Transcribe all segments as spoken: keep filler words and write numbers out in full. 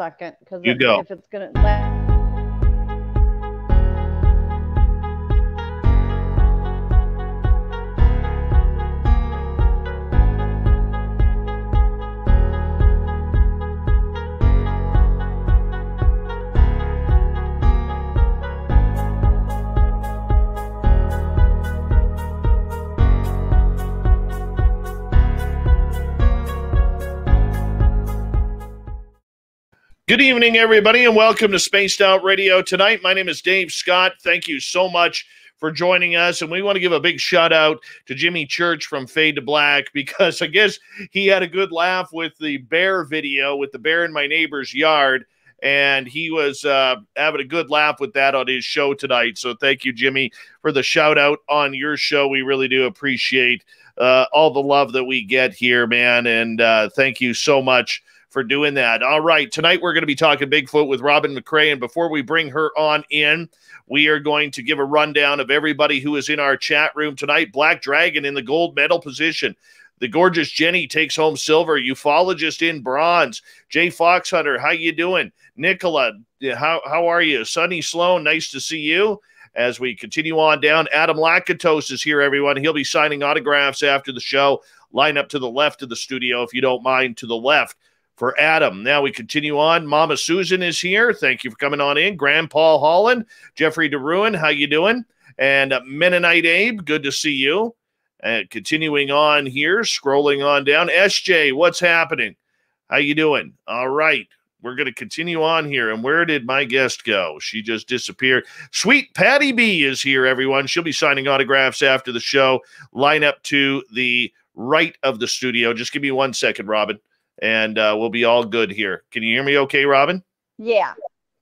second, because if, if it's going to... Good evening, everybody, and welcome to Spaced Out Radio tonight. My name is Dave Scott. Thank you so much for joining us, and we want to give a big shout-out to Jimmy Church from Fade to Black, because I guess he had a good laugh with the bear video, with the bear in my neighbor's yard, and he was uh, having a good laugh with that on his show tonight. So thank you, Jimmy, for the shout-out on your show. We really do appreciate uh, all the love that we get here, man, and uh, thank you so much for doing that. All right, tonight we're going to be talking Bigfoot with Robin McCray, and before we bring her on in, we are going to give a rundown of everybody who is in our chat room tonight. Black Dragon in the gold medal position. The Gorgeous Jenny takes home silver. Ufologist in bronze. Jay Foxhunter, how you doing? Nicola, how, how are you? Sunny Sloan, nice to see you. As we continue on down, Adam Lakatos is here, everyone. He'll be signing autographs after the show. Line up to the left of the studio, if you don't mind, to the left for Adam. Now we continue on. Mama Susan is here. Thank you for coming on in. Grandpa Holland, Jeffrey DeRuin, how you doing? And Mennonite Abe, good to see you. And continuing on here, scrolling on down. S J, what's happening? How you doing? All right. We're going to continue on here. And where did my guest go? She just disappeared. Sweet Patty B is here, everyone. She'll be signing autographs after the show. Line up to the right of the studio. Just give me one second, Robin, and uh, we'll be all good here. Can you hear me okay, Robin? Yeah.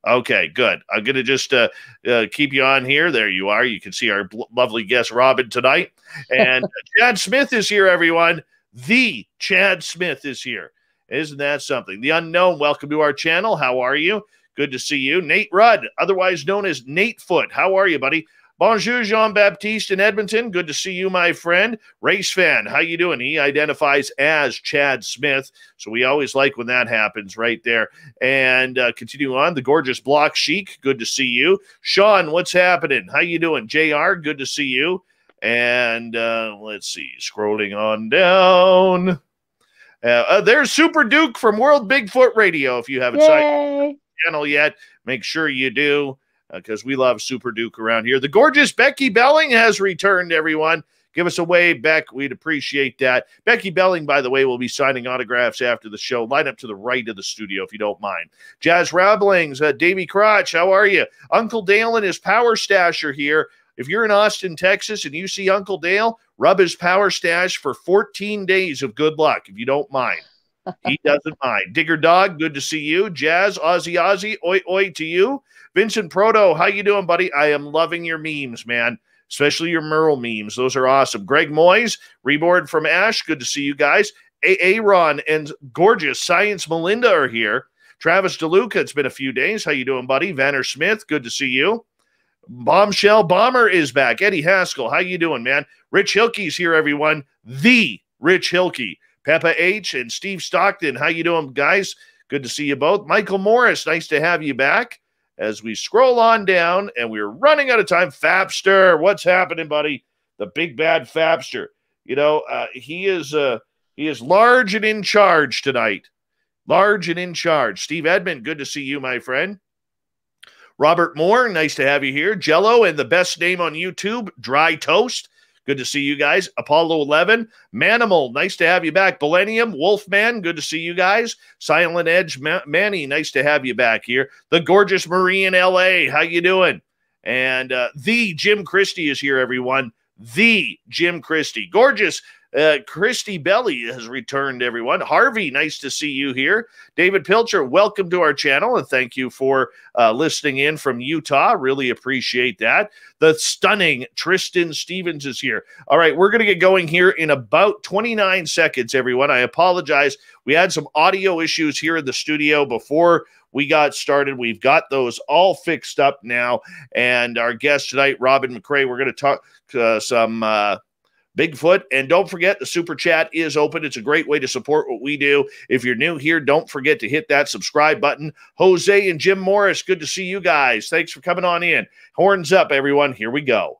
Okay, good. I'm going to just uh, uh, keep you on here. There you are. You can see our lovely guest, Robin, tonight. And Chad Smith is here, everyone. The Chad Smith is here. Isn't that something? The Unknown, welcome to our channel. How are you? Good to see you. Nate Rudd, otherwise known as Nate Foot. How are you, buddy? Bonjour, Jean-Baptiste in Edmonton. Good to see you, my friend. Race Fan, how you doing? He identifies as Chad Smith, so we always like when that happens right there. And uh, continue on. The Gorgeous Block Chic, good to see you. Sean, what's happening? How you doing? J R, good to see you. And uh, let's see, scrolling on down. Uh, uh, there's Super Duke from World Bigfoot Radio. If you haven't signed up to the channel yet, make sure you do, because uh, we love Super Duke around here. The Gorgeous Becky Belling has returned, everyone. Give us a wave, Beck. We'd appreciate that. Becky Belling, by the way, will be signing autographs after the show. Line up to the right of the studio, if you don't mind. Jazz Rablings, uh, Davey Crotch, how are you? Uncle Dale and his Power Stash are here. If you're in Austin, Texas, and you see Uncle Dale, rub his Power Stash for fourteen days of good luck, if you don't mind. He doesn't mind. Digger Dog, good to see you. Jazz, Ozzy Ozzy, oi oi to you. Vincent Proto, how you doing, buddy? I am loving your memes, man, especially your Merle memes. Those are awesome. Greg Moyes, Reborn from Ash, good to see you guys. Aaron and Gorgeous Science Melinda are here. Travis DeLuca, it's been a few days. How you doing, buddy? Vanner Smith, good to see you. Bombshell Bomber is back. Eddie Haskell, how you doing, man? Rich Hilkey's here, everyone. The Rich Hilkey. Peppa H. and Steve Stockton, how you doing, guys? Good to see you both. Michael Morris, nice to have you back. As we scroll on down, and we're running out of time. Fapster, what's happening, buddy? The big bad Fapster. You know, uh, he is uh, he is large and in charge tonight. Large and in charge. Steve Edmond, good to see you, my friend. Robert Moore, nice to have you here. Jello and the best name on YouTube, Dry Toast. Good to see you guys. Apollo eleven, Manimal, nice to have you back. Millennium, Wolfman, good to see you guys. Silent Edge, Ma Manny, nice to have you back here. The Gorgeous Marie in L A, how you doing? And uh, the Jim Christie is here, everyone. The Jim Christie. Gorgeous uh, Christie Belly has returned, everyone. Harvey, nice to see you here. David Pilcher, welcome to our channel, and thank you for uh, listening in from Utah. Really appreciate that. The stunning Tristan Stevens is here. All right, we're going to get going here in about twenty-nine seconds, everyone. I apologize. We had some audio issues here in the studio before we got started. We've got those all fixed up now. And our guest tonight, Robin McCray, we're going to talk uh, some... Uh, Bigfoot. And don't forget, the Super Chat is open. It's a great way to support what we do. If you're new here, don't forget to hit that subscribe button. Jose and Jim Morris, good to see you guys. Thanks for coming on in. Horns up, everyone. Here we go.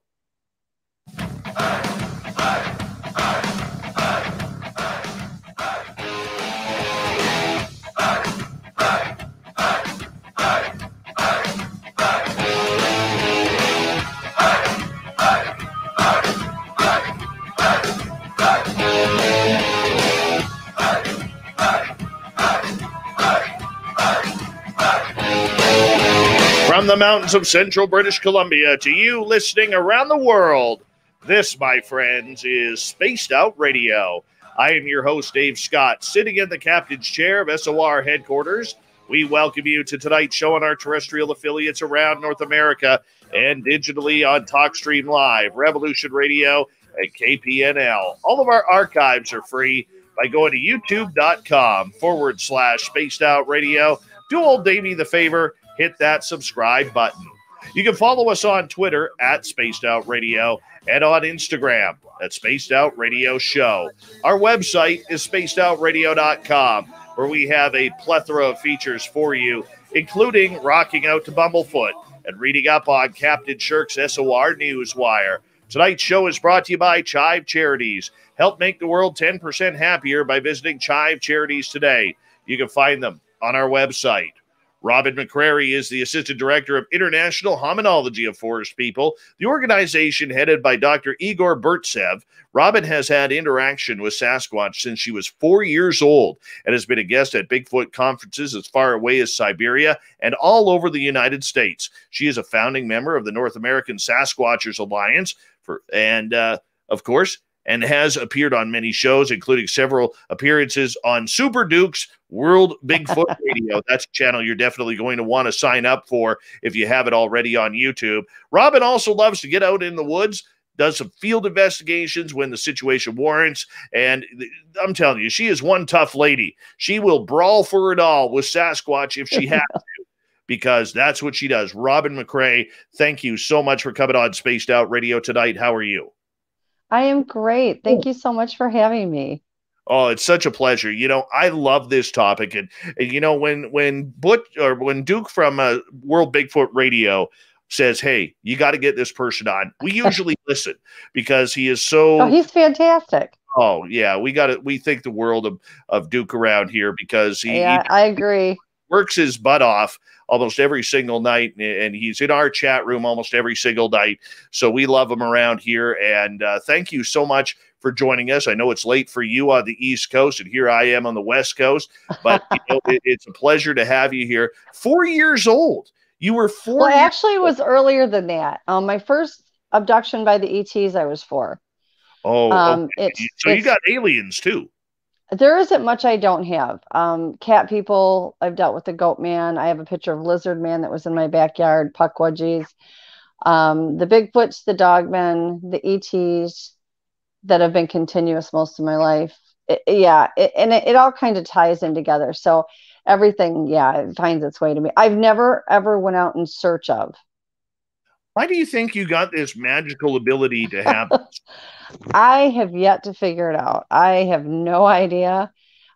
From the mountains of central British Columbia to you listening around the world, this, my friends, is Spaced Out Radio. I am your host, Dave Scott, sitting in the captain's chair of S O R headquarters. We welcome you to tonight's show on our terrestrial affiliates around North America and digitally on TalkStream Live, Revolution Radio, and K P N L. All of our archives are free by going to youtube.com forward slash Spaced Out Radio. Do old Davey the favor. Hit that subscribe button. You can follow us on Twitter at Spaced Out Radio and on Instagram at Spaced Out Radio Show. Our website is spaced out radio dot com, where we have a plethora of features for you, including rocking out to Bumblefoot and reading up on Captain Shirk's S O R Newswire. Tonight's show is brought to you by Chive Charities. Help make the world ten percent happier by visiting Chive Charities today. You can find them on our website. Robin McCray is the Assistant Director of International Hominology of Forest People, the organization headed by Doctor Igor Burtsev. Robin has had interaction with Sasquatch since she was four years old and has been a guest at Bigfoot conferences as far away as Siberia and all over the United States. She is a founding member of the North American Sasquatchers Alliance for, and, uh, of course, and has appeared on many shows, including several appearances on Super Duke's World Bigfoot Radio. That's a channel you're definitely going to want to sign up for if you haven't already on YouTube. Robin also loves to get out in the woods, does some field investigations when the situation warrants, and I'm telling you, she is one tough lady. She will brawl for it all with Sasquatch if she has to, because that's what she does. Robin McCray, thank you so much for coming on Spaced Out Radio tonight. How are you? I am great. Thank you so much for having me. Oh, it's such a pleasure. You know, I love this topic. And, and you know, when when Butch or when Duke from uh, World Bigfoot Radio says, "Hey, you got to get this person on," we usually listen because he is so. Oh, he's fantastic. Oh yeah, we got it. We think the world of of Duke around here because he. Yeah, he, I agree. Works his butt off almost every single night, and he's in our chat room almost every single night. So we love him around here, and uh, thank you so much for joining us. I know it's late for you on the East Coast, and here I am on the West Coast, but you know, it, it's a pleasure to have you here. Four years old. You were four. Well, actually, it was earlier than that. Um, my first abduction by the E Ts, I was four. Oh, um, okay. it's, so it's, you got aliens, too. There isn't much I don't have. Um, cat people, I've dealt with the goat man. I have a picture of lizard man that was in my backyard, puckwudgies, um, the Bigfoots, the dogmen, the E Ts that have been continuous most of my life. It, yeah, it, and it, it all kind of ties in together. So everything, yeah, it finds its way to me. I've never, ever went out in search of. Why do you think you got this magical ability to have? I have yet to figure it out. I have no idea.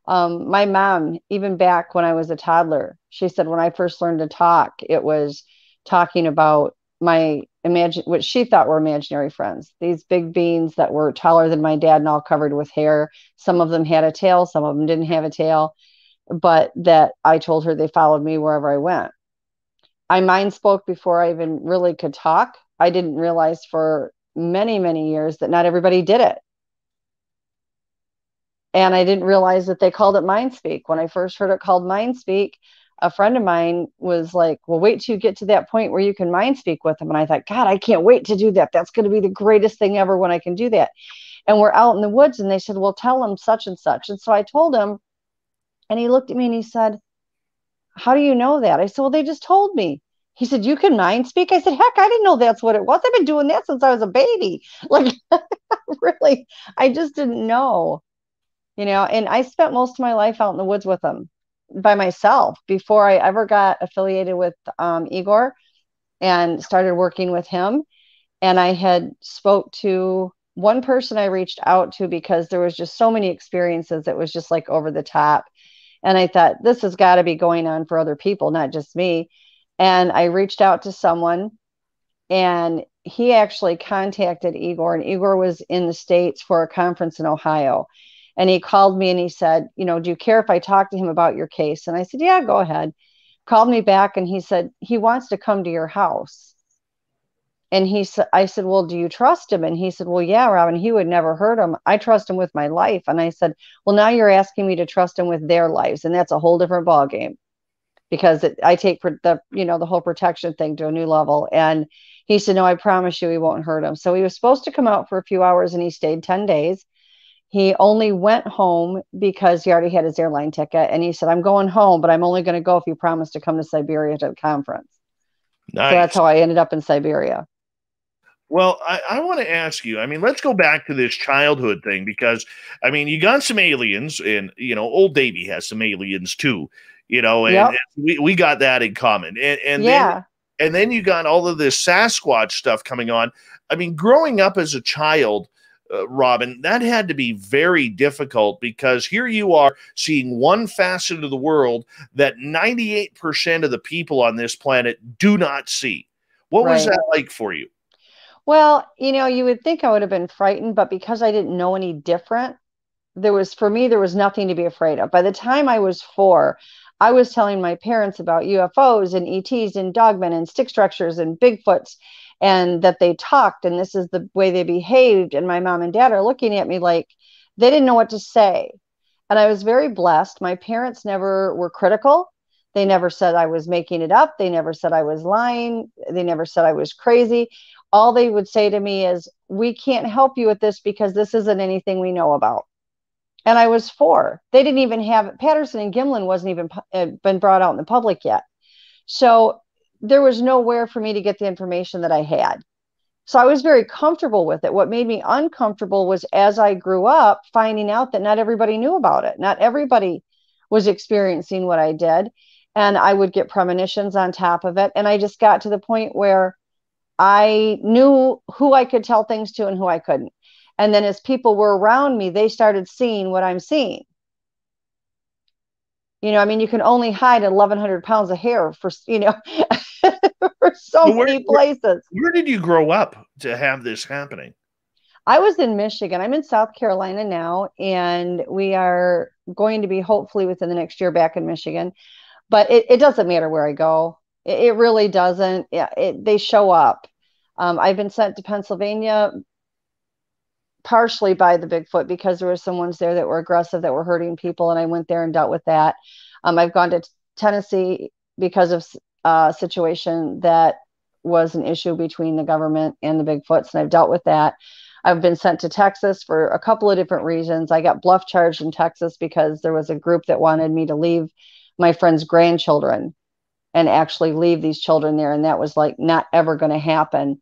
Um, my mom, even back when I was a toddler, she said when I first learned to talk, it was talking about my imagine what she thought were imaginary friends. These big beings that were taller than my dad and all covered with hair. Some of them had a tail. Some of them didn't have a tail. But that I told her they followed me wherever I went. I mind spoke before I even really could talk. I didn't realize for many, many years that not everybody did it. And I didn't realize that they called it mind speak. When I first heard it called mind speak, a friend of mine was like, well, wait till you get to that point where you can mind speak with them. And I thought, God, I can't wait to do that. That's going to be the greatest thing ever when I can do that. And we're out in the woods and they said, well, tell them such and such. And so I told him, and he looked at me and he said, how do you know that? I said, well, they just told me. He said, you can mind speak? I said, heck, I didn't know that's what it was. I've been doing that since I was a baby. Like, really, I just didn't know, you know, and I spent most of my life out in the woods with them by myself before I ever got affiliated with um, Igor and started working with him. And I had spoke to one person I reached out to because there was just so many experiences that was just like over the top. And I thought, this has got to be going on for other people, not just me. And I reached out to someone, and he actually contacted Igor, and Igor was in the States for a conference in Ohio. And he called me and he said, you know, do you care if I talk to him about your case? And I said, yeah, go ahead. Called me back and he said, he wants to come to your house. And he said, I said, well, do you trust him? And he said, well, yeah, Robin, he would never hurt him. I trust him with my life. And I said, well, now you're asking me to trust him with their lives. And that's a whole different ballgame, because it, I take the, you know, the whole protection thing to a new level. And he said, no, I promise you, he won't hurt him. So he was supposed to come out for a few hours and he stayed ten days. He only went home because he already had his airline ticket. And he said, I'm going home, but I'm only going to go if you promise to come to Siberia to the conference. Nice. So that's how I ended up in Siberia. Well, I, I want to ask you, I mean, let's go back to this childhood thing, because, I mean, you got some aliens, and, you know, Old Davey has some aliens too, you know, and, yep. and we, we got that in common. And, and, yeah. then, and then you got all of this Sasquatch stuff coming on. I mean, growing up as a child, uh, Robin, that had to be very difficult, because here you are seeing one facet of the world that ninety-eight percent of the people on this planet do not see. What right. was that like for you? Well, you know, you would think I would have been frightened, but because I didn't know any different, there was, for me, there was nothing to be afraid of. By the time I was four, I was telling my parents about U F Os and E Ts and dogmen and stick structures and Bigfoots, and that they talked and this is the way they behaved. And my mom and dad are looking at me like they didn't know what to say. And I was very blessed. My parents never were critical. They never said I was making it up. They never said I was lying. They never said I was crazy. All they would say to me is, we can't help you with this because this isn't anything we know about. And I was four. They didn't even have, Patterson and Gimlin wasn't even had been brought out in the public yet. So there was nowhere for me to get the information that I had. So I was very comfortable with it. What made me uncomfortable was, as I grew up, finding out that not everybody knew about it. Not everybody was experiencing what I did. And I would get premonitions on top of it. And I just got to the point where I knew who I could tell things to and who I couldn't. And then as people were around me, they started seeing what I'm seeing. You know, I mean, you can only hide eleven hundred pounds of hair for, you know, for so where, many places. Where, where did you grow up to have this happening? I was in Michigan. I'm in South Carolina now, and we are going to be hopefully within the next year back in Michigan. But it, it doesn't matter where I go. It, it really doesn't. Yeah, it, they show up. Um, I've been sent to Pennsylvania partially by the Bigfoot because there were some ones there that were aggressive, that were hurting people. And I went there and dealt with that. Um, I've gone to Tennessee because of a situation that was an issue between the government and the Bigfoots. And I've dealt with that. I've been sent to Texas for a couple of different reasons. I got bluff charged in Texas because there was a group that wanted me to leave my friend's grandchildren and actually leave these children there. And that was like not ever going to happen.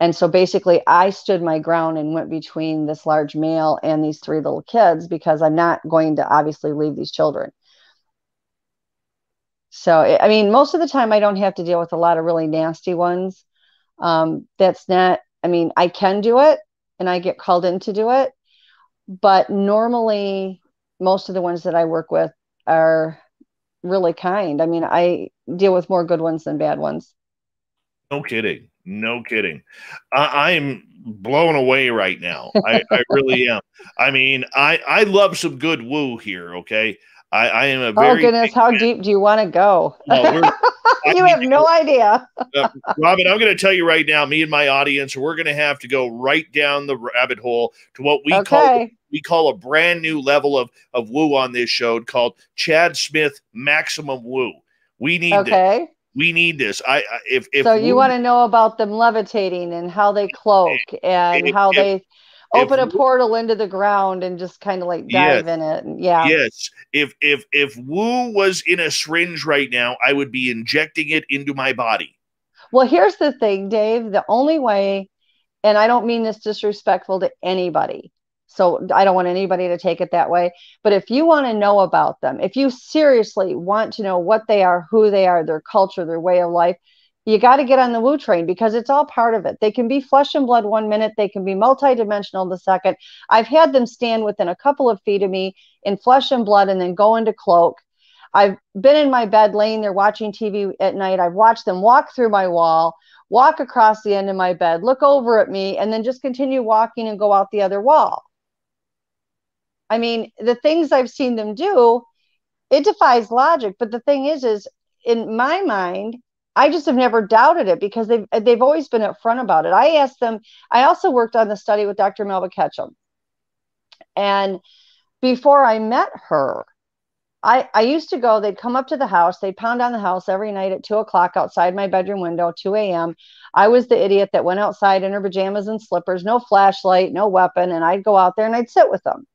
And so basically I stood my ground and went between this large male and these three little kids, because I'm not going to obviously leave these children. So, I mean, most of the time I don't have to deal with a lot of really nasty ones. Um, that's not, I mean, I can do it and I get called in to do it, but normally most of the ones that I work with are really kind. I mean, I deal with more good ones than bad ones. No kidding. No kidding. I am blown away right now. I, I really am. I mean, I, I love some good woo here. Okay. I, I am a very, oh goodness, how man. Deep do you want to go? No, we're, you I have mean, no idea. uh, Robin, I'm going to tell you right now, me and my audience, we're going to have to go right down the rabbit hole to what we okay. call we call a brand new level of, of woo on this show called Chad Smith Maximum Woo. We need okay. this. We need this. I, I if, if So you woo, want to know about them levitating and how they cloak and, and how if, they open if, a portal into the ground and just kind of like dive yes, in it. Yeah. Yes. If if if woo was in a syringe right now, I would be injecting it into my body. Well, here's the thing, Dave. The only way, and I don't mean this disrespectful to anybody, so I don't want anybody to take it that way. But if you want to know about them, if you seriously want to know what they are, who they are, their culture, their way of life, you got to get on the woo train because it's all part of it. They can be flesh and blood one minute. They can be multidimensional the second. I've had them stand within a couple of feet of me in flesh and blood and then go into cloak. I've been in my bed laying there watching T V at night. I've watched them walk through my wall, walk across the end of my bed, look over at me, and then just continue walking and go out the other wall. I mean, the things I've seen them do, it defies logic. But the thing is, is in my mind, I just have never doubted it because they've, they've always been upfront about it. I asked them, I also worked on the study with Doctor Melba Ketchum. And before I met her, I, I used to go, they'd come up to the house, they'd pound on the house every night at two o'clock outside my bedroom window, two a m I was the idiot that went outside in her pajamas and slippers, no flashlight, no weapon, and I'd go out there and I'd sit with them.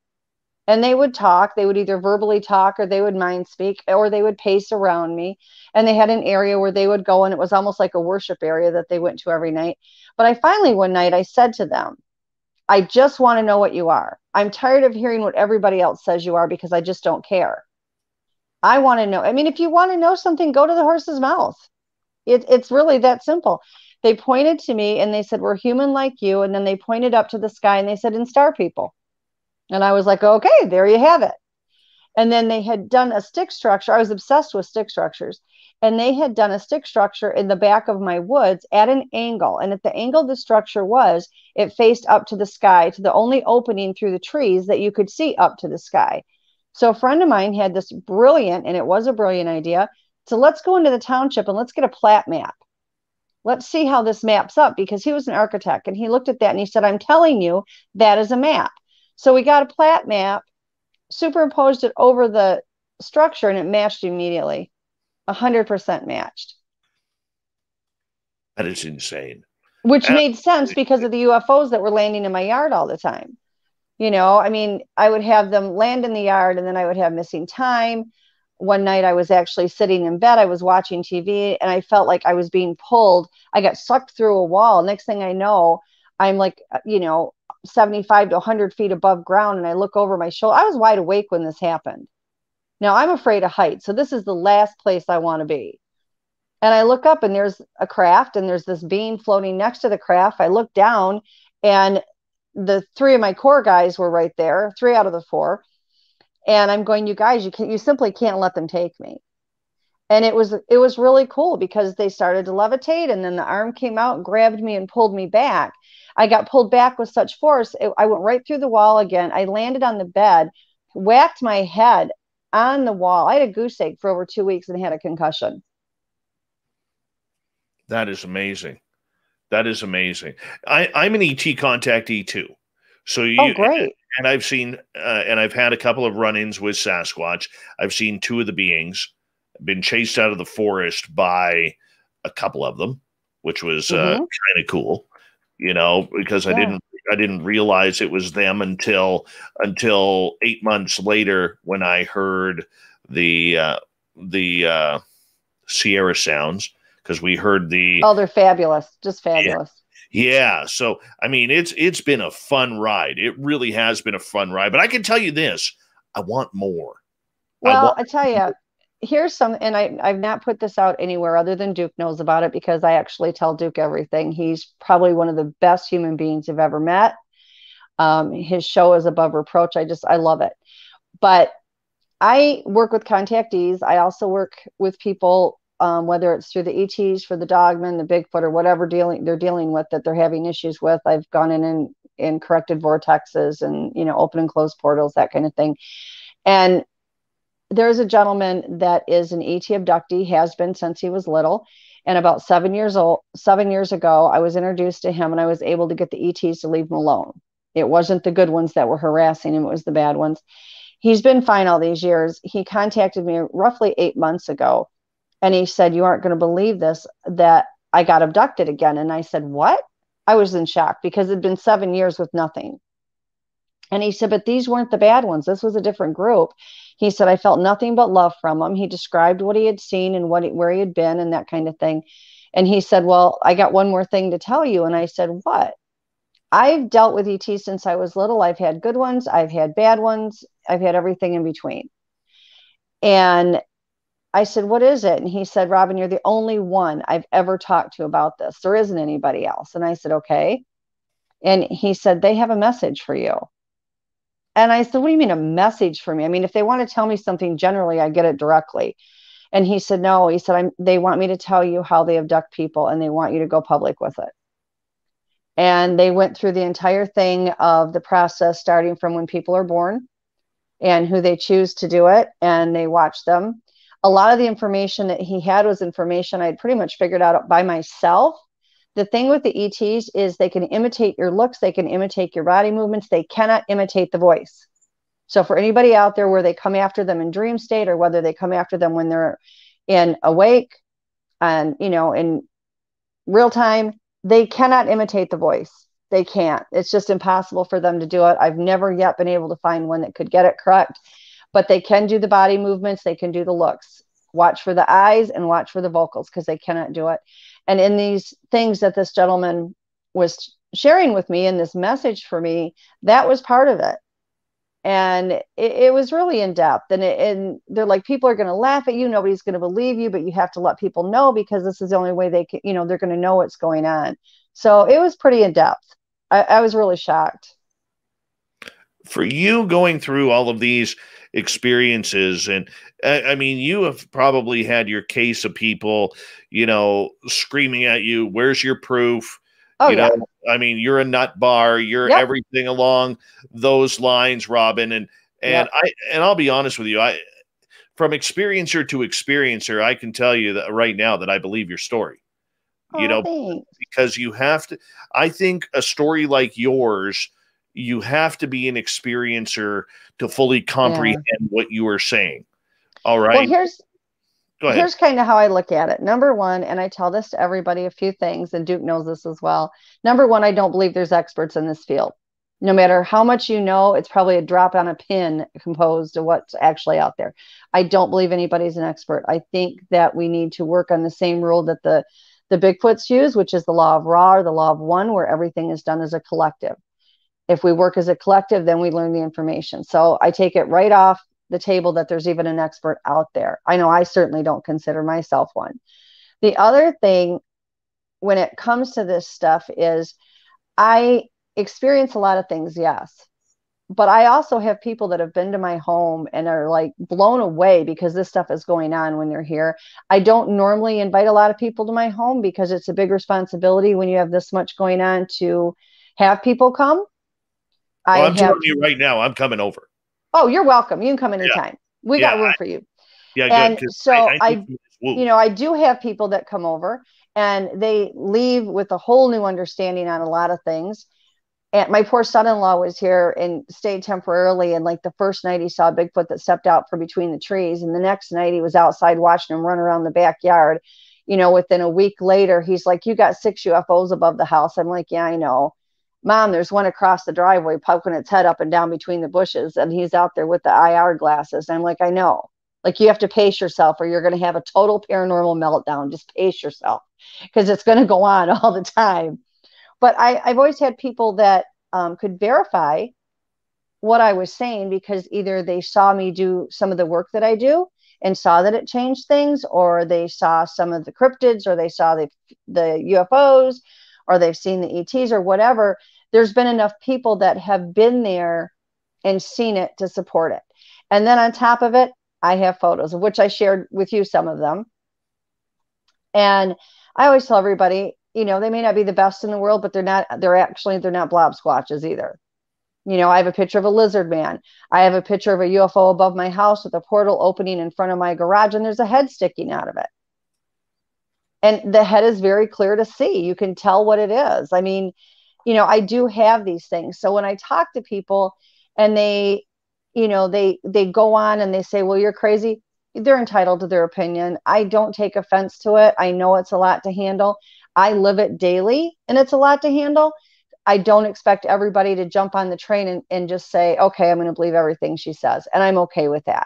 And they would talk, they would either verbally talk or they would mind speak or they would pace around me. And they had an area where they would go and it was almost like a worship area that they went to every night. But I finally one night I said to them, I just want to know what you are. I'm tired of hearing what everybody else says you are because I just don't care. I want to know. I mean, if you want to know something, go to the horse's mouth. It, it's really that simple. They pointed to me and they said, we're human like you. And then they pointed up to the sky and they said, and star people. And I was like, okay, there you have it. And then they had done a stick structure. I was obsessed with stick structures. And they had done a stick structure in the back of my woods at an angle. And at the angle the structure was, it faced up to the sky to the only opening through the trees that you could see up to the sky. So a friend of mine had this brilliant, and it was a brilliant idea. So let's go into the township and let's get a plat map. Let's see how this maps up because he was an architect and he looked at that and he said, I'm telling you, that is a map. So we got a plat map, superimposed it over the structure and it matched immediately. A hundred percent matched. That is insane. Which Absolutely. Made sense because of the U F Os that were landing in my yard all the time. You know, I mean, I would have them land in the yard and then I would have missing time. One night I was actually sitting in bed. I was watching T V and I felt like I was being pulled. I got sucked through a wall. Next thing I know, I'm like, you know, seventy-five to a hundred feet above ground. And I look over my shoulder. I was wide awake when this happened. Now I'm afraid of height. So this is the last place I want to be. And I look up and there's a craft and there's this being floating next to the craft. I look down and the three of my core guys were right there, three out of the four. And I'm going, you guys, you can't, you simply can't let them take me. And it was, it was really cool because they started to levitate and then the arm came out and grabbed me and pulled me back. I got pulled back with such force. It, I went right through the wall again. I landed on the bed, whacked my head on the wall. I had a goose egg for over two weeks and had a concussion. That is amazing. That is amazing. I, I'm an E T contactee too. So you, oh, great. And, and I've seen, uh, and I've had a couple of run-ins with Sasquatch. I've seen two of the beings, been chased out of the forest by a couple of them, which was mm-hmm. uh, kind of cool, you know, because yeah. I didn't, I didn't realize it was them until, until eight months later when I heard the, uh, the uh, Sierra sounds. Because we heard the oh, they're fabulous, just fabulous. Yeah. yeah, so I mean, it's it's been a fun ride. It really has been a fun ride. But I can tell you this: I want more. Well, I, want I tell you, here's some, and I I've not put this out anywhere other than Duke knows about it because I actually tell Duke everything. He's probably one of the best human beings I've ever met. Um, his show is above reproach. I just I love it. But I work with contactees. I also work with people. Um, whether it's through the E Ts for the dogmen, the Bigfoot or whatever dealing they're dealing with that they're having issues with. I've gone in and, and corrected vortexes and, you know, open and closed portals, that kind of thing. And there's a gentleman that is an E T abductee, has been since he was little. And about seven years old, seven years ago, I was introduced to him and I was able to get the E Ts to leave him alone. It wasn't the good ones that were harassing him. It was the bad ones. He's been fine all these years. He contacted me roughly eight months ago. And he said, you aren't going to believe this, that I got abducted again. And I said, what? I was in shock because it'd been seven years with nothing. And he said, but these weren't the bad ones. This was a different group. He said, I felt nothing but love from them. He described what he had seen and what he, where he had been and that kind of thing. And he said, well, I got one more thing to tell you. And I said, what? I've dealt with E T since I was little. I've had good ones. I've had bad ones. I've had everything in between. And I said, what is it? And he said, Robin, you're the only one I've ever talked to about this. There isn't anybody else. And I said, okay. And he said, they have a message for you. And I said, what do you mean a message for me? I mean, if they want to tell me something, generally, I get it directly. And he said, no, he said, I'm, they want me to tell you how they abduct people and they want you to go public with it. And they went through the entire thing of the process, starting from when people are born and who they choose to do it. And they watch them. A lot of the information that he had was information I had pretty much figured out by myself. The thing with the E Ts is they can imitate your looks. They can imitate your body movements. They cannot imitate the voice. So for anybody out there where they come after them in dream state or whether they come after them when they're in awake and, you know, in real time, they cannot imitate the voice. They can't. It's just impossible for them to do it. I've never yet been able to find one that could get it correct, but they can do the body movements. They can do the looks. Watch for the eyes and watch for the vocals because they cannot do it. And in these things that this gentleman was sharing with me and this message for me, that was part of it. And it, it was really in depth. And, it, and they're like, people are going to laugh at you. Nobody's going to believe you, but you have to let people know because this is the only way they can, you know, they're going to know what's going on. So it was pretty in depth. I, I was really shocked. For you going through all of these experiences, and I, I mean, you have probably had your case of people, you know, screaming at you, where's your proof? Oh, you yeah. know, I mean, you're a nut bar, you're yep. everything along those lines, Robin. And, and yep. I, and I'll be honest with you, I, from experiencer to experiencer, I can tell you that right now that I believe your story, oh, you know, thanks. Because you have to, I think a story like yours, you have to be an experiencer to fully comprehend yeah. what you are saying. All right. Well, here's, here's kind of how I look at it. Number one, and I tell this to everybody, a few things, and Duke knows this as well. Number one, I don't believe there's experts in this field. No matter how much you know, it's probably a drop on a pin composed of what's actually out there. I don't believe anybody's an expert. I think that we need to work on the same rule that the, the Bigfoots use, which is the law of Ra or the law of one, where everything is done as a collective. If we work as a collective, then we learn the information. So I take it right off the table that there's even an expert out there. I know I certainly don't consider myself one. The other thing when it comes to this stuff is I experience a lot of things, yes. But I also have people that have been to my home and are like blown away because this stuff is going on when they're here. I don't normally invite a lot of people to my home because it's a big responsibility when you have this much going on to have people come. Well, I'm have, telling you right now, I'm coming over. Oh, you're welcome. You can come anytime. Yeah. We yeah, got room I, for you. Yeah, and good, so I, I, I you know, I do have people that come over and they leave with a whole new understanding on a lot of things. And my poor son-in-law was here and stayed temporarily. And like the first night he saw a Bigfoot that stepped out from between the trees. And the next night he was outside watching him run around the backyard. You know, within a week later, he's like, you got six U F Os above the house. I'm like, yeah, I know. Mom, there's one across the driveway poking its head up and down between the bushes. And he's out there with the I R glasses. And I'm like, I know, like you have to pace yourself or you're going to have a total paranormal meltdown. Just pace yourself because it's going to go on all the time. But I, I've always had people that um, could verify what I was saying because either they saw me do some of the work that I do and saw that it changed things, or they saw some of the cryptids, or they saw the, the U F Os, or they've seen the E Ts or whatever. There's been enough people that have been there and seen it to support it. And then on top of it, I have photos, of which I shared with you some of them. And I always tell everybody, you know, they may not be the best in the world, but they're not, they're actually, they're not blob squatches either. You know, I have a picture of a lizard man. I have a picture of a U F O above my house with a portal opening in front of my garage, and there's a head sticking out of it. And the head is very clear to see. You can tell what it is. I mean, you know, I do have these things. So when I talk to people and they, you know, they, they go on and they say, well, you're crazy. They're entitled to their opinion. I don't take offense to it. I know it's a lot to handle. I live it daily and it's a lot to handle. I don't expect everybody to jump on the train and, and just say, okay, I'm going to believe everything she says. And I'm okay with that.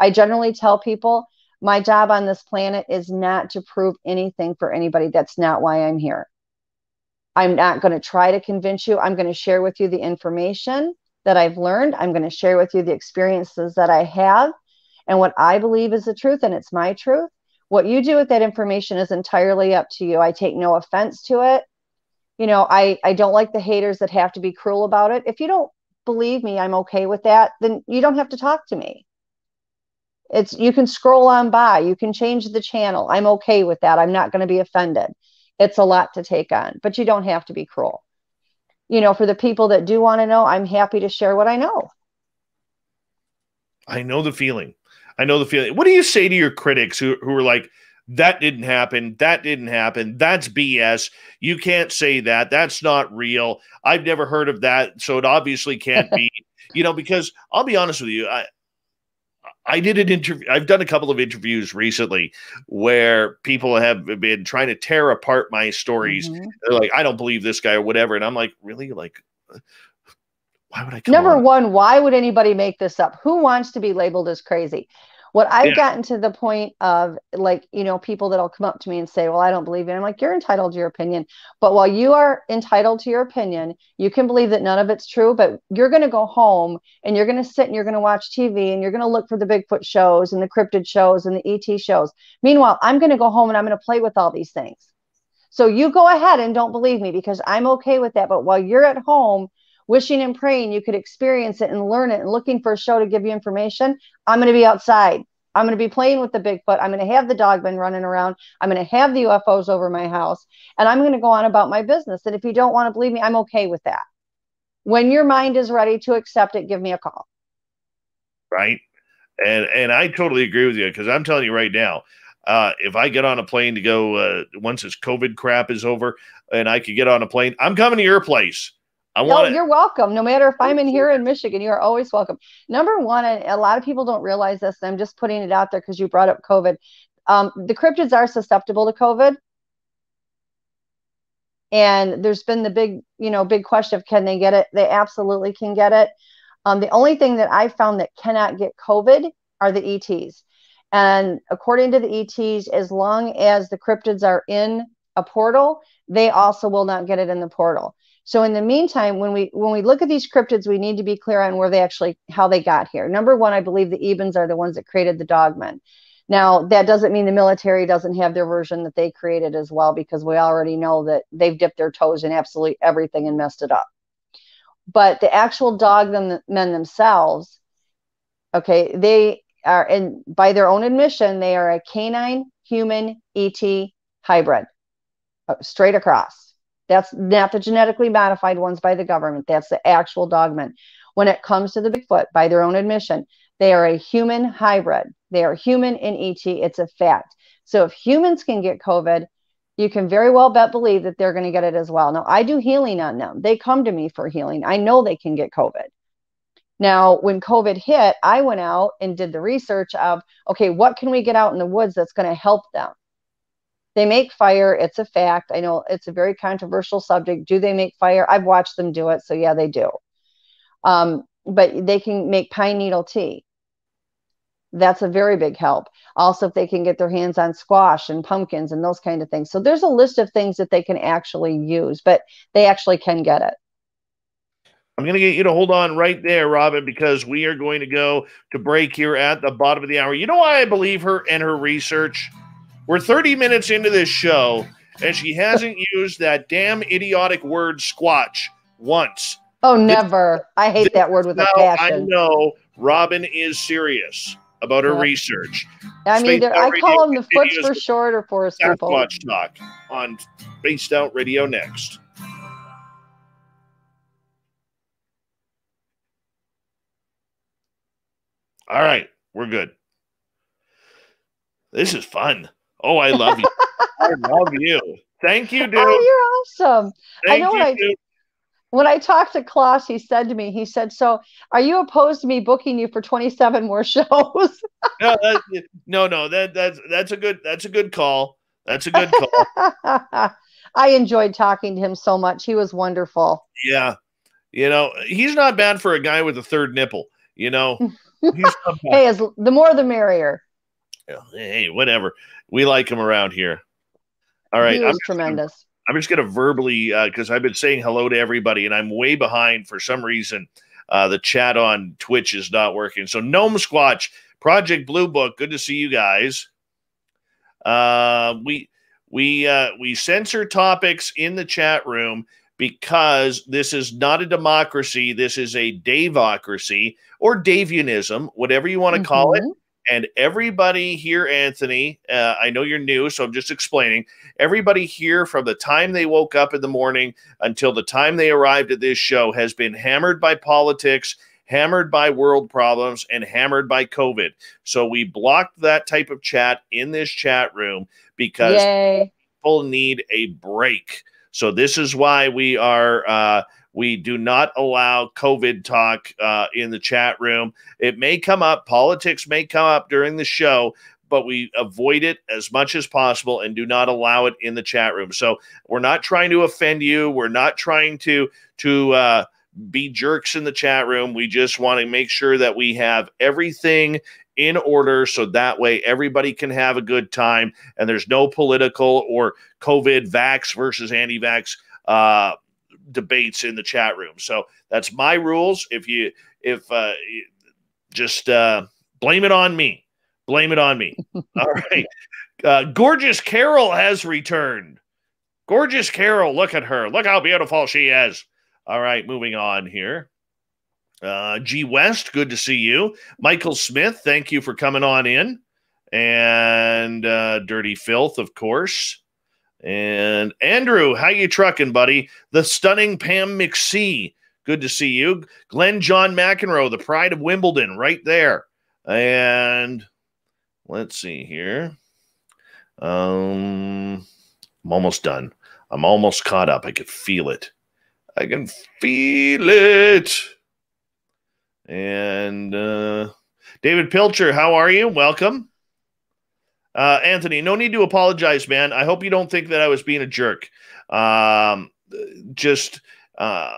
I generally tell people, my job on this planet is not to prove anything for anybody. That's not why I'm here. I'm not going to try to convince you. I'm going to share with you the information that I've learned. I'm going to share with you the experiences that I have. and what I believe is the truth, and it's my truth. What you do with that information is entirely up to you. I take no offense to it. You know, I, I don't like the haters that have to be cruel about it. If you don't believe me, I'm okay with that. Then you don't have to talk to me. It's, you can scroll on by, you can change the channel. I'm okay with that. I'm not going to be offended. It's a lot to take on, but you don't have to be cruel. You know, for the people that do want to know, I'm happy to share what I know. I know the feeling. I know the feeling. What do you say to your critics who, who are like, that didn't happen. That didn't happen. That's B S. You can't say that. That's not real. I've never heard of that. So it obviously can't be, you know, because I'll be honest with you. I, I did an interview. I've done a couple of interviews recently where people have been trying to tear apart my stories. Mm-hmm. They're like, I don't believe this guy or whatever. And I'm like, really? Like, why would I come Number on? one, why would anybody make this up? Who wants to be labeled as crazy? What I've yeah. gotten to the point of, like, you know, people that'll come up to me and say, well, I don't believe it. I'm like, you're entitled to your opinion. But while you are entitled to your opinion, you can believe that none of it's true, but you're going to go home and you're going to sit and you're going to watch T V and you're going to look for the Bigfoot shows and the cryptid shows and the E T shows. Meanwhile, I'm going to go home and I'm going to play with all these things. So you go ahead and don't believe me, because I'm okay with that. But while you're at home wishing and praying you could experience it and learn it and looking for a show to give you information, I'm going to be outside. I'm going to be playing with the Bigfoot. I'm going to have the dogman running around. I'm going to have the U F Os over my house, and I'm going to go on about my business. And if you don't want to believe me, I'm okay with that. When your mind is ready to accept it, give me a call. Right. And, and I totally agree with you, because I'm telling you right now, Uh, if I get on a plane to go, uh, once this COVID crap is over and I could get on a plane, I'm coming to your place. I want no, you're welcome. No matter if I'm in here in Michigan, you are always welcome. Number one, and a lot of people don't realize this, and I'm just putting it out there because you brought up COVID. Um, the cryptids are susceptible to COVID. And there's been the big, you know, big question of, can they get it? They absolutely can get it. Um, the only thing that I found that cannot get COVID are the E Ts. And according to the E Ts, as long as the cryptids are in a portal, they also will not get it in the portal. So in the meantime, when we when we look at these cryptids, we need to be clear on where they actually, how they got here. Number one, I believe the Ebens are the ones that created the dogmen. Now, that doesn't mean the military doesn't have their version that they created as well, because we already know that they've dipped their toes in absolutely everything and messed it up. But the actual dogmen themselves, okay, they are, and by their own admission, they are a canine human E T hybrid, straight across. That's not the genetically modified ones by the government. That's the actual dogmen. When it comes to the Bigfoot, by their own admission, they are a human hybrid. They are human and E T. It's a fact. So if humans can get COVID, you can very well bet believe that they're going to get it as well. Now, I do healing on them. They come to me for healing. I know they can get COVID. Now, when COVID hit, I went out and did the research of, okay, what can we get out in the woods that's going to help them? They make fire. It's a fact. I know it's a very controversial subject. Do they make fire? I've watched them do it. So yeah, they do. Um, but they can make pine needle tea. That's a very big help. Also, if they can get their hands on squash and pumpkins and those kind of things. So there's a list of things that they can actually use, but they actually can get it. I'm going to get you to hold on right there, Robin, because we are going to go to break here at the bottom of the hour. You know why I believe her and her research? We're thirty minutes into this show, and she hasn't used that damn idiotic word squatch once. Oh, never. I hate that word with a passion. I know Robin is serious about her research. I mean, I call them the foots for short or Forest People. Sasquatch Talk on Spaced Out Radio next. All right, we're good. This is fun. Oh, I love you. I love you. Thank you, Duke. Oh, you're awesome. Thank I know you, when, I, when I talked to Claus, he said to me, he said, so are you opposed to me booking you for twenty-seven more shows? no, that, no, no, that, that's, that's a good, that's a good call. That's a good call. I enjoyed talking to him so much. He was wonderful. Yeah. You know, he's not bad for a guy with a third nipple, you know. He's not bad. Hey, as, the more the merrier. Hey, whatever. We like him around here. All right. He was I'm tremendous. Gonna, I'm just going to verbally, uh, because I've been saying hello to everybody, and I'm way behind for some reason. Uh, the chat on Twitch is not working. So Gnome Squatch, Project Blue Book, good to see you guys. Uh, we we uh, we censor topics in the chat room because this is not a democracy. This is a Davocracy or Davianism, whatever you want to mm-hmm. call it. And everybody here, Anthony, uh, I know you're new, so I'm just explaining. Everybody here from the time they woke up in the morning until the time they arrived at this show has been hammered by politics, hammered by world problems, and hammered by COVID. So we blocked that type of chat in this chat room because Yay. people need a break. So this is why we are... Uh, We do not allow COVID talk uh, in the chat room. It may come up. Politics may come up during the show, but we avoid it as much as possible and do not allow it in the chat room. So we're not trying to offend you. We're not trying to, to uh, be jerks in the chat room. We just want to make sure that we have everything in order so that way everybody can have a good time and there's no political or COVID vax versus anti-vax uh debates in the chat room. So that's my rules. If you, if uh, just uh, blame it on me, blame it on me. All right. Uh, Gorgeous Carol has returned. Gorgeous Carol. Look at her. Look how beautiful she is. All right. Moving on here. Uh, G West. Good to see you. Michael Smith. Thank you for coming on in. And uh, Dirty Filth, of course. And Andrew, how you trucking, buddy? The stunning Pam McSee. Good to see you. Glenn John McEnroe, the pride of Wimbledon, right there. And let's see here. Um, I'm almost done. I'm almost caught up. I could feel it. I can feel it. And uh, David Pilcher, how are you? Welcome. Uh, Anthony, no need to apologize, man. I hope you don't think that I was being a jerk. Um, just, uh,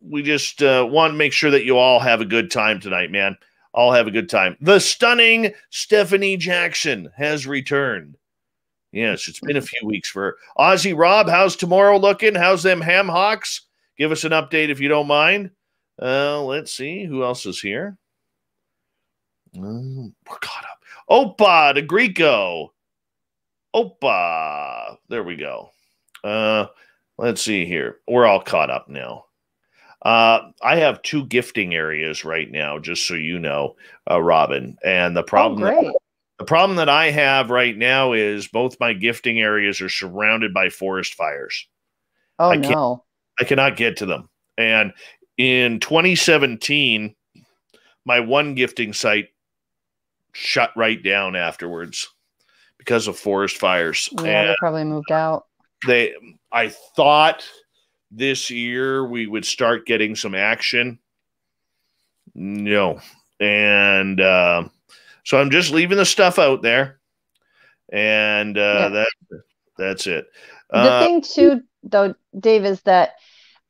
we just uh, want to make sure that you all have a good time tonight, man. All have a good time. The stunning Stephanie Jackson has returned. Yes, it's been a few weeks for her. Ozzy Rob, how's tomorrow looking? How's them ham hocks? Give us an update if you don't mind. Uh, let's see. Who else is here? Um, we're caught up. Opa de Greco. Opa. There we go. Uh, let's see here. We're all caught up now. Uh, I have two gifting areas right now, just so you know, uh, Robin. And the problem, oh, that, the problem that I have right now is both my gifting areas are surrounded by forest fires. Oh, I no. I cannot get to them. And in twenty seventeen, my one gifting site shut right down afterwards because of forest fires. Yeah, they probably moved out. They, I thought this year we would start getting some action. No. And uh, so I'm just leaving the stuff out there. And uh, yeah. that, that's it. The uh, thing too, though, Dave, is that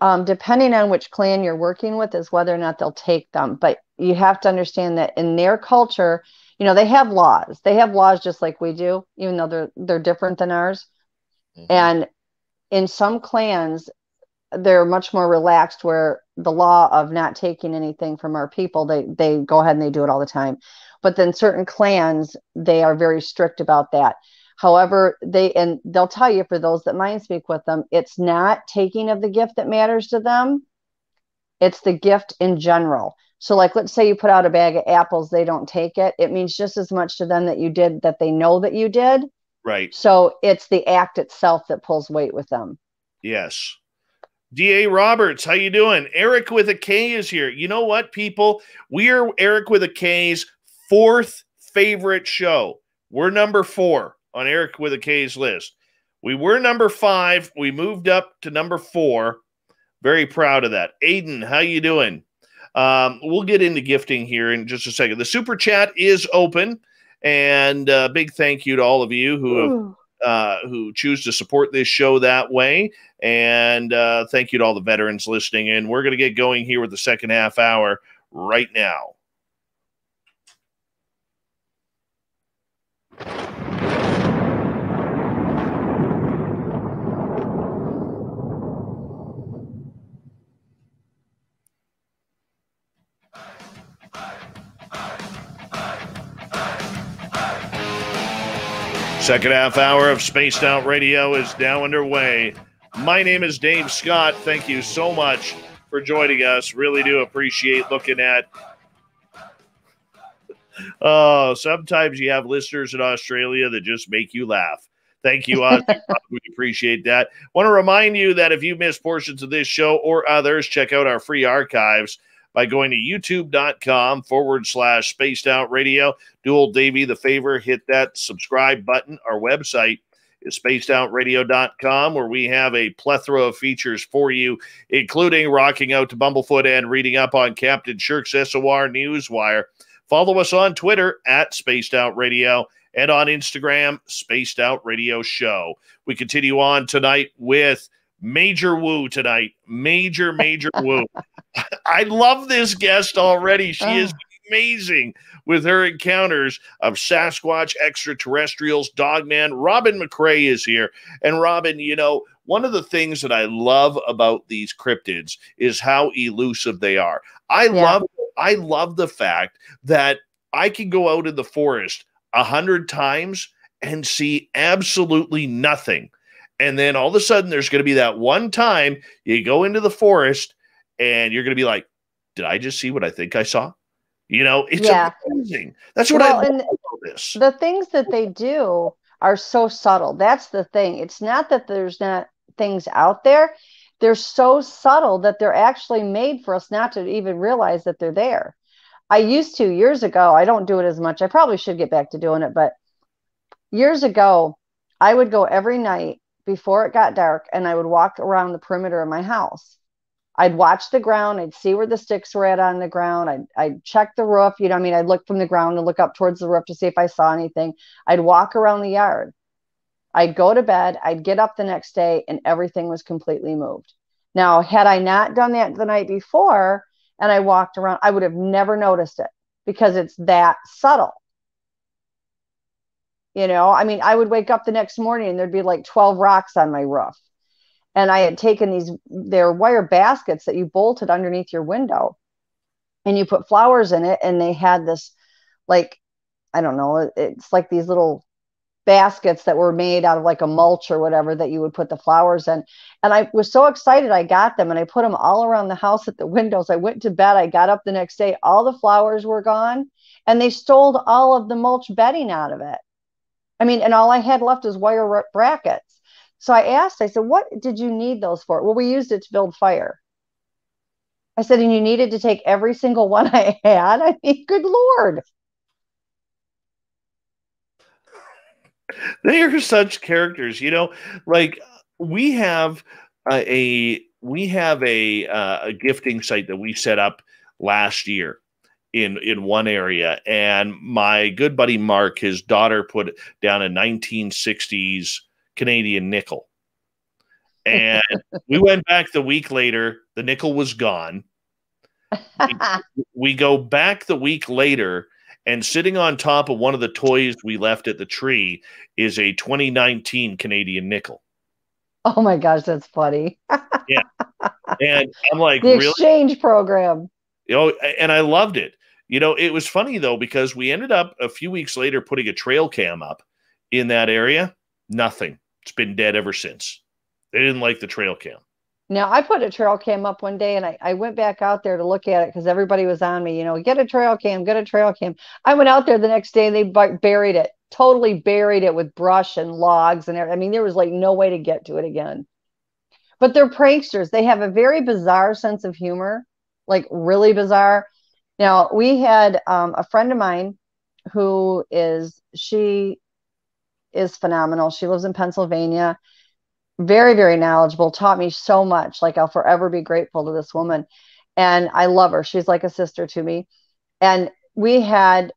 um, depending on which clan you're working with is whether or not they'll take them. But you have to understand that in their culture, you know, they have laws. They have laws just like we do, even though they're they're different than ours. Mm-hmm. And in some clans, they're much more relaxed where the law of not taking anything from our people, they they go ahead and they do it all the time. But then certain clans, they are very strict about that. However, they and they'll tell you, for those that mind speak with them, it's not taking of the gift that matters to them. It's the gift in general. So like, let's say you put out a bag of apples, they don't take it. It means just as much to them that you did, that they know that you did. Right. So it's the act itself that pulls weight with them. Yes. D A Roberts, how you doing? Eric with a K is here. You know what, people? We are Eric with a K's fourth favorite show. We're number four on Eric with a K's list. We were number five. We moved up to number four. Very proud of that. Aiden, how you doing? Um, we'll get into gifting here in just a second. The super chat is open, and uh, big thank you to all of you who have, uh, who choose to support this show that way. And uh, thank you to all the veterans listening. And we're going to get going here with the second half hour right now. I Second half hour of Spaced Out Radio is now underway. My name is Dave Scott. Thank you so much for joining us. Really do appreciate looking at. Oh, sometimes you have listeners in Australia that just make you laugh. Thank you, Ozzy. We appreciate that. Want to remind you that if you miss portions of this show or others, check out our free archives by going to youtube.com forward slash spaced out radio. Do old Davey the favor, hit that subscribe button. Our website is spaced out radio dot com, where we have a plethora of features for you, including rocking out to Bumblefoot and reading up on Captain Shirk's S O R Newswire. Follow us on Twitter at Spaced Out Radio and on Instagram, Spaced Out Radio Show. We continue on tonight with Major Woo tonight. Major, Major Woo. I love this guest already. She oh. is amazing with her encounters of Sasquatch, extraterrestrials, Dogman. Robin McCray is here. And Robin, you know, one of the things that I love about these cryptids is how elusive they are. I yeah. love I love the fact that I can go out in the forest a hundred times and see absolutely nothing. And then all of a sudden there's going to be that one time you go into the forest and you're going to be like, did I just see what I think I saw? You know, it's yeah. amazing. That's what well, I love about this. The things that they do are so subtle. That's the thing. It's not that there's not things out there. They're so subtle that they're actually made for us not to even realize that they're there. I used to years ago. I don't do it as much. I probably should get back to doing it. But years ago, I would go every night before it got dark, and I would walk around the perimeter of my house. I'd watch the ground. I'd see where the sticks were at on the ground. I'd, I'd check the roof. You know, I mean, I'd look from the ground and look up towards the roof to see if I saw anything. I'd walk around the yard. I'd go to bed. I'd get up the next day, and everything was completely moved. Now, had I not done that the night before and I walked around, I would have never noticed it because it's that subtle. You know, I mean, I would wake up the next morning and there'd be like twelve rocks on my roof. And I had taken these, they're wire baskets that you bolted underneath your window and you put flowers in it. And they had this, like, I don't know, it's like these little baskets that were made out of like a mulch or whatever that you would put the flowers in. And I was so excited. I got them and I put them all around the house at the windows. I went to bed. I got up the next day. All the flowers were gone and they stole all of the mulch bedding out of it. I mean, and all I had left was wire brackets. So I asked, I said, what did you need those for? Well, we used it to build fire. I said, and you needed to take every single one I had? I mean, good Lord. They are such characters, you know, like we have a, a we have a, uh, a gifting site that we set up last year in, in one area. And my good buddy, Mark, his daughter put down a nineteen sixties Canadian nickel. And we went back the week later, the nickel was gone. We, we go back the week later, and sitting on top of one of the toys we left at the tree is a twenty nineteen Canadian nickel. Oh my gosh, that's funny. Yeah. And I'm like, the really? Exchange program. You know, and I loved it. You know, it was funny though, because we ended up a few weeks later putting a trail cam up in that area. Nothing. It's been dead ever since. They didn't like the trail cam. Now, I put a trail cam up one day, and I, I went back out there to look at it because everybody was on me, you know, get a trail cam, get a trail cam. I went out there the next day, and they buried it, totally buried it with brush and logs and everything. I mean, there was like no way to get to it again. But they're pranksters. They have a very bizarre sense of humor, like really bizarre. Now, we had um, a friend of mine who is, she is phenomenal. She lives in Pennsylvania. Very, very knowledgeable, taught me so much. Like, I'll forever be grateful to this woman. And I love her. She's like a sister to me. And we had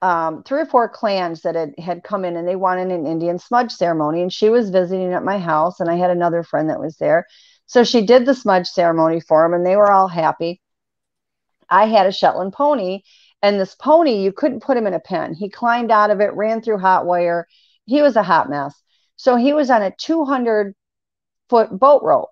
um, three or four clans that had, had come in and they wanted an Indian smudge ceremony. And she was visiting at my house. And I had another friend that was there. So she did the smudge ceremony for them and they were all happy. I had a Shetland pony, and this pony, you couldn't put him in a pen. He climbed out of it, ran through hot wire. He was a hot mess. So he was on a two hundred foot boat rope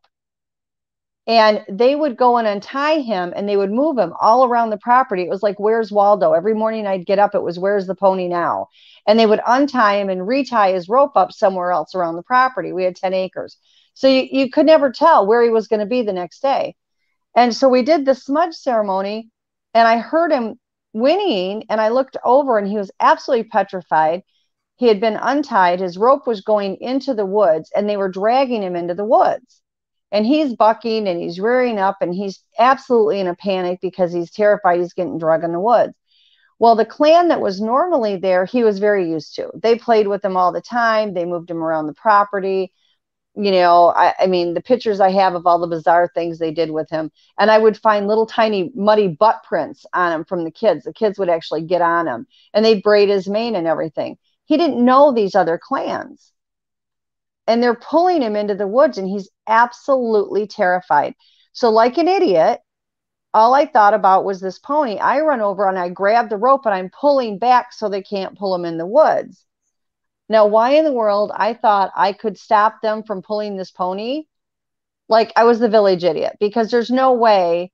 And they would go and untie him, and they would move him all around the property. It was like, where's Waldo? Every morning I'd get up, it was, where's the pony now? And they would untie him and retie his rope up somewhere else around the property. We had ten acres. So you, you could never tell where he was going to be the next day. And so we did the smudge ceremony, and I heard him whinnying, and I looked over, and he was absolutely petrified. He had been untied. His rope was going into the woods, and they were dragging him into the woods. And he's bucking and he's rearing up and he's absolutely in a panic because he's terrified he's getting drug in the woods. Well, the clan that was normally there, he was very used to. They played with him all the time. They moved him around the property. You know, I, I mean, the pictures I have of all the bizarre things they did with him. And I would find little tiny muddy butt prints on him from the kids. The kids would actually get on him and they'd braid his mane and everything. He didn't know these other clans. And they're pulling him into the woods, and he's absolutely terrified. So like an idiot, all I thought about was this pony. I run over, and I grab the rope, and I'm pulling back so they can't pull him in the woods. Now, why in the world I thought I could stop them from pulling this pony? Like, I was the village idiot, because there's no way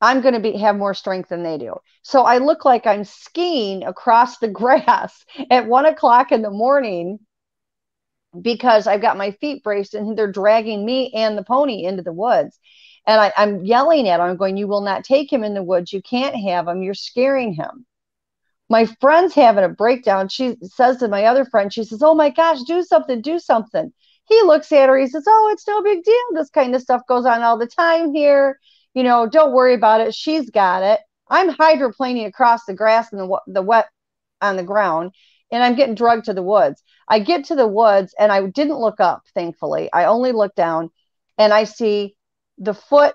I'm going to be have more strength than they do. So I look like I'm skiing across the grass at one o'clock in the morning, because I've got my feet braced and they're dragging me and the pony into the woods. And I, I'm yelling at him. I'm going, you will not take him in the woods. You can't have him. You're scaring him. My friend's having a breakdown. She says to my other friend, she says, oh my gosh, do something, do something. He looks at her. He says, oh, it's no big deal. This kind of stuff goes on all the time here. You know, don't worry about it. She's got it. I'm hydroplaning across the grass and the, the wet on the ground. And I'm getting drugged to the woods. I get to the woods and I didn't look up, thankfully. I only looked down and I see the foot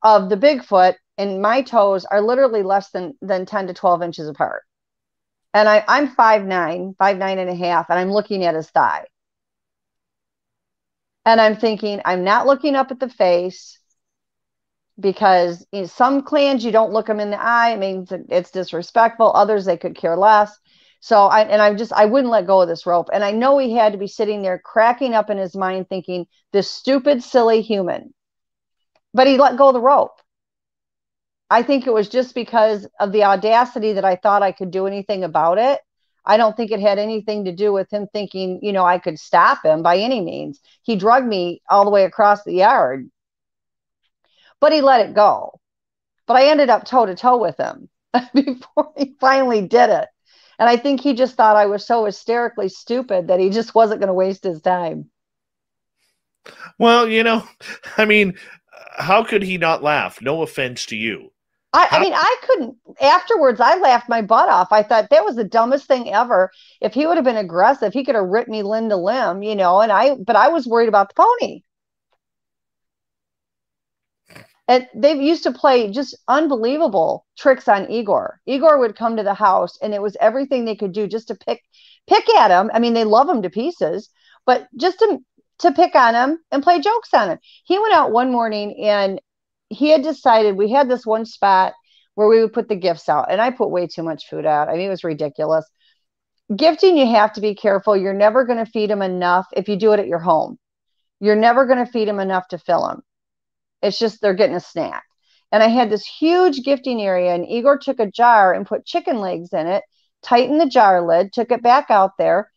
of the Bigfoot and my toes are literally less than, than ten to twelve inches apart. And I, I'm five nine, five nine and a half, and I'm looking at his thigh. And I'm thinking, I'm not looking up at the face because in some clans, you don't look them in the eye. It means it's disrespectful. Others, they could care less. So I, and I'm just, I wouldn't let go of this rope. And I know he had to be sitting there cracking up in his mind thinking, this stupid, silly human. But he let go of the rope. I think it was just because of the audacity that I thought I could do anything about it. I don't think it had anything to do with him thinking, you know, I could stop him by any means. He drugged me all the way across the yard. But he let it go. But I ended up toe to toe with him before he finally did it. And I think he just thought I was so hysterically stupid that he just wasn't going to waste his time. Well, you know, I mean, how could he not laugh? No offense to you. I, I mean, I couldn't. Afterwards, I laughed my butt off. I thought that was the dumbest thing ever. If he would have been aggressive, he could have ripped me limb to limb, you know, and I, but I was worried about the pony. And they used to play just unbelievable tricks on Igor. Igor would come to the house, and it was everything they could do just to pick pick at him. I mean, they love him to pieces, but just to, to pick on him and play jokes on him. He went out one morning, and he had decided we had this one spot where we would put the gifts out, and I put way too much food out. I mean, it was ridiculous. Gifting, you have to be careful. You're never going to feed him enough if you do it at your home. You're never going to feed him enough to fill him. It's just they're getting a snack. And I had this huge gifting area, and Igor took a jar and put chicken legs in it, tightened the jar lid, took it back out there,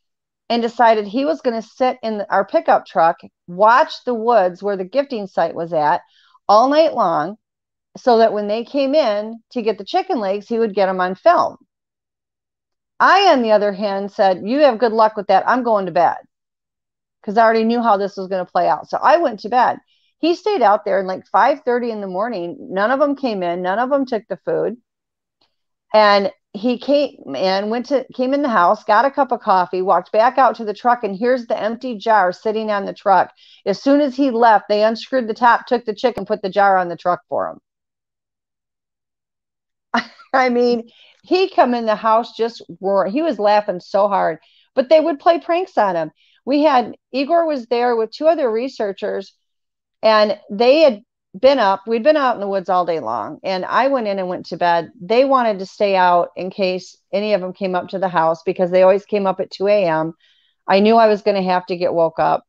and decided he was going to sit in our pickup truck, watch the woods where the gifting site was at all night long, so that when they came in to get the chicken legs, he would get them on film. I, on the other hand, said, you have good luck with that. I'm going to bed, because I already knew how this was going to play out. So I went to bed. He stayed out there, and like five thirty in the morning, none of them came in. None of them took the food. And he came in, went to, came in the house, got a cup of coffee, walked back out to the truck, and here's the empty jar sitting on the truck. As soon as he left, they unscrewed the top, took the chicken, put the jar on the truck for him. I mean, he come in the house just roaring. He was laughing so hard, but they would play pranks on him. We had, Igor was there with two other researchers, and they had been up. We'd been out in the woods all day long. And I went in and went to bed. They wanted to stay out in case any of them came up to the house, because they always came up at two a m I knew I was going to have to get woke up.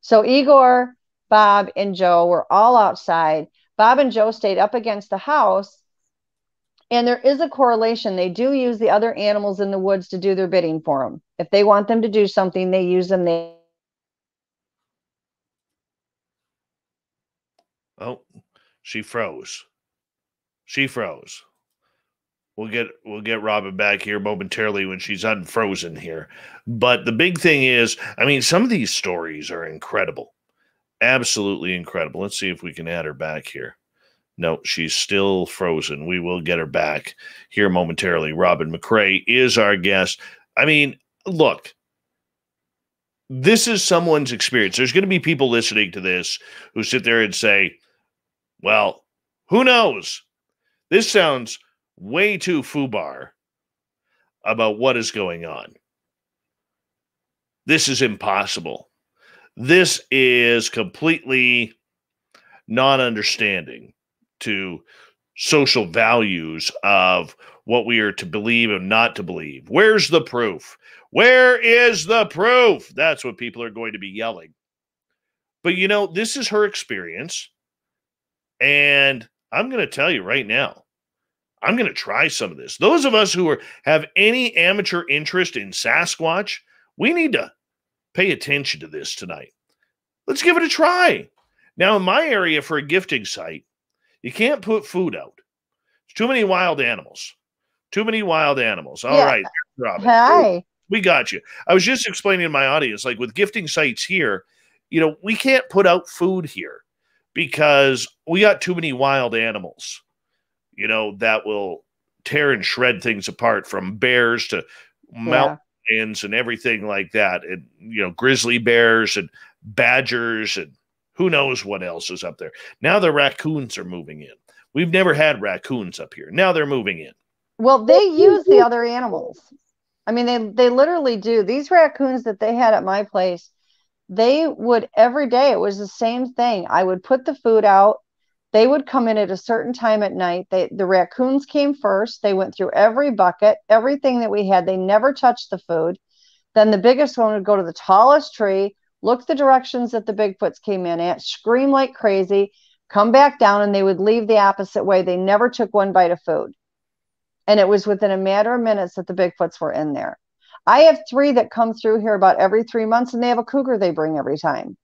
So Igor Bob and Joe were all outside. Bob and Joe stayed up against the house. And there is a correlation. They do use the other animals in the woods to do their bidding for them. If they want them to do something, they use them. They Oh, she froze. She froze. We'll get we'll get Robin back here momentarily when she's unfrozen here. But the big thing is, I mean, some of these stories are incredible. Absolutely incredible. Let's see if we can add her back here. No, she's still frozen. We will get her back here momentarily. Robin McCray is our guest. I mean, look, this is someone's experience. There's going to be people listening to this who sit there and say, well, who knows? This sounds way too foobar about what is going on. This is impossible. This is completely non-understanding to social values of what we are to believe and not to believe. Where's the proof? Where is the proof? That's what people are going to be yelling. But, you know, this is her experience. And I'm going to tell you right now, I'm going to try some of this. Those of us who are, have any amateur interest in Sasquatch, we need to pay attention to this tonight. Let's give it a try. Now, in my area for a gifting site, you can't put food out. It's too many wild animals. Too many wild animals. All yeah. right, Robin. Hi. We got you. I was just explaining to my audience, like with gifting sites here, you know, we can't put out food here because we got too many wild animals, you know, that will tear and shred things apart, from bears to yeah. mountains and everything like that. And, you know, grizzly bears and badgers and who knows what else is up there. Now the raccoons are moving in. We've never had raccoons up here. Now they're moving in. Well, they use the other animals. I mean, they, they literally do. These raccoons that they had at my place, they would every day, it was the same thing. I would put the food out. They would come in at a certain time at night. They, the raccoons came first. They went through every bucket, everything that we had. They never touched the food. Then the biggest one would go to the tallest tree, look the directions that the Bigfoots came in at, scream like crazy, come back down, and they would leave the opposite way. They never took one bite of food. And it was within a matter of minutes that the Bigfoots were in there. I have three that come through here about every three months, and they have a cougar they bring every time.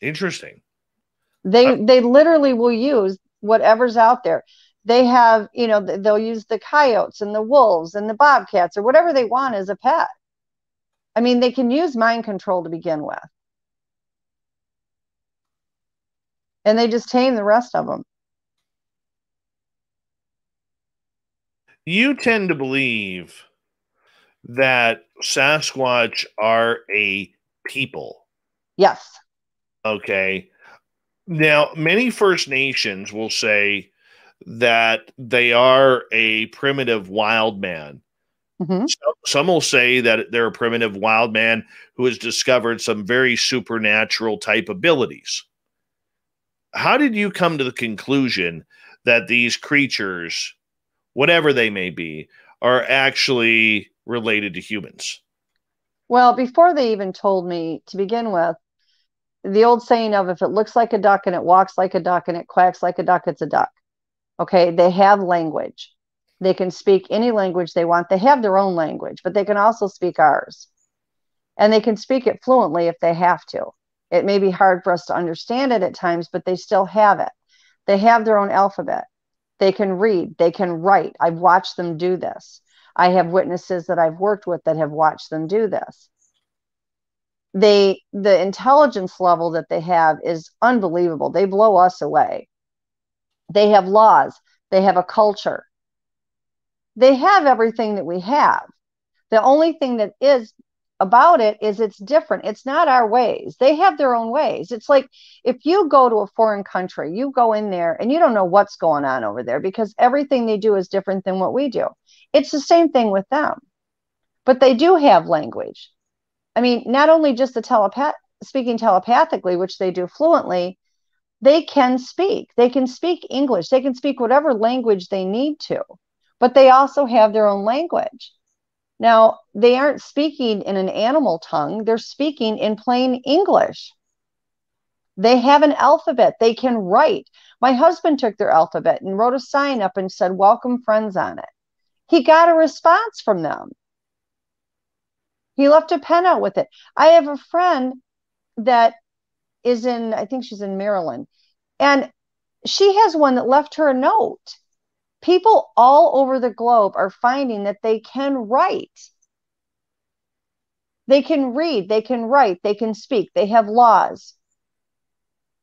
Interesting. They, uh, they literally will use whatever's out there. They have, you know, they'll use the coyotes and the wolves and the bobcats or whatever they want as a pet. I mean, they can use mind control to begin with. And they just tame the rest of them. You tend to believe that Sasquatch are a people. Yes. Okay. Now, many First Nations will say that they are a primitive wild man. Mm-hmm. So, some will say that they're a primitive wild man who has discovered some very supernatural type abilities. How did you come to the conclusion that these creatures, whatever they may be, are actually related to humans? Well, before they even told me to begin with, the old saying of if it looks like a duck and it walks like a duck and it quacks like a duck, it's a duck. Okay, they have language. They can speak any language they want. They have their own language, but they can also speak ours. And they can speak it fluently if they have to. It may be hard for us to understand it at times, but they still have it. They have their own alphabet. They can read. They can write. I've watched them do this. I have witnesses that I've worked with that have watched them do this. They, the intelligence level that they have is unbelievable. They blow us away. They have laws. They have a culture. They have everything that we have. The only thing that is about it is it's different. It's not our ways. They have their own ways. It's like if you go to a foreign country, you go in there and you don't know what's going on over there because everything they do is different than what we do. It's the same thing with them. But they do have language. I mean, not only just the telepath speaking telepathically, which they do fluently, they can speak. They can speak English. They can speak whatever language they need to. But they also have their own language. Now, they aren't speaking in an animal tongue. They're speaking in plain English. They have an alphabet. They can write. My husband took their alphabet and wrote a sign up and said, welcome friends on it. He got a response from them. He left a pen out with it. I have a friend that is in, I think she's in Maryland, and she has one that left her a note. People all over the globe are finding that they can write. They can read, they can write, they can speak, they have laws.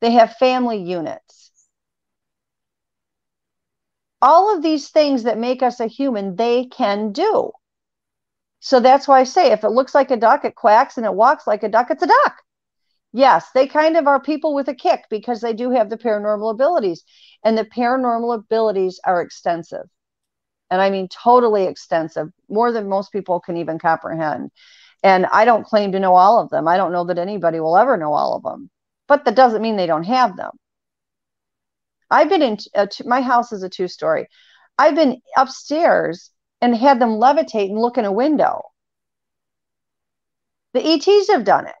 They have family units. All of these things that make us a human, they can do. So that's why I say, if it looks like a duck, it quacks, and it walks like a duck, it's a duck. Yes, they kind of are people with a kick because they do have the paranormal abilities. And the paranormal abilities are extensive. And I mean totally extensive, more than most people can even comprehend. And I don't claim to know all of them. I don't know that anybody will ever know all of them. But that doesn't mean they don't have them. I've been in, a, my house is a two-story. I've been upstairs and had them levitate and look in a window. The E Ts have done it.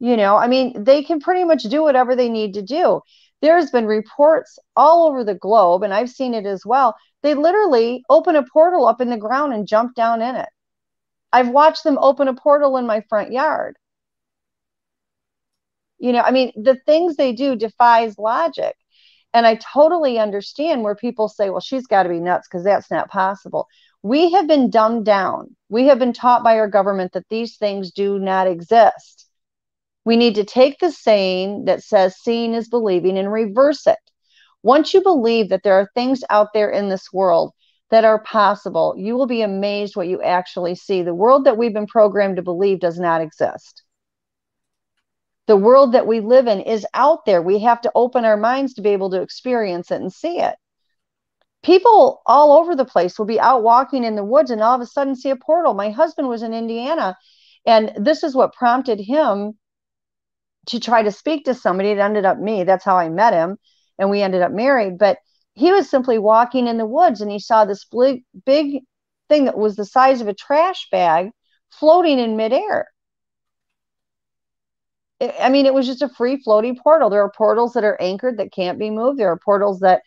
You know, I mean, they can pretty much do whatever they need to do. There's been reports all over the globe, and I've seen it as well. They literally open a portal up in the ground and jump down in it. I've watched them open a portal in my front yard. You know, I mean, the things they do defies logic. And I totally understand where people say, well, she's got to be nuts because that's not possible. We have been dumbed down. We have been taught by our government that these things do not exist. We need to take the saying that says seeing is believing and reverse it. Once you believe that there are things out there in this world that are possible, you will be amazed what you actually see. The world that we've been programmed to believe does not exist. The world that we live in is out there. We have to open our minds to be able to experience it and see it. People all over the place will be out walking in the woods and all of a sudden see a portal. My husband was in Indiana, and this is what prompted him to try to speak to somebody. It ended up me. That's how I met him, and we ended up married. But he was simply walking in the woods, and he saw this big, big thing that was the size of a trash bag floating in midair. I mean, it was just a free floating portal. There are portals that are anchored that can't be moved. There are portals that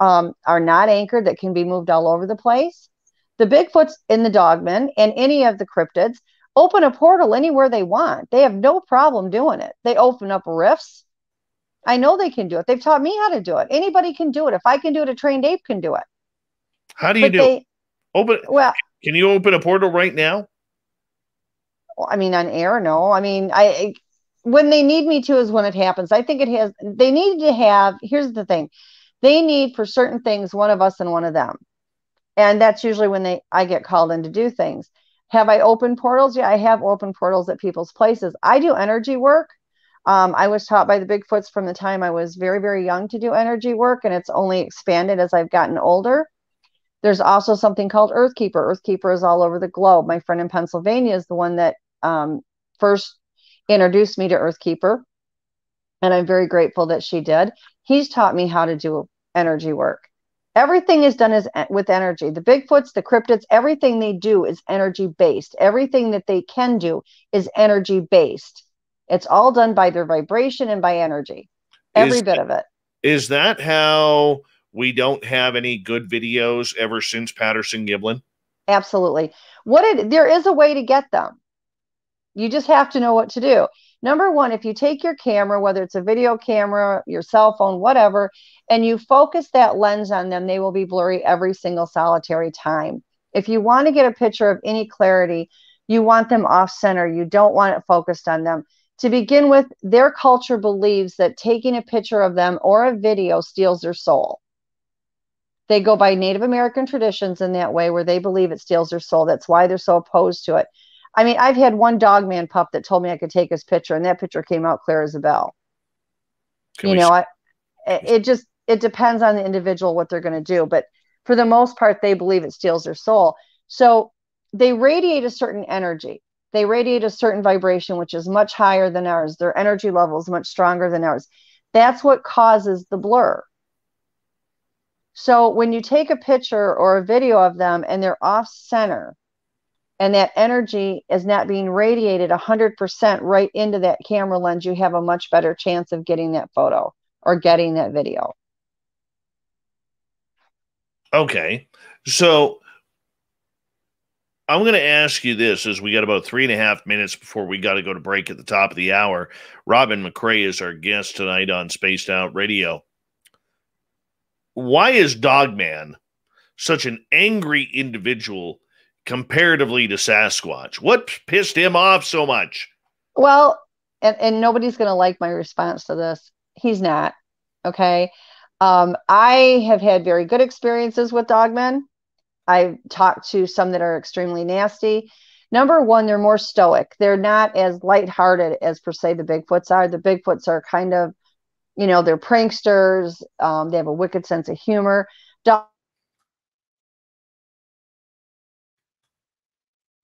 um, are not anchored that can be moved all over the place. The Bigfoots and the Dogmen and any of the cryptids open a portal anywhere they want. They have no problem doing it. They open up rifts. I know they can do it. They've taught me how to do it. Anybody can do it. If I can do it, a trained ape can do it. How do you but do they, it? Open, well, can you open a portal right now? I mean, on air, no. I mean, I... I when they need me to is when it happens. I think it has, they need to have, here's the thing. They need for certain things, one of us and one of them. And that's usually when they, I get called in to do things. Have I opened portals? Yeah, I have opened portals at people's places. I do energy work. Um, I was taught by the Bigfoots from the time I was very, very young to do energy work. And it's only expanded as I've gotten older. There's also something called Earthkeeper. Earthkeeper is all over the globe. My friend in Pennsylvania is the one that um, first introduced me to Earthkeeper, and I'm very grateful that she did. He's taught me how to do energy work. Everything is done is with energy. The Bigfoots, the cryptids, everything they do is energy based. Everything that they can do is energy based. It's all done by their vibration and by energy. Every is, bit of it. Is that how we don't have any good videos ever since Patterson-Gimlin? Absolutely. What did, there is a way to get them. You just have to know what to do. Number one, if you take your camera, whether it's a video camera, your cell phone, whatever, and you focus that lens on them, they will be blurry every single solitary time. If you want to get a picture of any clarity, you want them off center. You don't want it focused on them. To begin with, their culture believes that taking a picture of them or a video steals their soul. They go by Native American traditions in that way where they believe it steals their soul. That's why they're so opposed to it. I mean, I've had one Dogman pup that told me I could take his picture, and that picture came out clear as a bell. Can you know, I, it just, it depends on the individual, what they're going to do. But for the most part, they believe it steals their soul. So they radiate a certain energy. They radiate a certain vibration, which is much higher than ours. Their energy level is much stronger than ours. That's what causes the blur. So when you take a picture or a video of them and they're off center, and that energy is not being radiated one hundred percent right into that camera lens, you have a much better chance of getting that photo or getting that video. Okay. So I'm going to ask you this, as we got about three and a half minutes before we got to go to break at the top of the hour. Robin McCray is our guest tonight on Spaced Out Radio. Why is Dogman such an angry individual comparatively to Sasquatch? What pissed him off so much? Well, and, and nobody's going to like my response to this. He's not. Okay. Um, I have had very good experiences with dogmen. I've talked to some that are extremely nasty. Number one, they're more stoic. They're not as lighthearted as per se the Bigfoots are. The Bigfoots are kind of, you know, they're pranksters. Um, they have a wicked sense of humor. Dog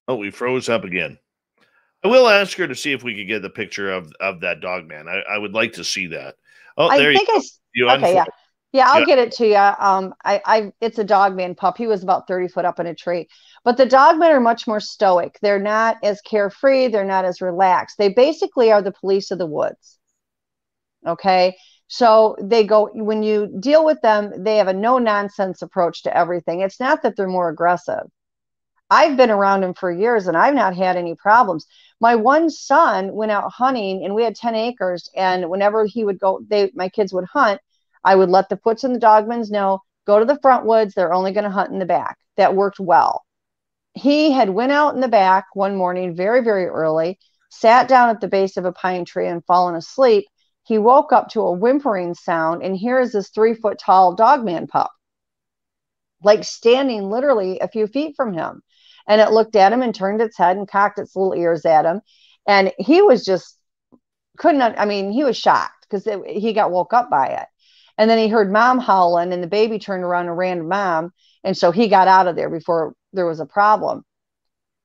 oh, we froze up again. I will ask her to see if we could get the picture of, of that dog man. I, I would like to see that. Oh, I there think you, I, you okay, yeah. Yeah, I'll yeah. get it to you. Um, I, I, it's a dogman pup. He was about thirty foot up in a tree. But the dogmen are much more stoic. They're not as carefree. They're not as relaxed. They basically are the police of the woods. Okay, so they go, when you deal with them, they have a no-nonsense approach to everything. It's not that they're more aggressive. I've been around them for years, and I've not had any problems. My one son went out hunting, and we had ten acres, and whenever he would go, they, my kids would hunt, I would let the Foots and the Dogmans know, go to the front woods, they're only going to hunt in the back. That worked well. He had went out in the back one morning, very, very early, sat down at the base of a pine tree and fallen asleep. He woke up to a whimpering sound, and here is this three-foot-tall dogman pup, like standing literally a few feet from him. And it looked at him and turned its head and cocked its little ears at him. And he was just, couldn't, I mean, he was shocked because he got woke up by it. And then he heard mom howling, and the baby turned around and ran to mom. And so he got out of there before there was a problem.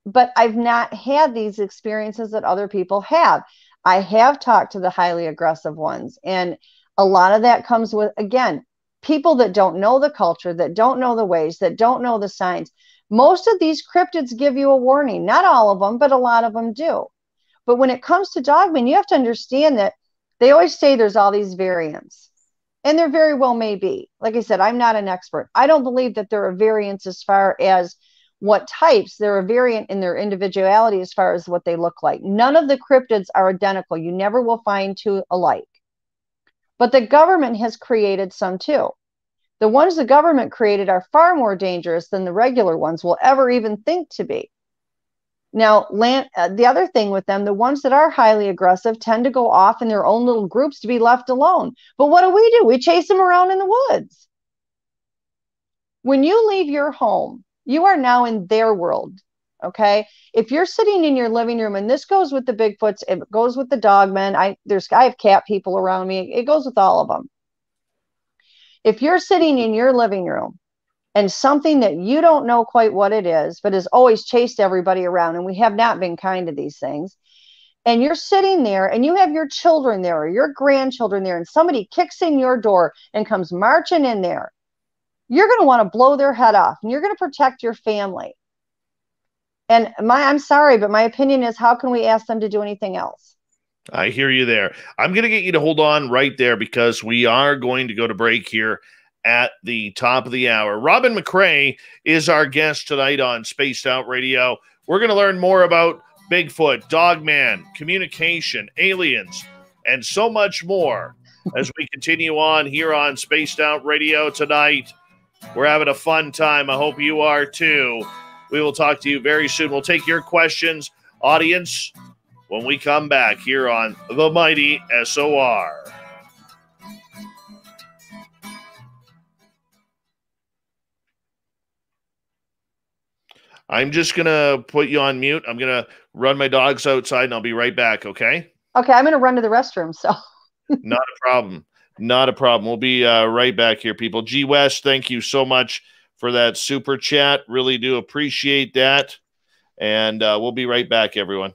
But I've not had these experiences that other people have. I have talked to the highly aggressive ones. And a lot of that comes with, again, people that don't know the culture, that don't know the ways, that don't know the signs. Most of these cryptids give you a warning. Not all of them, but a lot of them do. But when it comes to dogmen, you have to understand that they always say there's all these variants. And there very well may be. Like I said, I'm not an expert. I don't believe that there are variants as far as what types. They're a variant in their individuality as far as what they look like. None of the cryptids are identical. You never will find two alike. But the government has created some too. The ones the government created are far more dangerous than the regular ones will ever even think to be. Now, land, uh, the other thing with them, the ones that are highly aggressive tend to go off in their own little groups to be left alone. But what do we do? We chase them around in the woods. When you leave your home, you are now in their world, okay? If you're sitting in your living room, and this goes with the Bigfoots, it goes with the dogmen, I, there's, I have cat people around me, it goes with all of them. If you're sitting in your living room and something that you don't know quite what it is, but has always chased everybody around, and we have not been kind to these things, and you're sitting there and you have your children there or your grandchildren there, and somebody kicks in your door and comes marching in there, you're going to want to blow their head off, and you're going to protect your family. And my, I'm sorry, but my opinion is, how can we ask them to do anything else? I hear you there. I'm going to get you to hold on right there because we are going to go to break here at the top of the hour. Robin McCray is our guest tonight on Spaced Out Radio. We're going to learn more about Bigfoot, Dogman, communication, aliens, and so much more as we continue on here on Spaced Out Radio tonight. We're having a fun time. I hope you are too. We will talk to you very soon. We'll take your questions, audience, when we come back here on The Mighty S O R. I'm just going to put you on mute. I'm going to run my dogs outside, and I'll be right back, okay? Okay, I'm going to run to the restroom, so. Not a problem. Not a problem. We'll be uh, right back here, people. G. West, thank you so much for that super chat. Really do appreciate that. And uh, we'll be right back, everyone.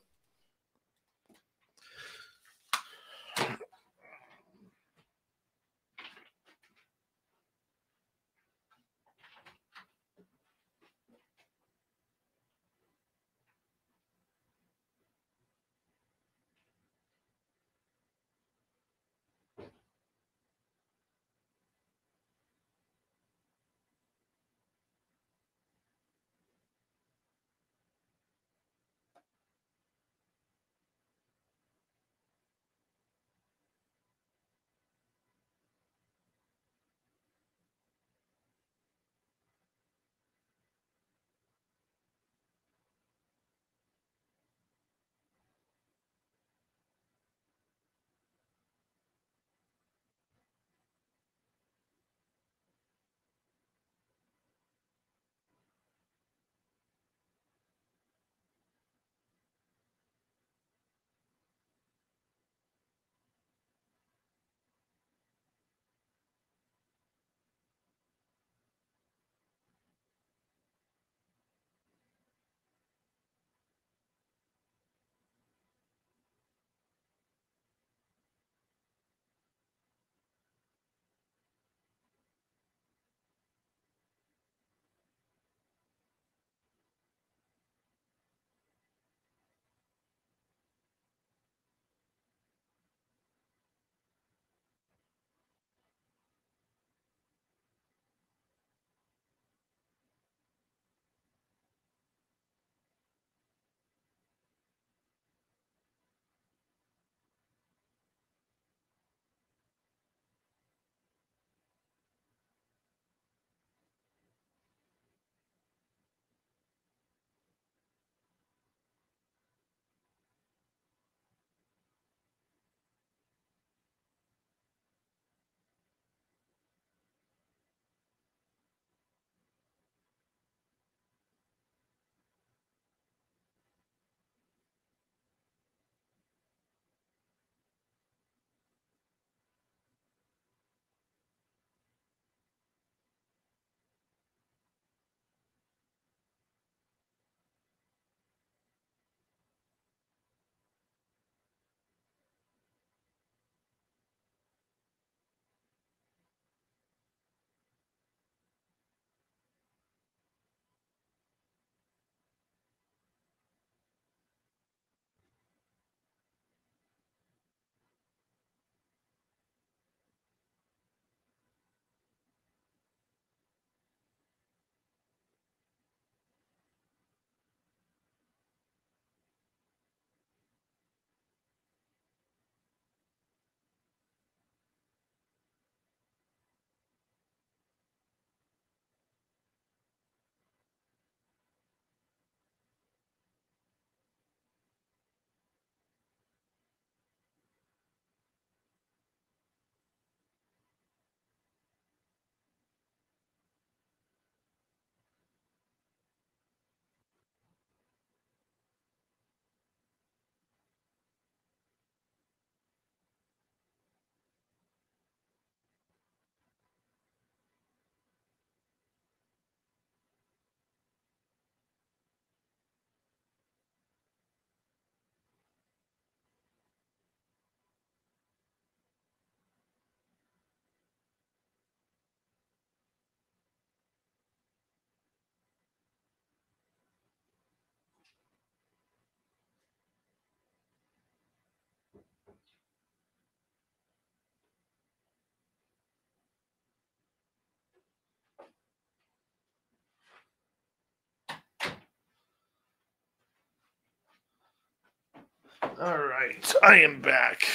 All right, I am back.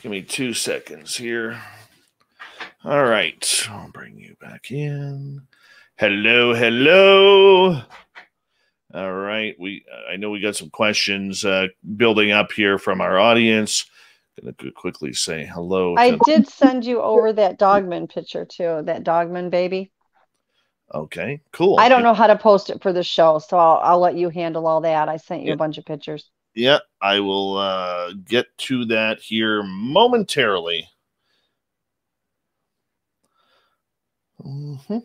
Give me two seconds here. All right, I'll bring you back in. Hello, hello. All right, we I know we got some questions uh, building up here from our audience. Going to quickly say hello. I did send you over that Dogman picture too, that Dogman baby. Okay, cool. I don't know how to post it for the show, so I'll, I'll let you handle all that. I sent you yeah. a bunch of pictures. Yeah, I will uh, get to that here momentarily. Mm-hmm.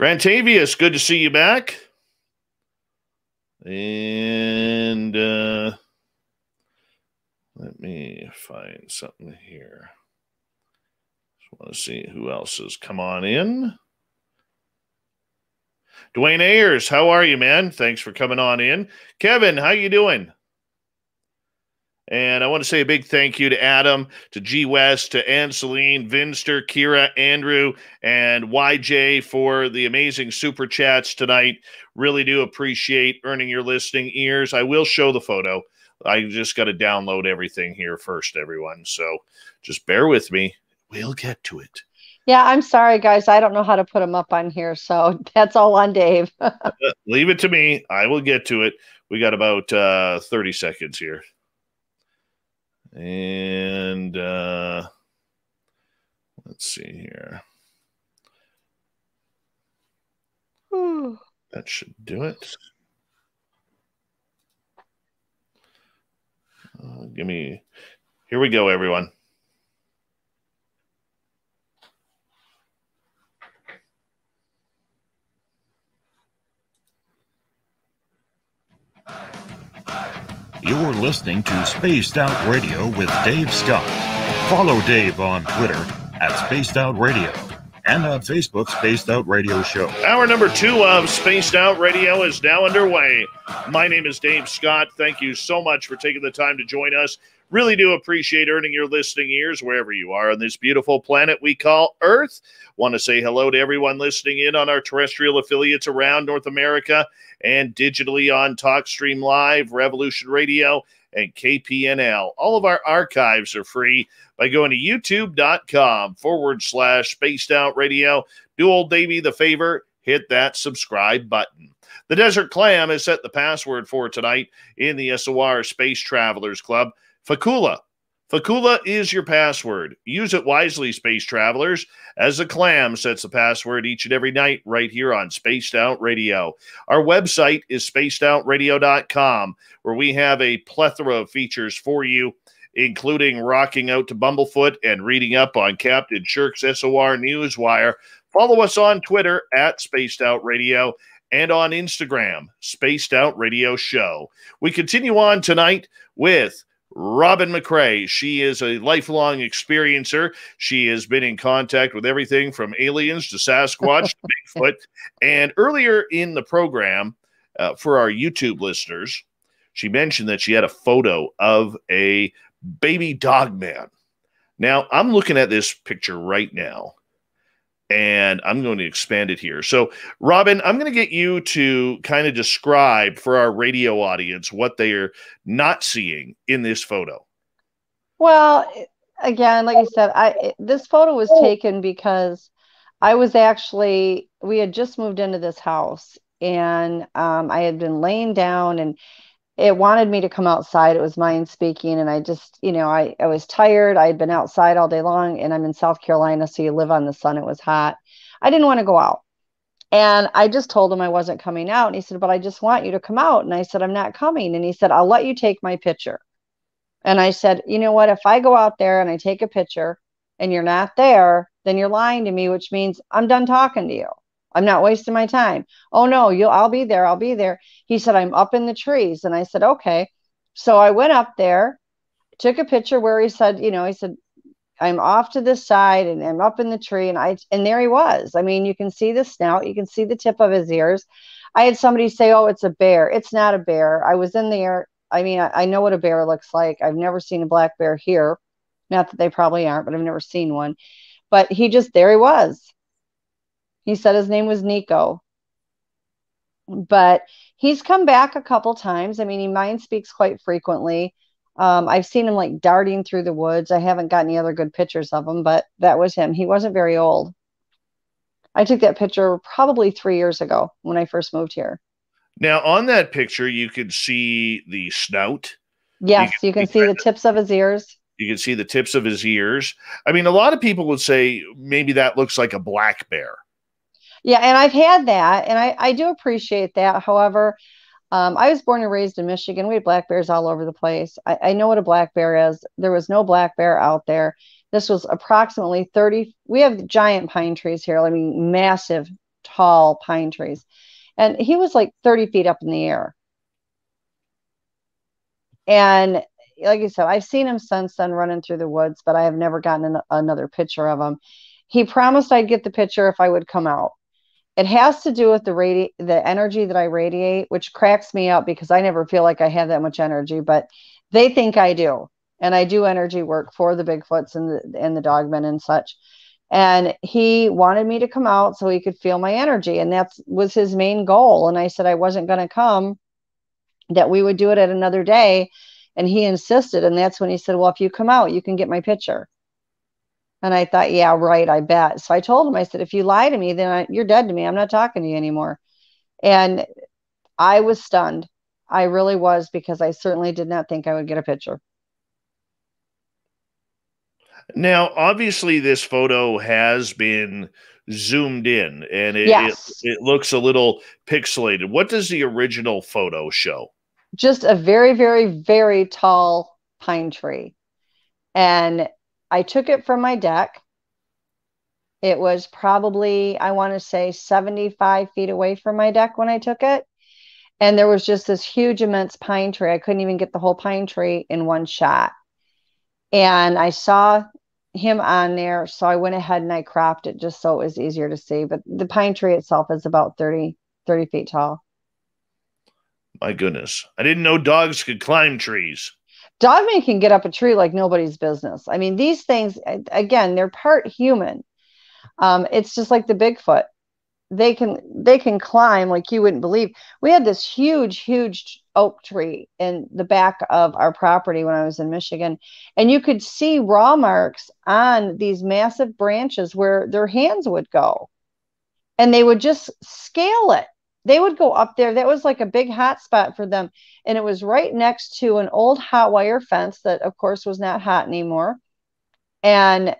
Grantavius, good to see you back. And uh, let me find something here. Just want to see who else has come on in. Dwayne Ayers, how are you, man? Thanks for coming on in. Kevin, how you doing? And I want to say a big thank you to Adam, to G West, to Ann Celine, Vinster, Kira, Andrew, and Y J for the amazing super chats tonight. Really do appreciate earning your listening ears. I will show the photo. I just got to download everything here first, everyone. So just bear with me. We'll get to it. Yeah, I'm sorry, guys. I don't know how to put them up on here, so that's all on Dave. Leave it to me. I will get to it. We got about uh, thirty seconds here. And uh, let's see here. Ooh. That should do it. Uh, give me... Here we go, everyone. You're listening to Spaced Out Radio with Dave Scott. Follow Dave on Twitter at Spaced Out Radio and on Facebook, Spaced Out Radio Show. Hour number two of Spaced Out Radio is now underway. My name is Dave Scott. Thank you so much for taking the time to join us. Really do appreciate earning your listening ears wherever you are on this beautiful planet we call Earth. Want to say hello to everyone listening in on our terrestrial affiliates around North America and digitally on TalkStream Live, Revolution Radio, and K P N L. All of our archives are free by going to youtube.com forward slash spaced out radio. Do old Davey the favor, hit that subscribe button. The Desert Clam has set the password for tonight in the S O R Space Travelers Club. Fakula. Fakula is your password. Use it wisely, space travelers, as the clam sets the password each and every night right here on Spaced Out Radio. Our website is spaced out radio dot com, where we have a plethora of features for you, including rocking out to Bumblefoot and reading up on Captain Shirk's S O R Newswire. Follow us on Twitter at Spaced Out Radio and on Instagram, Spaced Out Radio Show. We continue on tonight with Robin McCray. She is a lifelong experiencer. She has been in contact with everything from aliens to Sasquatch to Bigfoot. And earlier in the program, uh, for our YouTube listeners, she mentioned that she had a photo of a baby dog man. Now, I'm looking at this picture right now, and I'm going to expand it here. So, Robin, I'm going to get you to kind of describe for our radio audience what they are not seeing in this photo. Well, again, like you said, I this photo was taken because I was actually, we had just moved into this house, and um, I had been laying down, and it wanted me to come outside. It was mine speaking. And I just, you know, I, I was tired. I had been outside all day long, and I'm in South Carolina, so you live on the sun. It was hot. I didn't want to go out. And I just told him I wasn't coming out. And he said, but I just want you to come out. And I said, I'm not coming. And he said, I'll let you take my picture. And I said, you know what? If I go out there and I take a picture and you're not there, then you're lying to me, which means I'm done talking to you. I'm not wasting my time. Oh, no, you'll, I'll be there. I'll be there. He said, I'm up in the trees. And I said, okay. So I went up there, took a picture where he said, you know, he said, I'm off to this side and I'm up in the tree. And I, and there he was. I mean, you can see the snout. You can see the tip of his ears. I had somebody say, oh, it's a bear. It's not a bear. I was in the air. I mean, I, I know what a bear looks like. I've never seen a black bear here. Not that they probably aren't, but I've never seen one. But he just, there he was. He said his name was Nico, but he's come back a couple times. I mean, he mind speaks quite frequently. Um, I've seen him like darting through the woods. I haven't got any other good pictures of him, but that was him. He wasn't very old. I took that picture probably three years ago when I first moved here. Now on that picture, you could see the snout. Yes. You can, you can see the tips of his ears. You can see the tips of his ears. I mean, a lot of people would say maybe that looks like a black bear. Yeah. And I've had that, and I, I do appreciate that. However, Um, I was born and raised in Michigan. We had black bears all over the place. I, I know what a black bear is. There was no black bear out there. This was approximately thirty. We have giant pine trees here. I mean, massive, tall pine trees. And he was like thirty feet up in the air. And like I said, I've seen him since then running through the woods, but I have never gotten an, another picture of him. He promised I'd get the picture if I would come out. It has to do with the radi- the energy that I radiate, which cracks me up because I never feel like I have that much energy, but they think I do. And I do energy work for the Bigfoots and the, and the dogmen and such. And he wanted me to come out so he could feel my energy. And that was his main goal. And I said I wasn't going to come, that we would do it at another day. And he insisted. And that's when he said, well, if you come out, you can get my picture. And I thought, yeah, right, I bet. So I told him, I said, if you lie to me, then I, you're dead to me. I'm not talking to you anymore. And I was stunned. I really was, because I certainly did not think I would get a picture. Now, obviously, this photo has been zoomed in, and it, yes. it, it looks a little pixelated. What does the original photo show? Just a very, very, very tall pine tree. And I took it from my deck. It was probably, I want to say, seventy-five feet away from my deck when I took it. And there was just this huge, immense pine tree. I couldn't even get the whole pine tree in one shot. And I saw him on there. So I went ahead and I cropped it just so it was easier to see. But the pine tree itself is about thirty feet tall. My goodness. I didn't know dogs could climb trees. Dogmen can get up a tree like nobody's business. I mean, these things, again, they're part human. Um, it's just like the Bigfoot. They can they can climb like you wouldn't believe. We had this huge, huge oak tree in the back of our property when I was in Michigan. And you could see raw marks on these massive branches where their hands would go. And they would just scale it. They would go up there. That was like a big hot spot for them. And it was right next to an old hot wire fence that, of course, was not hot anymore. And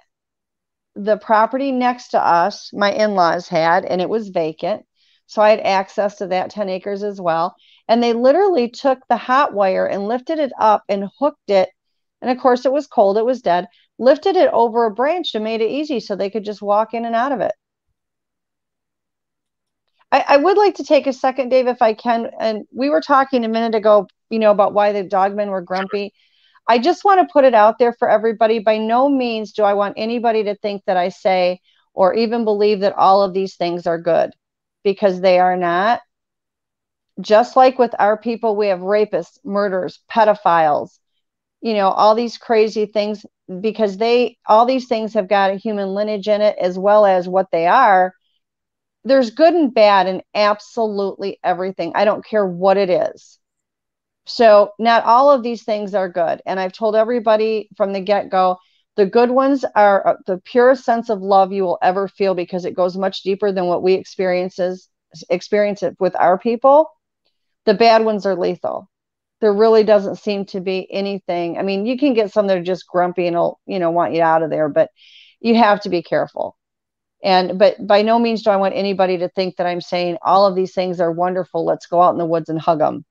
the property next to us, my in-laws had, and it was vacant. So I had access to that ten acres as well. And they literally took the hot wire and lifted it up and hooked it. And of course, it was cold. It was dead. Lifted it over a branch and made it easy so they could just walk in and out of it. I would like to take a second, Dave, if I can. And we were talking a minute ago, you know, about why the dogmen were grumpy. I just want to put it out there for everybody. By no means do I want anybody to think that I say or even believe that all of these things are good, because they are not. Just like with our people, we have rapists, murderers, pedophiles, you know, all these crazy things, because they, all these things have got a human lineage in it as well as what they are. There's good and bad in absolutely everything. I don't care what it is. So not all of these things are good. And I've told everybody from the get-go, the good ones are the purest sense of love you will ever feel, because it goes much deeper than what we experiences, experience it with our people. The bad ones are lethal. There really doesn't seem to be anything. I mean, you can get some that are just grumpy and will, you know, want you out of there, but you have to be careful. And, but by no means do I want anybody to think that I'm saying all of these things are wonderful. Let's go out in the woods and hug them.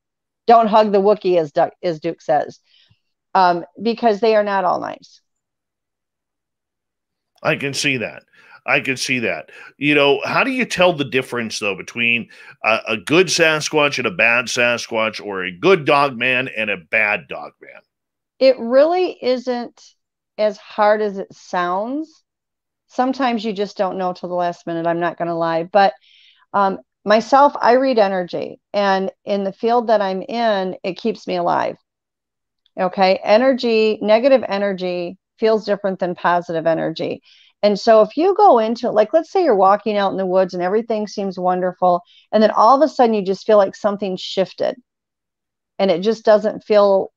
Don't hug the Wookiee, as, du as Duke says, um, because they are not all nice. I can see that. I can see that. You know, how do you tell the difference, though, between a, a good Sasquatch and a bad Sasquatch, or a good dogman and a bad dogman? It really isn't as hard as it sounds. Sometimes you just don't know till the last minute. I'm not going to lie. But um, myself, I read energy. And in the field that I'm in, it keeps me alive. Okay. Energy, negative energy feels different than positive energy. And so if you go into, like, let's say you're walking out in the woods and everything seems wonderful, and then all of a sudden you just feel like something shifted and it just doesn't feel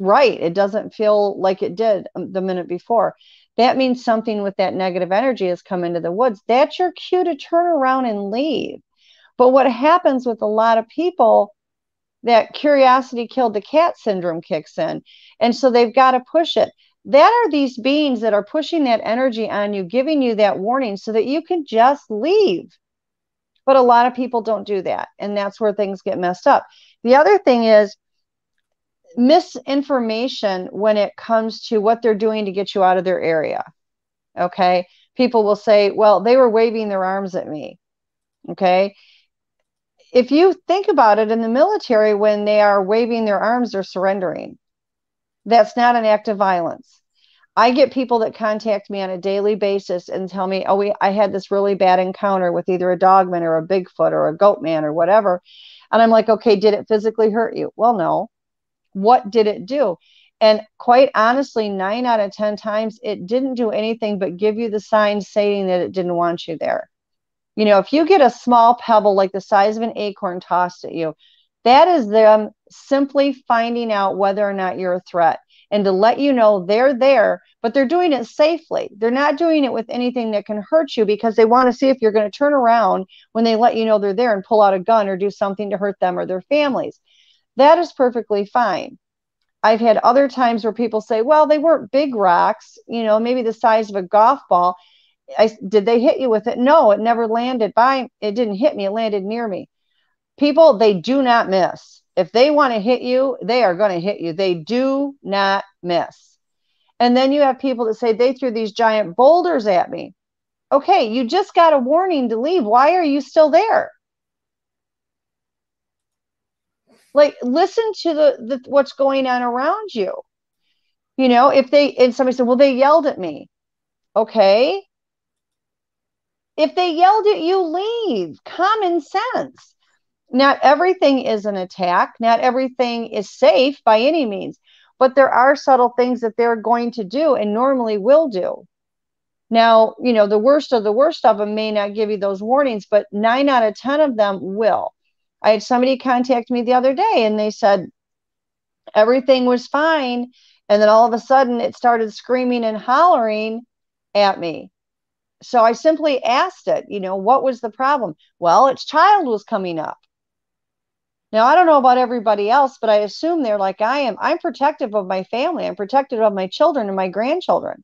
right. It doesn't feel like it did the minute before. That means something with that negative energy has come into the woods. That's your cue to turn around and leave. But what happens with a lot of people, that curiosity killed the cat syndrome kicks in. And so they've got to push it. That are these beings that are pushing that energy on you, giving you that warning so that you can just leave. But a lot of people don't do that. And that's where things get messed up. The other thing is misinformation when it comes to what they're doing to get you out of their area. Okay. People will say, well, they were waving their arms at me. Okay. If you think about it, in the military, when they are waving their arms, they're surrendering. That's not an act of violence. I get people that contact me on a daily basis and tell me, oh, we, I had this really bad encounter with either a dogman or a Bigfoot or a goatman or whatever. And I'm like, okay, did it physically hurt you? Well, no. What did it do? And quite honestly, nine out of ten times, it didn't do anything but give you the sign saying that it didn't want you there. You know, if you get a small pebble like the size of an acorn tossed at you, that is them simply finding out whether or not you're a threat and to let you know they're there, but they're doing it safely. They're not doing it with anything that can hurt you because they want to see if you're going to turn around when they let you know they're there and pull out a gun or do something to hurt them or their families. That is perfectly fine. I've had other times where people say, well, they weren't big rocks, you know, maybe the size of a golf ball. I, did they hit you with it? No, it never landed by, it didn't hit me. It landed near me. People, they do not miss. If they want to hit you, they are going to hit you. They do not miss. And then you have people that say they threw these giant boulders at me. Okay. You just got a warning to leave. Why are you still there? Like, listen to the, the what's going on around you. You know, if they, and somebody said, well, they yelled at me. Okay. If they yelled at you, leave. Common sense. Not everything is an attack. Not everything is safe by any means. But there are subtle things that they're going to do and normally will do. Now, you know, the worst of the worst of them may not give you those warnings, but nine out of ten of them will. I had somebody contact me the other day and they said everything was fine. And then all of a sudden it started screaming and hollering at me. So I simply asked it, you know, what was the problem? Well, its child was coming up. Now, I don't know about everybody else, but I assume they're like I am. I'm protective of my family. I'm protective of my children and my grandchildren.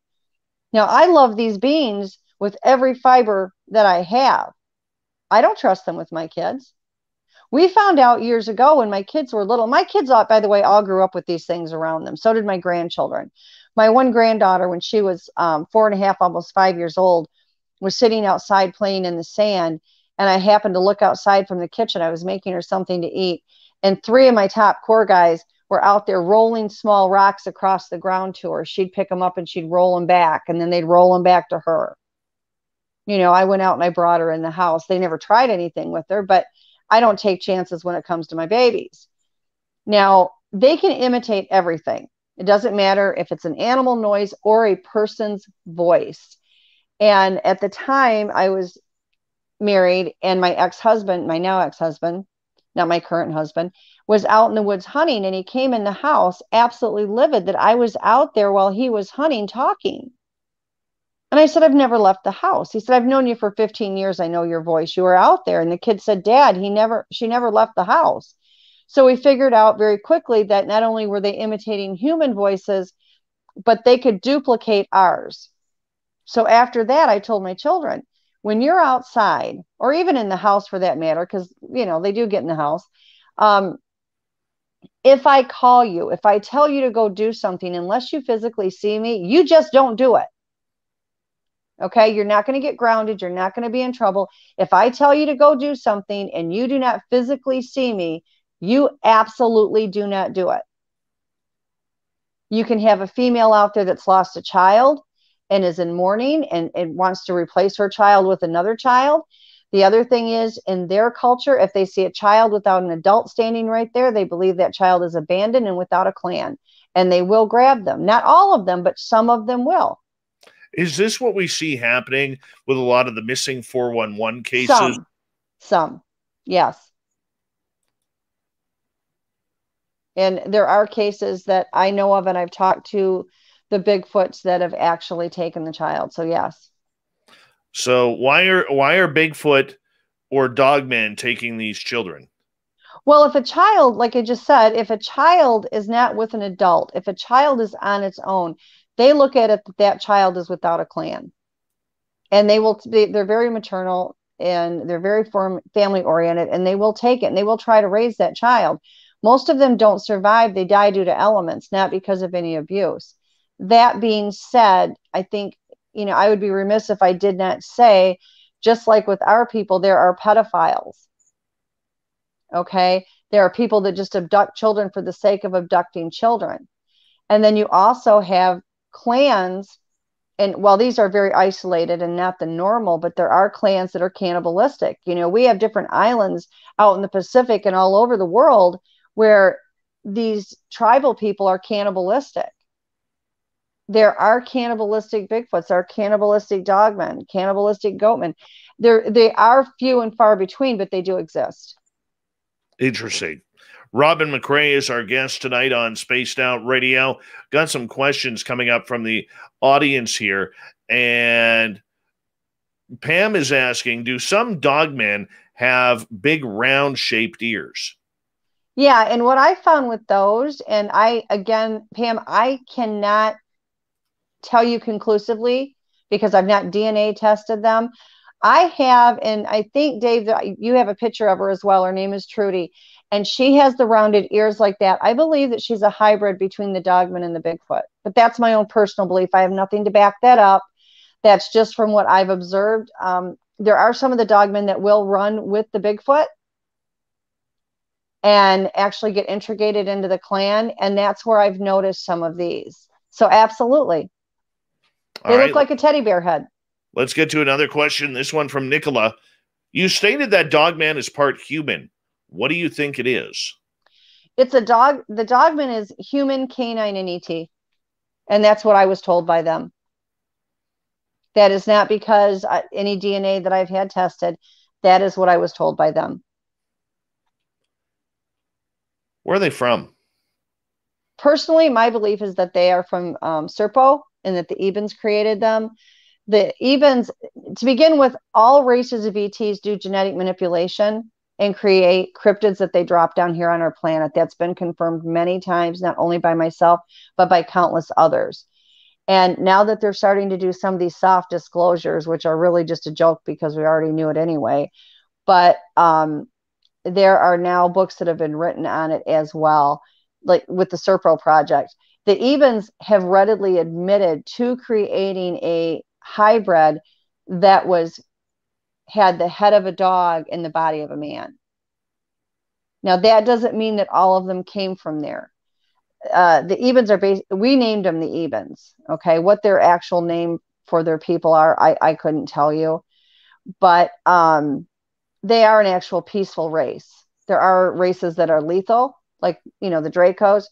Now, I love these beings with every fiber that I have. I don't trust them with my kids. We found out years ago when my kids were little. My kids, by the way, all grew up with these things around them. So did my grandchildren. My one granddaughter, when she was um, four and a half, almost five years old, was sitting outside playing in the sand. And I happened to look outside from the kitchen. I was making her something to eat. And three of my top core guys were out there rolling small rocks across the ground to her. She'd pick them up and she'd roll them back. And then they'd roll them back to her. You know, I went out and I brought her in the house. They never tried anything with her, but I don't take chances when it comes to my babies. Now, they can imitate everything. It doesn't matter if it's an animal noise or a person's voice. And at the time I was married and my ex-husband, my now ex-husband, not my current husband, was out in the woods hunting. And he came in the house absolutely livid that I was out there while he was hunting, talking. And I said, I've never left the house. He said, I've known you for fifteen years. I know your voice. You were out there. And the kid said, Dad, he never, she never left the house. So we figured out very quickly that not only were they imitating human voices, but they could duplicate ours. So after that, I told my children, when you're outside or even in the house for that matter, because, you know, they do get in the house. Um, if I call you, if I tell you to go do something, unless you physically see me, you just don't do it. Okay. You're not going to get grounded. You're not going to be in trouble. If I tell you to go do something and you do not physically see me, you absolutely do not do it. You can have a female out there that's lost a child and is in mourning and, and wants to replace her child with another child. The other thing is, in their culture, if they see a child without an adult standing right there, they believe that child is abandoned and without a clan, and they will grab them. Not all of them, but some of them will. Is this what we see happening with a lot of the missing four one one cases? Some, some, yes. And there are cases that I know of, and I've talked to the Bigfoots that have actually taken the child. So yes. So why are why are Bigfoot or Dogman taking these children? Well, if a child, like I just said, if a child is not with an adult, if a child is on its own, they look at it that that child is without a clan, and they will. They, they're very maternal and they're very form, family oriented, and they will take it and they will try to raise that child. Most of them don't survive; they die due to elements, not because of any abuse. That being said, I think you know I would be remiss if I did not say, just like with our people, there are pedophiles. Okay, there are people that just abduct children for the sake of abducting children, and then you also have clans, and while these are very isolated and not the normal, but there are clans that are cannibalistic. You know, we have different islands out in the Pacific and all over the world where these tribal people are cannibalistic. There are cannibalistic Bigfoots, there are cannibalistic dogmen, cannibalistic goatmen. There, they are few and far between, but they do exist. Interesting. Robin McCray is our guest tonight on Spaced Out Radio. Got some questions coming up from the audience here. And Pam is asking, do some dogmen have big round-shaped ears? Yeah, and what I found with those, and I, again, Pam, I cannot tell you conclusively because I've not D N A tested them. I have, and I think, Dave, that you have a picture of her as well. Her name is Trudy. And she has the rounded ears like that. I believe that she's a hybrid between the Dogman and the Bigfoot. But that's my own personal belief. I have nothing to back that up. That's just from what I've observed. Um, there are some of the Dogmen that will run with the Bigfoot and actually get integrated into the clan. And that's where I've noticed some of these. So absolutely. They look like a teddy bear head. Let's get to another question. This one from Nicola. You stated that Dogman is part human. What do you think it is? It's a dog. The Dogman is human, canine, and E T. And that's what I was told by them. That is not because I, any D N A that I've had tested. That is what I was told by them. Where are they from? Personally, my belief is that they are from um, Serpo and that the Ebens created them. The Ebens, to begin with, all races of E Ts do genetic manipulation and create cryptids that they drop down here on our planet. That's been confirmed many times, not only by myself, but by countless others. And now that they're starting to do some of these soft disclosures, which are really just a joke because we already knew it anyway, but um, there are now books that have been written on it as well, like with the Serpo Project. The Ebens have readily admitted to creating a hybrid that was had the head of a dog and the body of a man. Now that doesn't mean that all of them came from there. Uh, the Ebens are based, we named them the Ebens. Okay. What their actual name for their people are, I, I couldn't tell you, but um, they are an actual peaceful race. There are races that are lethal, like, you know, the Dracos,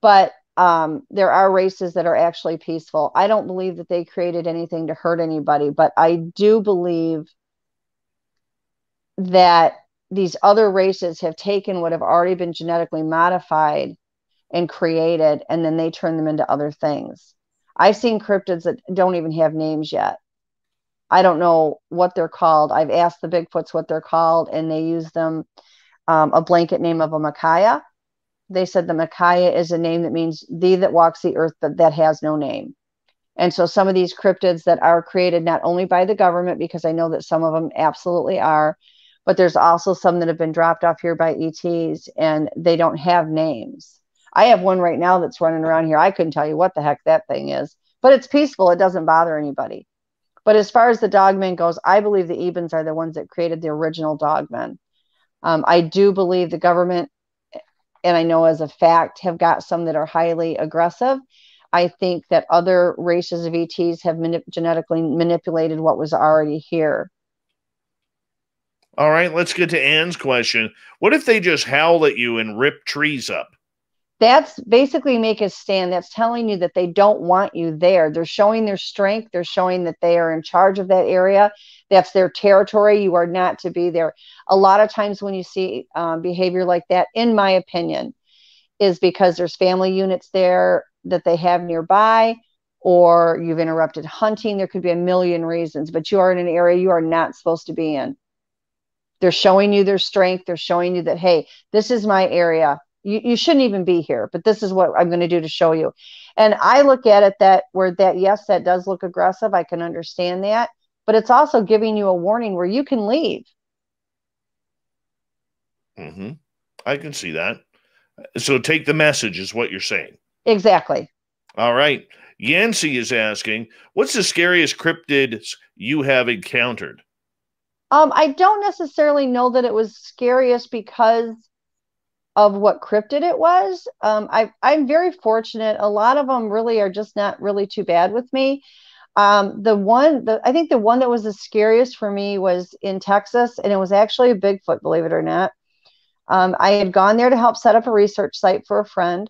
but um, there are races that are actually peaceful. I don't believe that they created anything to hurt anybody, but I do believe that these other races have taken what have already been genetically modified and created, and then they turn them into other things. I've seen cryptids that don't even have names yet. I don't know what they're called. I've asked the Bigfoots what they're called, and they use them, um, a blanket name of a Micaiah. They said the Micaiah is a name that means thee that walks the earth, but that has no name. And so some of these cryptids that are created not only by the government, because I know that some of them absolutely are, but there's also some that have been dropped off here by E Ts and they don't have names. I have one right now that's running around here. I couldn't tell you what the heck that thing is, but it's peaceful. It doesn't bother anybody. But as far as the Dogmen goes, I believe the Ebens are the ones that created the original Dogmen. Um, I do believe the government, and I know as a fact, have got some that are highly aggressive. I think that other races of E Ts have manip- genetically manipulated what was already here. All right, let's get to Anne's question. What if they just howl at you and rip trees up? that's basically make a stand. That's telling you that they don't want you there. They're showing their strength. They're showing that they are in charge of that area. That's their territory. You are not to be there. A lot of times when you see um, behavior like that, in my opinion, is because there's family units there that they have nearby, or you've interrupted hunting. There could be a million reasons, but you are in an area you are not supposed to be in. They're showing you their strength. They're showing you that, hey, this is my area. You, you shouldn't even be here, but this is what I'm going to do to show you. And I look at it that where that, yes, that does look aggressive. I can understand that, but it's also giving you a warning where you can leave. Mm-hmm. I can see that. So take the message is what you're saying. Exactly. All right. Yancy is asking, what's the scariest cryptids you have encountered? Um, I don't necessarily know that it was scariest because of what cryptid it was. Um, I, I'm very fortunate. A lot of them really are just not really too bad with me. Um, the one, the, I think the one that was the scariest for me was in Texas, and it was actually a Bigfoot, believe it or not. Um, I had gone there to help set up a research site for a friend.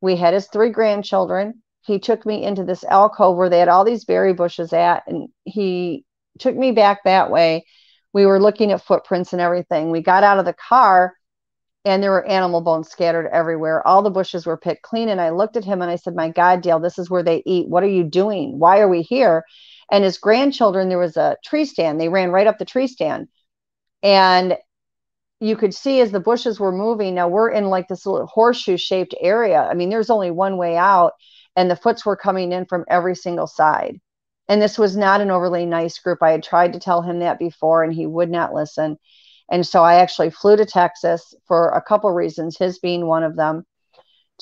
We had his three grandchildren. He took me into this alcove where they had all these berry bushes at, and he took me back that way. We were looking at footprints and everything. We got out of the car, and there were animal bones scattered everywhere. All the bushes were picked clean. And I looked at him and I said, my God, Dale, this is where they eat. What are you doing? Why are we here? And his grandchildren, there was a tree stand. They ran right up the tree stand. And you could see as the bushes were moving. Now we're in like this little horseshoe shaped area. I mean, there's only one way out, and the foots were coming in from every single side. And this was not an overly nice group. I had tried to tell him that before and he would not listen. And so I actually flew to Texas for a couple reasons, his being one of them,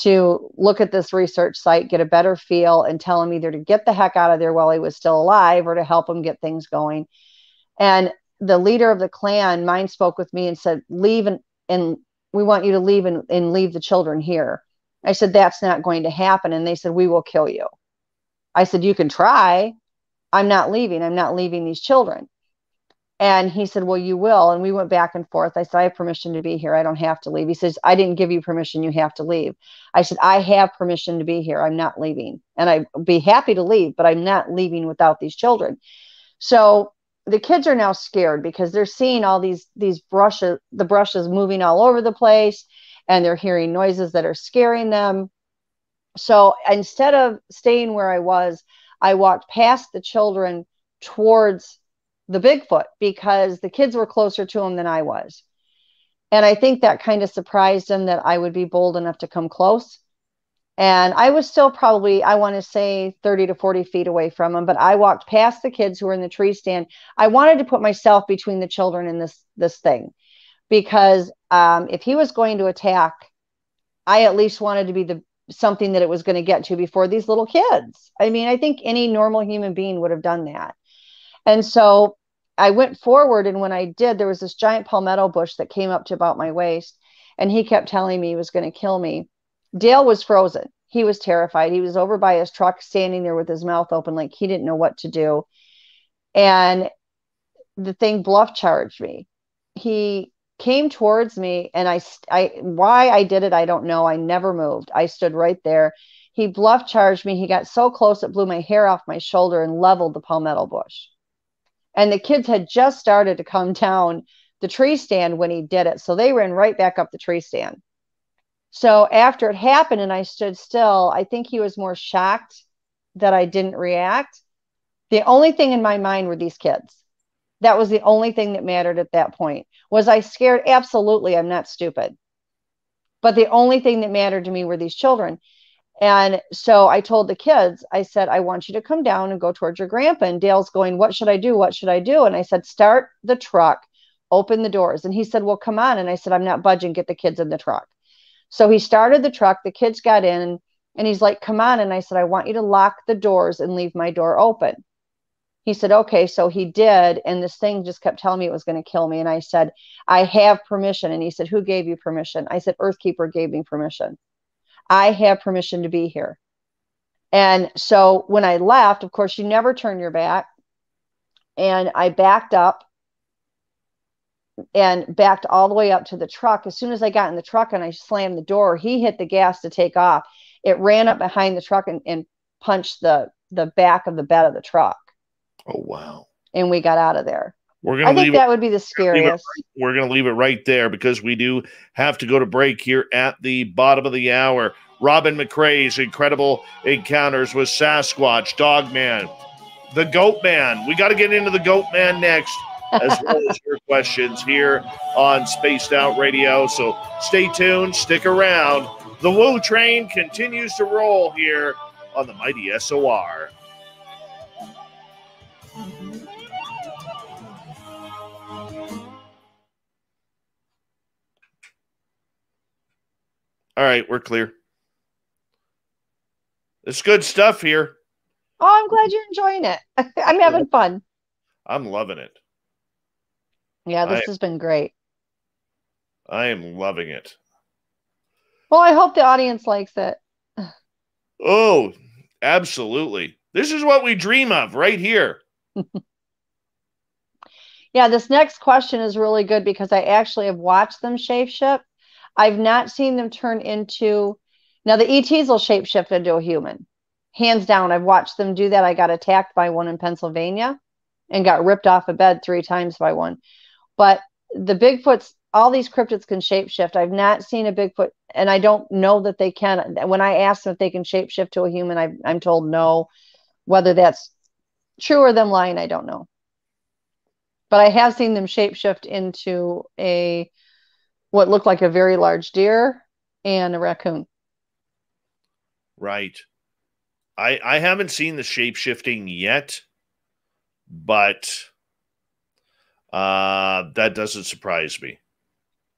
to look at this research site, get a better feel, and tell him either to get the heck out of there while he was still alive or to help him get things going. And the leader of the clan, mine, spoke with me and said, leave, and, and we want you to leave and, and leave the children here. I said, that's not going to happen. And they said, we will kill you. I said, you can try. I'm not leaving. I'm not leaving these children. And he said, well, you will. And we went back and forth. I said, I have permission to be here. I don't have to leave. He says, I didn't give you permission. You have to leave. I said, I have permission to be here. I'm not leaving. And I'd be happy to leave, but I'm not leaving without these children. So the kids are now scared because they're seeing all these, these brushes, the brushes moving all over the place, and they're hearing noises that are scaring them. So instead of staying where I was, I walked past the children towards the Bigfoot because the kids were closer to him than I was. And I think that kind of surprised him that I would be bold enough to come close. And I was still probably, I want to say thirty to forty feet away from him, but I walked past the kids who were in the tree stand. I wanted to put myself between the children and this, this thing, because um, if he was going to attack, I at least wanted to be the something that it was going to get to before these little kids. I mean, I think any normal human being would have done that. And so I went forward, and when I did, there was this giant palmetto bush that came up to about my waist, and he kept telling me he was going to kill me. Dale was frozen. He was terrified. He was over by his truck, standing there with his mouth open, like he didn't know what to do. And the thing bluff charged me. He came towards me, and I, I, why I did it, I don't know. I never moved. I stood right there. He bluff charged me. He got so close, it blew my hair off my shoulder and leveled the palmetto bush. And the kids had just started to come down the tree stand when he did it. So they ran right back up the tree stand. So after it happened and I stood still, I think he was more shocked that I didn't react. The only thing in my mind were these kids. That was the only thing that mattered at that point. Was I scared? Absolutely. I'm not stupid. But the only thing that mattered to me were these children. And so I told the kids, I said, I want you to come down and go towards your grandpa. And Dale's going, what should I do? What should I do? And I said, start the truck, open the doors. And he said, well, come on. And I said, I'm not budging. Get the kids in the truck. So he started the truck. The kids got in, and he's like, come on. And I said, I want you to lock the doors and leave my door open. He said, okay. So he did. And this thing just kept telling me it was going to kill me. And I said, I have permission. And he said, who gave you permission? I said, Earthkeeper gave me permission. I have permission to be here. And so when I left, of course, you never turn your back. And I backed up and backed all the way up to the truck. As soon as I got in the truck and I slammed the door, he hit the gas to take off. It ran up behind the truck and, and punched the, the back of the bed of the truck. Oh, wow. And we got out of there. We're gonna I think leave that it, would be the scariest. We're going to leave it right there because we do have to go to break here at the bottom of the hour. Robin McCray's incredible encounters with Sasquatch, Dogman, the Goatman. We got to get into the Goatman next, as well as your questions here on Spaced Out Radio. So stay tuned, stick around. The Woo Train continues to roll here on the mighty S O R. All right, we're clear. It's good stuff here. Oh, I'm glad you're enjoying it. I'm having fun. I'm loving it. Yeah, this I, has been great. I am loving it. Well, I hope the audience likes it. Oh, absolutely. This is what we dream of right here. Yeah, this next question is really good because I actually have watched them shapeshift. I've not seen them turn into... Now, the E Ts will shapeshift into a human. Hands down, I've watched them do that. I got attacked by one in Pennsylvania and got ripped off a bed three times by one. But the Bigfoots, all these cryptids can shapeshift. I've not seen a Bigfoot, and I don't know that they can. When I ask them if they can shapeshift to a human, I, I'm told no. Whether that's true or them lying, I don't know. But I have seen them shapeshift into a... what looked like a very large deer and a raccoon. Right. I I haven't seen the shape-shifting yet, but uh, that doesn't surprise me.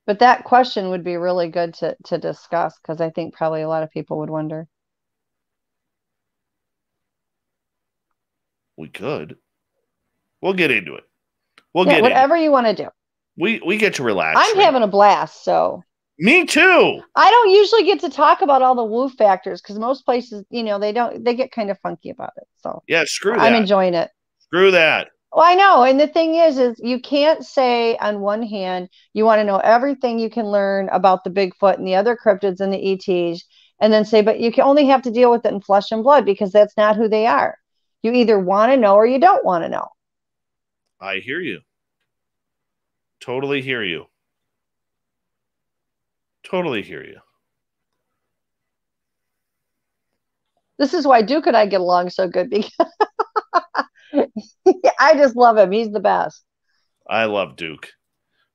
But that question would be really good to, to discuss because I think probably a lot of people would wonder. We could. We'll get into it. We'll yeah, get whatever you want to do. We we get to relax. I'm right? having a blast, so. Me too. I don't usually get to talk about all the woo factors because most places, you know, they don't. They get kind of funky about it. So yeah, screw that. I'm enjoying it. Screw that. Well, I know, and the thing is, is you can't say on one hand you want to know everything you can learn about the Bigfoot and the other cryptids and the E Ts, and then say, but you can only have to deal with it in flesh and blood because that's not who they are. You either want to know or you don't want to know. I hear you. Totally hear you. Totally hear you. This is why Duke and I get along so good because I just love him. He's the best. I love Duke.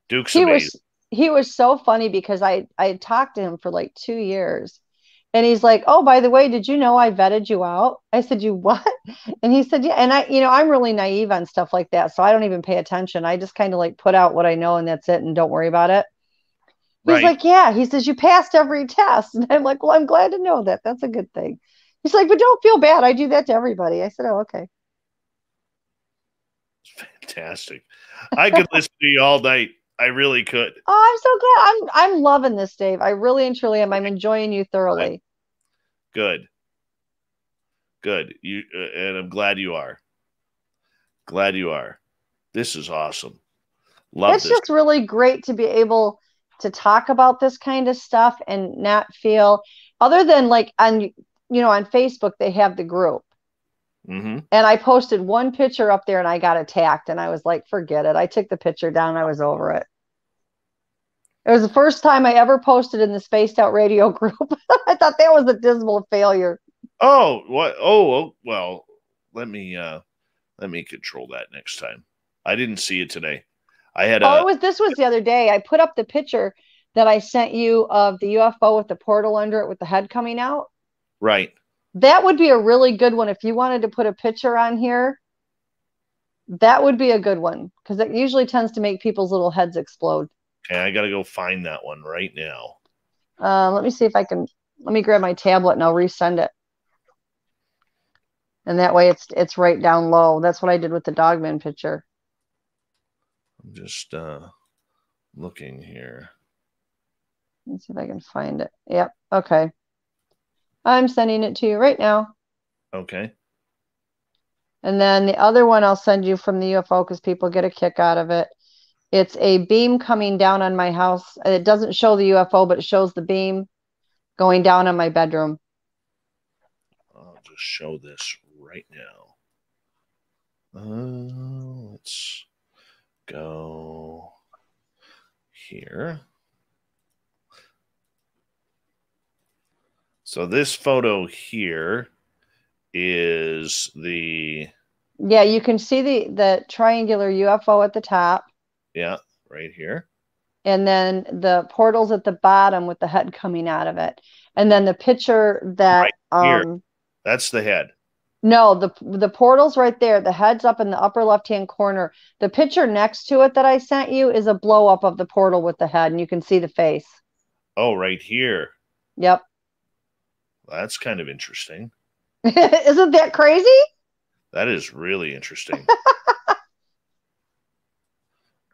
Duke's he amazing. Was, he was so funny because I, I talked to him for like two years. And he's like, oh, by the way, did you know I vetted you out? I said, you what? And he said, yeah. And I, you know, I'm really naive on stuff like that. So I don't even pay attention. I just kind of like put out what I know and that's it. And don't worry about it. He's right. like, yeah. He says, you passed every test. And I'm like, well, I'm glad to know that. That's a good thing. He's like, but don't feel bad. I do that to everybody. I said, oh, okay. Fantastic. I could listen to you all night. I really could. Oh, I'm so glad. I'm I'm loving this, Dave. I really and truly am. I'm enjoying you thoroughly. Good. Good. You uh, and I'm glad you are. Glad you are. This is awesome. Love it's this. It's just really great to be able to talk about this kind of stuff and not feel other than like on you know on Facebook they have the group. Mm-hmm. And I posted one picture up there and I got attacked and I was like, forget it. I took the picture down. I was over it. It was the first time I ever posted in the Spaced Out Radio group. I thought that was a dismal failure. Oh, what? Oh, well, let me, uh, let me control that next time. I didn't see it today. I had, oh, a it was, this was the other day. I put up the picture that I sent you of the U F O with the portal under it with the head coming out. Right. That would be a really good one. If you wanted to put a picture on here, that would be a good one because it usually tends to make people's little heads explode. Okay, I got to go find that one right now. Uh, let me see if I can. Let me grab my tablet and I'll resend it. And that way it's it's right down low. That's what I did with the Dogman picture. I'm just uh, looking here. Let's see if I can find it. Yep. Okay. I'm sending it to you right now. Okay. And then the other one I'll send you from the U F O because people get a kick out of it. It's a beam coming down on my house. It doesn't show the U F O, but it shows the beam going down on my bedroom. I'll just show this right now. Uh, let's go here. So this photo here is the... Yeah, you can see the, the triangular U F O at the top. Yeah, right here. And then the portals at the bottom with the head coming out of it. And then the picture that... Right here. Um, That's the head. No, the, the portal's right there. The head's up in the upper left-hand corner. The picture next to it that I sent you is a blow-up of the portal with the head, and you can see the face. Oh, right here. Yep. Well, that's kind of interesting. Isn't that crazy? That is really interesting.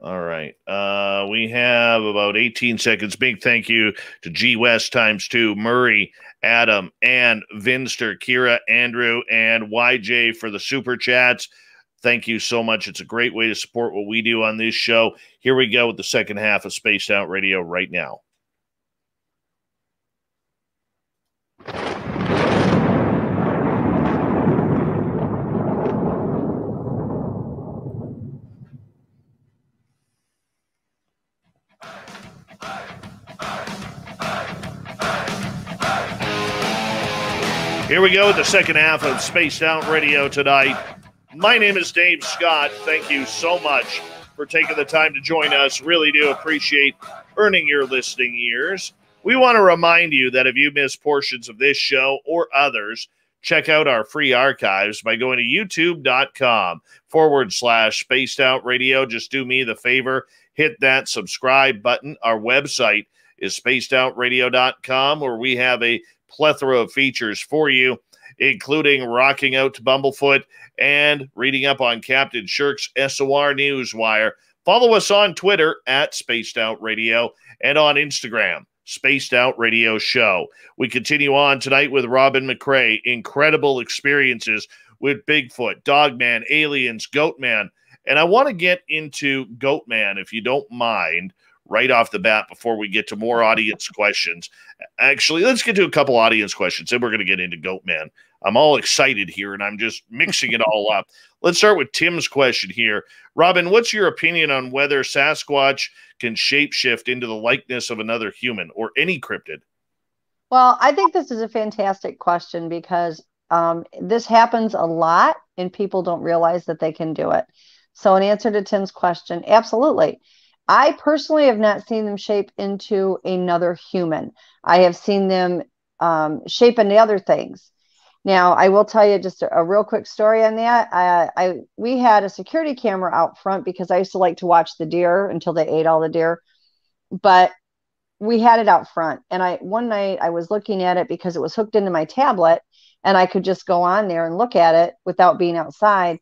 All right. Uh, we have about eighteen seconds. Big thank you to G West times two, Murray, Adam, and Vinster, Kira, Andrew, and Y J for the super chats. Thank you so much. It's a great way to support what we do on this show. Here we go with the second half of Spaced Out Radio right now. Here we go with the second half of Spaced Out Radio tonight. My name is Dave Scott. Thank you so much for taking the time to join us. Really do appreciate earning your listening ears. We want to remind you that if you miss portions of this show or others, check out our free archives by going to youtube.com forward slash Spaced Out Radio. Just do me the favor, hit that subscribe button. Our website is spaced out radio dot com, where we have a plethora of features for you, including rocking out to Bumblefoot and reading up on Captain Shirk's S O R Newswire. Follow us on Twitter at Spaced Out Radio and on Instagram, Spaced Out Radio Show. We continue on tonight with Robin McCray. Incredible experiences with Bigfoot, Dogman, Aliens, Goatman. And I want to get into Goatman, if you don't mind, right off the bat before we get to more audience questions. Actually, let's get to a couple audience questions, then we're going to get into Goatman. I'm all excited here, and I'm just mixing it all up. Let's start with Tim's question here. Robin, what's your opinion on whether Sasquatch can shapeshift into the likeness of another human or any cryptid? Well, I think this is a fantastic question because um, this happens a lot, and people don't realize that they can do it. So in answer to Tim's question, absolutely. I personally have not seen them shape into another human. I have seen them um, shape into other things. Now, I will tell you just a, a real quick story on that. I, I we had a security camera out front because I used to like to watch the deer until they ate all the deer. But we had it out front. And I one night I was looking at it because it was hooked into my tablet, and I could just go on there and look at it without being outside.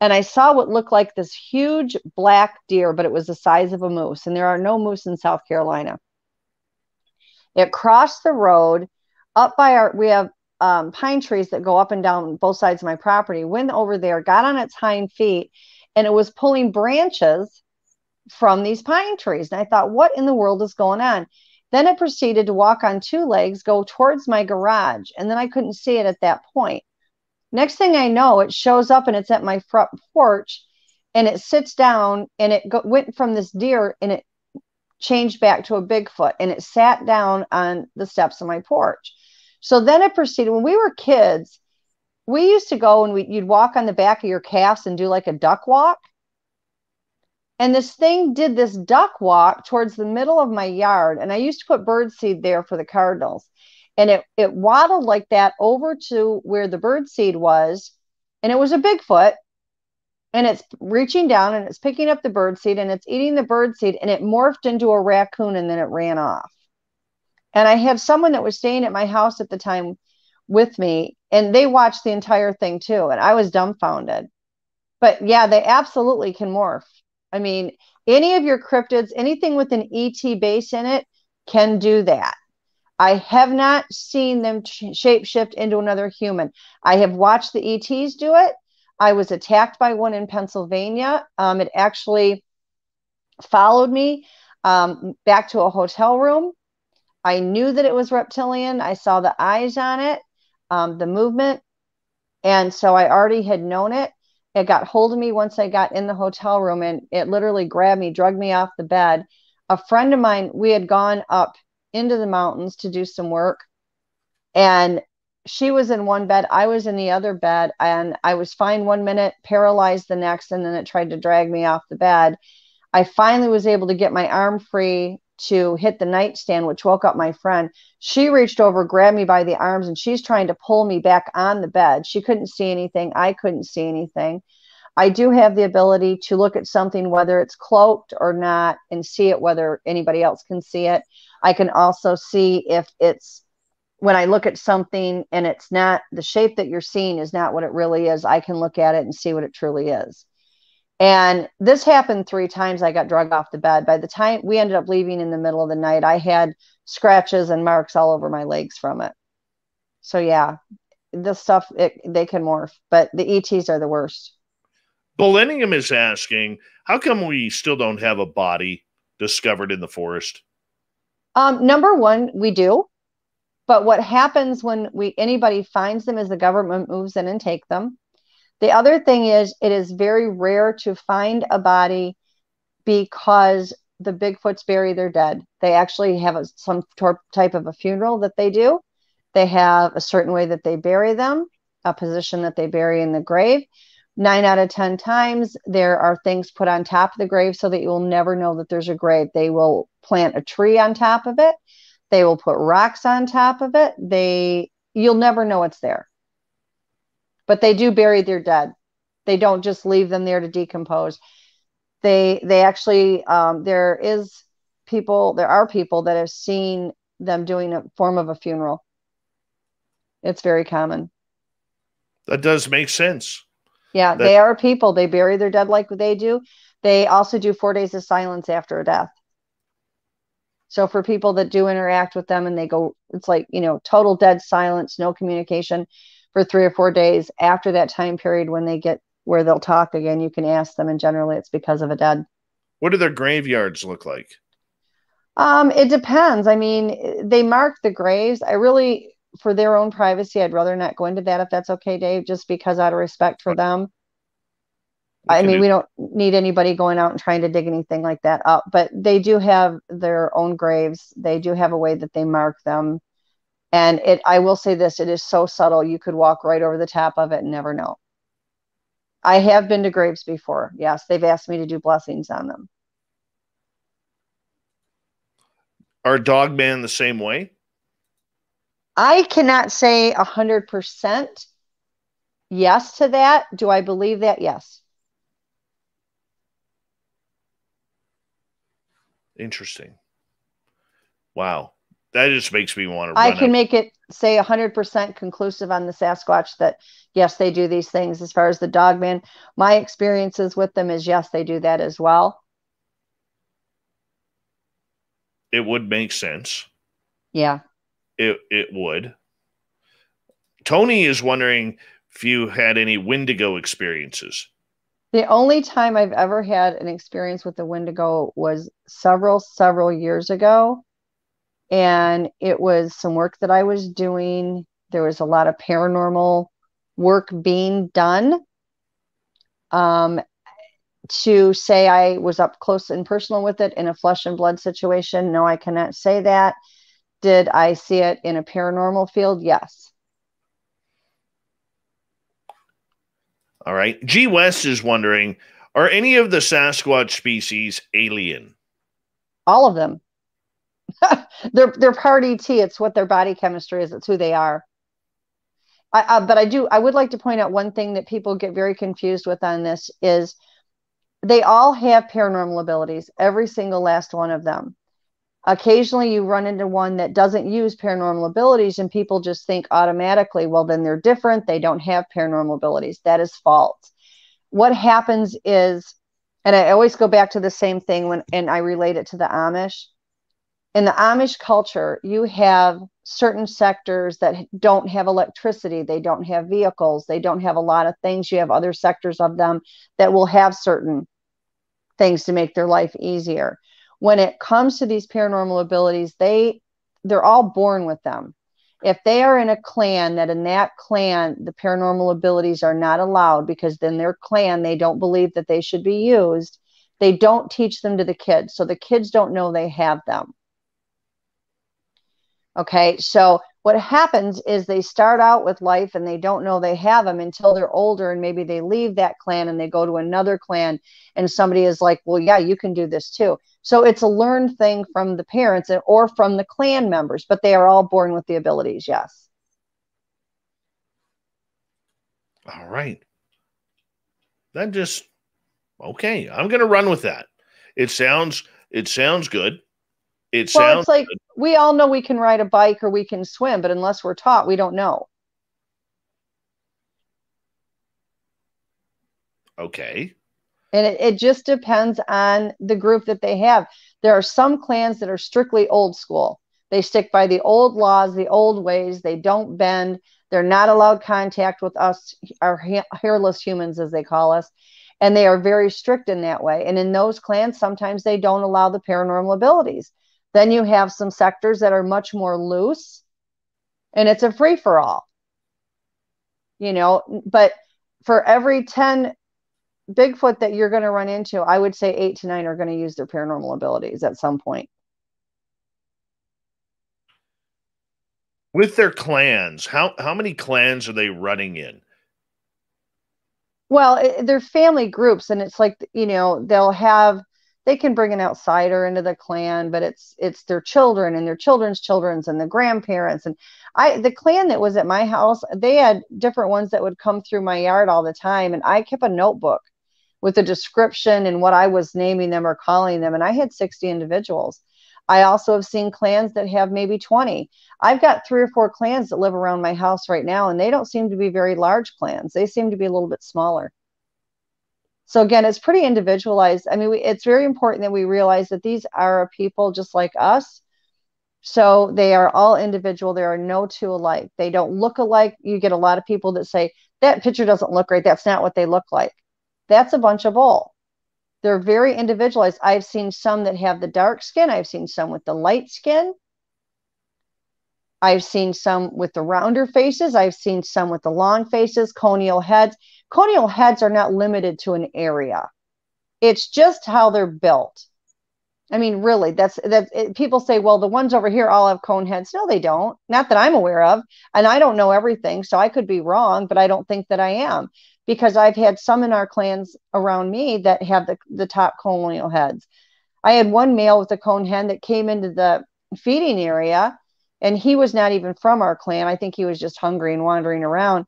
And I saw what looked like this huge black deer, but it was the size of a moose. And there are no moose in South Carolina. It crossed the road up by our, we have um, pine trees that go up and down both sides of my property. Went over there, got on its hind feet, and it was pulling branches from these pine trees. And I thought, what in the world is going on? Then it proceeded to walk on two legs, go towards my garage. And then I couldn't see it at that point. Next thing I know, it shows up and it's at my front porch, and it sits down, and it go went from this deer and it changed back to a Bigfoot, and it sat down on the steps of my porch. So then it proceeded. When we were kids, we used to go and we, you'd walk on the back of your calves and do like a duck walk. And this thing did this duck walk towards the middle of my yard. And I used to put bird seed there for the cardinals. And it, it waddled like that over to where the bird seed was. And it was a Bigfoot. And it's reaching down and it's picking up the bird seed and it's eating the bird seed. And it morphed into a raccoon and then it ran off. And I had someone that was staying at my house at the time with me. And they watched the entire thing too. And I was dumbfounded. But yeah, they absolutely can morph. I mean, any of your cryptids, anything with an E T base in it can do that. I have not seen them shapeshift into another human. I have watched the E Ts do it. I was attacked by one in Pennsylvania. Um, it actually followed me um, back to a hotel room. I knew that it was reptilian. I saw the eyes on it, um, the movement. And so I already had known it. It got hold of me once I got in the hotel room, and it literally grabbed me, dragged me off the bed. A friend of mine, we had gone up into the mountains to do some work, and she was in one bed, I was in the other bed, and I was fine one minute, paralyzed the next, and then it tried to drag me off the bed. I finally was able to get my arm free to hit the nightstand, which woke up my friend. She reached over, grabbed me by the arms, and she's trying to pull me back on the bed. She couldn't see anything. I couldn't see anything. I do have the ability to look at something, whether it's cloaked or not, and see it, whether anybody else can see it. I can also see if it's, when I look at something and it's not, the shape that you're seeing is not what it really is, I can look at it and see what it truly is. And this happened three times. I got dragged off the bed. By the time we ended up leaving in the middle of the night, I had scratches and marks all over my legs from it. So yeah, this stuff, it, they can morph, but the E Ts are the worst. Millennium is asking, how come we still don't have a body discovered in the forest? Um, number one, we do. But what happens when we anybody finds them is the government moves in and take them. The other thing is, it is very rare to find a body because the Bigfoots bury their dead. They actually have a, some type of a funeral that they do. They have a certain way that they bury them, a position that they bury in the grave. nine out of ten times, there are things put on top of the grave so that you will never know that there's a grave. They will plant a tree on top of it. They will put rocks on top of it. They, you'll never know it's there. But they do bury their dead. They don't just leave them there to decompose. They they actually, um, there is people, there are people that have seen them doing a form of a funeral. It's very common. That does make sense. Yeah, that they are people. They bury their dead like they do. They also do four days of silence after a death. So for people that do interact with them and they go, it's like, you know, total dead silence, no communication for three or four days. After that time period, when they get where they'll talk again, you can ask them, and generally it's because of a dead. What do their graveyards look like? Um, it depends. I mean, they mark the graves. I really, for their own privacy, I'd rather not go into that, if that's okay, Dave, just because out of respect for them. I mean, we don't need anybody going out and trying to dig anything like that up, but they do have their own graves. They do have a way that they mark them. And it, I will say this, it is so subtle. You could walk right over the top of it and never know. I have been to graves before. Yes, they've asked me to do blessings on them. Are Dogman the same way? I cannot say one hundred percent yes to that. Do I believe that? Yes. Interesting. Wow. That just makes me want to. I can make it say one hundred percent conclusive on the Sasquatch that, yes, they do these things. As far as the Dogman, my experiences with them is, yes, they do that as well. It would make sense. Yeah. It, it would. Tony is wondering if you had any Wendigo experiences. The only time I've ever had an experience with the Wendigo was several, several years ago. And it was some work that I was doing. There was a lot of paranormal work being done. Um, to say I was up close and personal with it in a flesh and blood situation, no, I cannot say that. Did I see it in a paranormal field? Yes. All right. G. West is wondering, are any of the Sasquatch species alien? All of them. they're they're part E T. It's what their body chemistry is. It's who they are. I, uh, but I do. I would like to point out one thing that people get very confused with on this is they all have paranormal abilities. Every single last one of them. Occasionally you run into one that doesn't use paranormal abilities, and people just think automatically, well, then they're different. They don't have paranormal abilities. That is false. What happens is, and I always go back to the same thing when, and I relate it to the Amish. In the Amish culture, you have certain sectors that don't have electricity. They don't have vehicles. They don't have a lot of things. You have other sectors of them that will have certain things to make their life easier. When it comes to these paranormal abilities, they they're all born with them. If they are in a clan, that in that clan, the paranormal abilities are not allowed, because then their clan, they don't believe that they should be used. They don't teach them to the kids. So the kids don't know they have them. Okay, so what happens is they start out with life and they don't know they have them until they're older, and maybe they leave that clan and they go to another clan, and somebody is like, well, yeah, you can do this too. So it's a learned thing from the parents or from the clan members, but they are all born with the abilities, yes. All right. That just, okay, I'm going to run with that. It sounds, it sounds good. It well, sounds it's like good. We all know we can ride a bike or we can swim, but unless we're taught, we don't know. Okay. And it, it just depends on the group that they have. There are some clans that are strictly old school. They stick by the old laws, the old ways. They don't bend. They're not allowed contact with us, our hairless humans, as they call us. And they are very strict in that way. And in those clans, sometimes they don't allow the paranormal abilities. Then you have some sectors that are much more loose, and it's a free-for-all, you know, but for every ten Bigfoot that you're going to run into, I would say eight to nine are going to use their paranormal abilities at some point. With their clans, how, how many clans are they running in? Well, it, they're family groups, and it's like, you know, they'll have, they can bring an outsider into the clan, but it's it's their children and their children's children's and the grandparents. And I the clan that was at my house, they had different ones that would come through my yard all the time. And I kept a notebook with a description and what I was naming them or calling them. And I had sixty individuals. I also have seen clans that have maybe twenty. I've got three or four clans that live around my house right now, and they don't seem to be very large clans. They seem to be a little bit smaller. So again, it's pretty individualized. I mean, we, it's very important that we realize that these are a people just like us. So they are all individual. There are no two alike. They don't look alike. You get a lot of people that say, that picture doesn't look right. That's not what they look like. That's a bunch of bull. They're very individualized. I've seen some that have the dark skin. I've seen some with the light skin. I've seen some with the rounder faces. I've seen some with the long faces, conial heads. Conial heads are not limited to an area. It's just how they're built. I mean, really, that's that. It, people say, well, the ones over here all have cone heads. No, they don't. Not that I'm aware of. And I don't know everything, so I could be wrong, but I don't think that I am, because I've had some in our clans around me that have the, the top conial heads. I had one male with a cone head that came into the feeding area, and he was not even from our clan. I think he was just hungry and wandering around.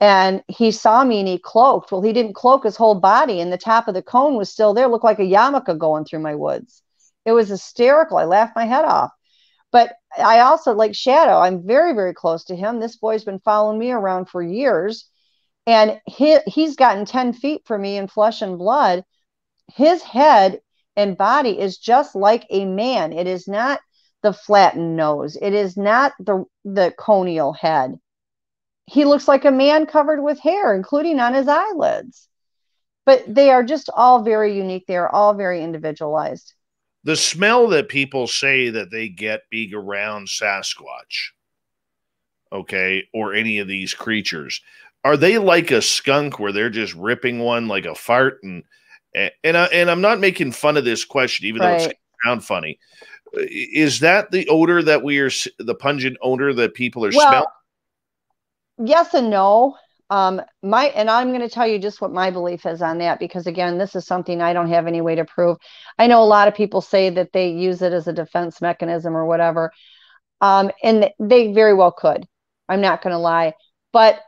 And he saw me and he cloaked. Well, he didn't cloak his whole body, and the top of the cone was still there. It looked like a yarmulke going through my woods. It was hysterical. I laughed my head off. But I also, like Shadow, I'm very, very close to him. This boy's been following me around for years. And he, he's gotten ten feet from me in flesh and blood. His head and body is just like a man. It is not the flattened nose. It is not the, the conial head. He looks like a man covered with hair, including on his eyelids. But they are just all very unique. They are all very individualized. The smell that people say that they get being around Sasquatch, okay, or any of these creatures, are they like a skunk where they're just ripping one like a fart? And and, I, and I'm not making fun of this question, even right. though it sounds funny. Is that the odor that we are, the pungent odor that people are well, smelling? Yes and no. Um, my and I'm going to tell you just what my belief is on that, because again, this is something I don't have any way to prove. I know a lot of people say that they use it as a defense mechanism or whatever, um, and they very well could. I'm not going to lie, but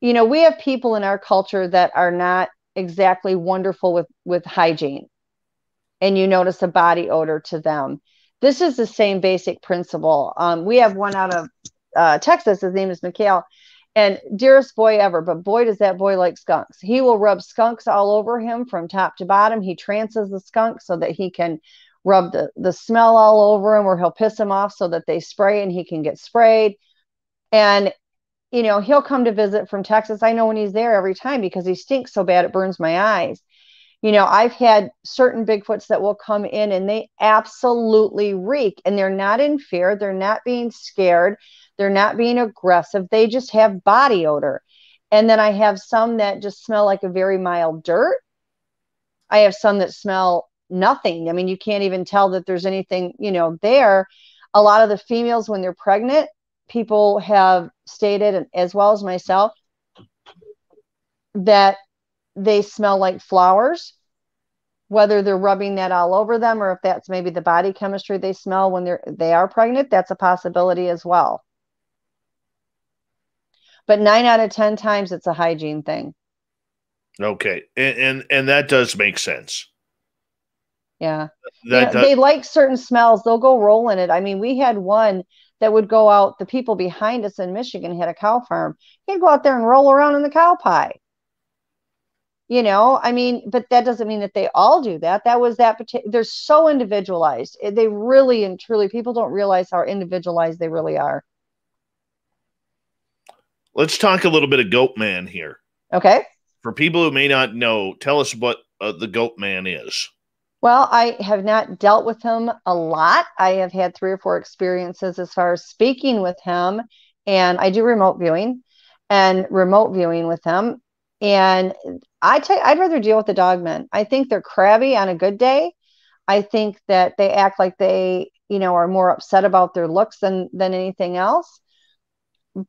you know, we have people in our culture that are not exactly wonderful with with hygiene, and you notice a body odor to them. This is the same basic principle. Um, we have one out of Uh, Texas. His name is Mikhail, and dearest boy ever, but boy does that boy like skunks. He will rub skunks all over him from top to bottom. He trances the skunk so that he can rub the, the smell all over him, or he'll piss him off so that they spray and he can get sprayed. And you know, he'll come to visit from Texas. I know when he's there every time, because he stinks so bad it burns my eyes. You know, I've had certain Bigfoots that will come in and they absolutely reek, and they're not in fear. They're not being scared. They're not being aggressive. They just have body odor. And then I have some that just smell like a very mild dirt. I have some that smell nothing. I mean, you can't even tell that there's anything, you know, there. A lot of the females, when they're pregnant, people have stated, as well as myself, that they smell like flowers, whether they're rubbing that all over them, or if that's maybe the body chemistry they smell when they're, they are pregnant, that's a possibility as well. But nine out of ten times it's a hygiene thing. Okay. And, and, and that does make sense. Yeah. That, you know, they like certain smells. They'll go roll in it. I mean, we had one that would go out. The people behind us in Michigan had a cow farm. He'd go out there and roll around in the cow pie. You know, I mean, but that doesn't mean that they all do that. That was that particular, they're so individualized. They really and truly, people don't realize how individualized they really are. Let's talk a little bit of Goat Man here. Okay. For people who may not know, tell us what uh, the Goat Man is. Well, I have not dealt with him a lot. I have had three or four experiences as far as speaking with him, and I do remote viewing and remote viewing with him. And I tell you, I'd rather deal with the dogmen. I think they're crabby on a good day. I think that they act like they, you know, are more upset about their looks than, than anything else.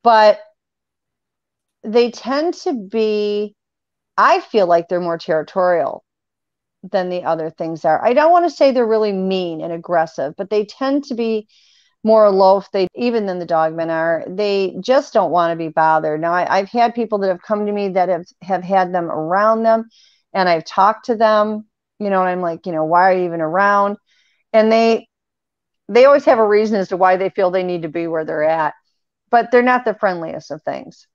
But they tend to be, I feel like they're more territorial than the other things are. I don't want to say they're really mean and aggressive, but they tend to be more loath, they even than the dogmen are. They just don't want to be bothered. Now, I, I've had people that have come to me that have, have had them around them, and I've talked to them, you know, and I'm like, you know, why are you even around? And they, they always have a reason as to why they feel they need to be where they're at, but they're not the friendliest of things.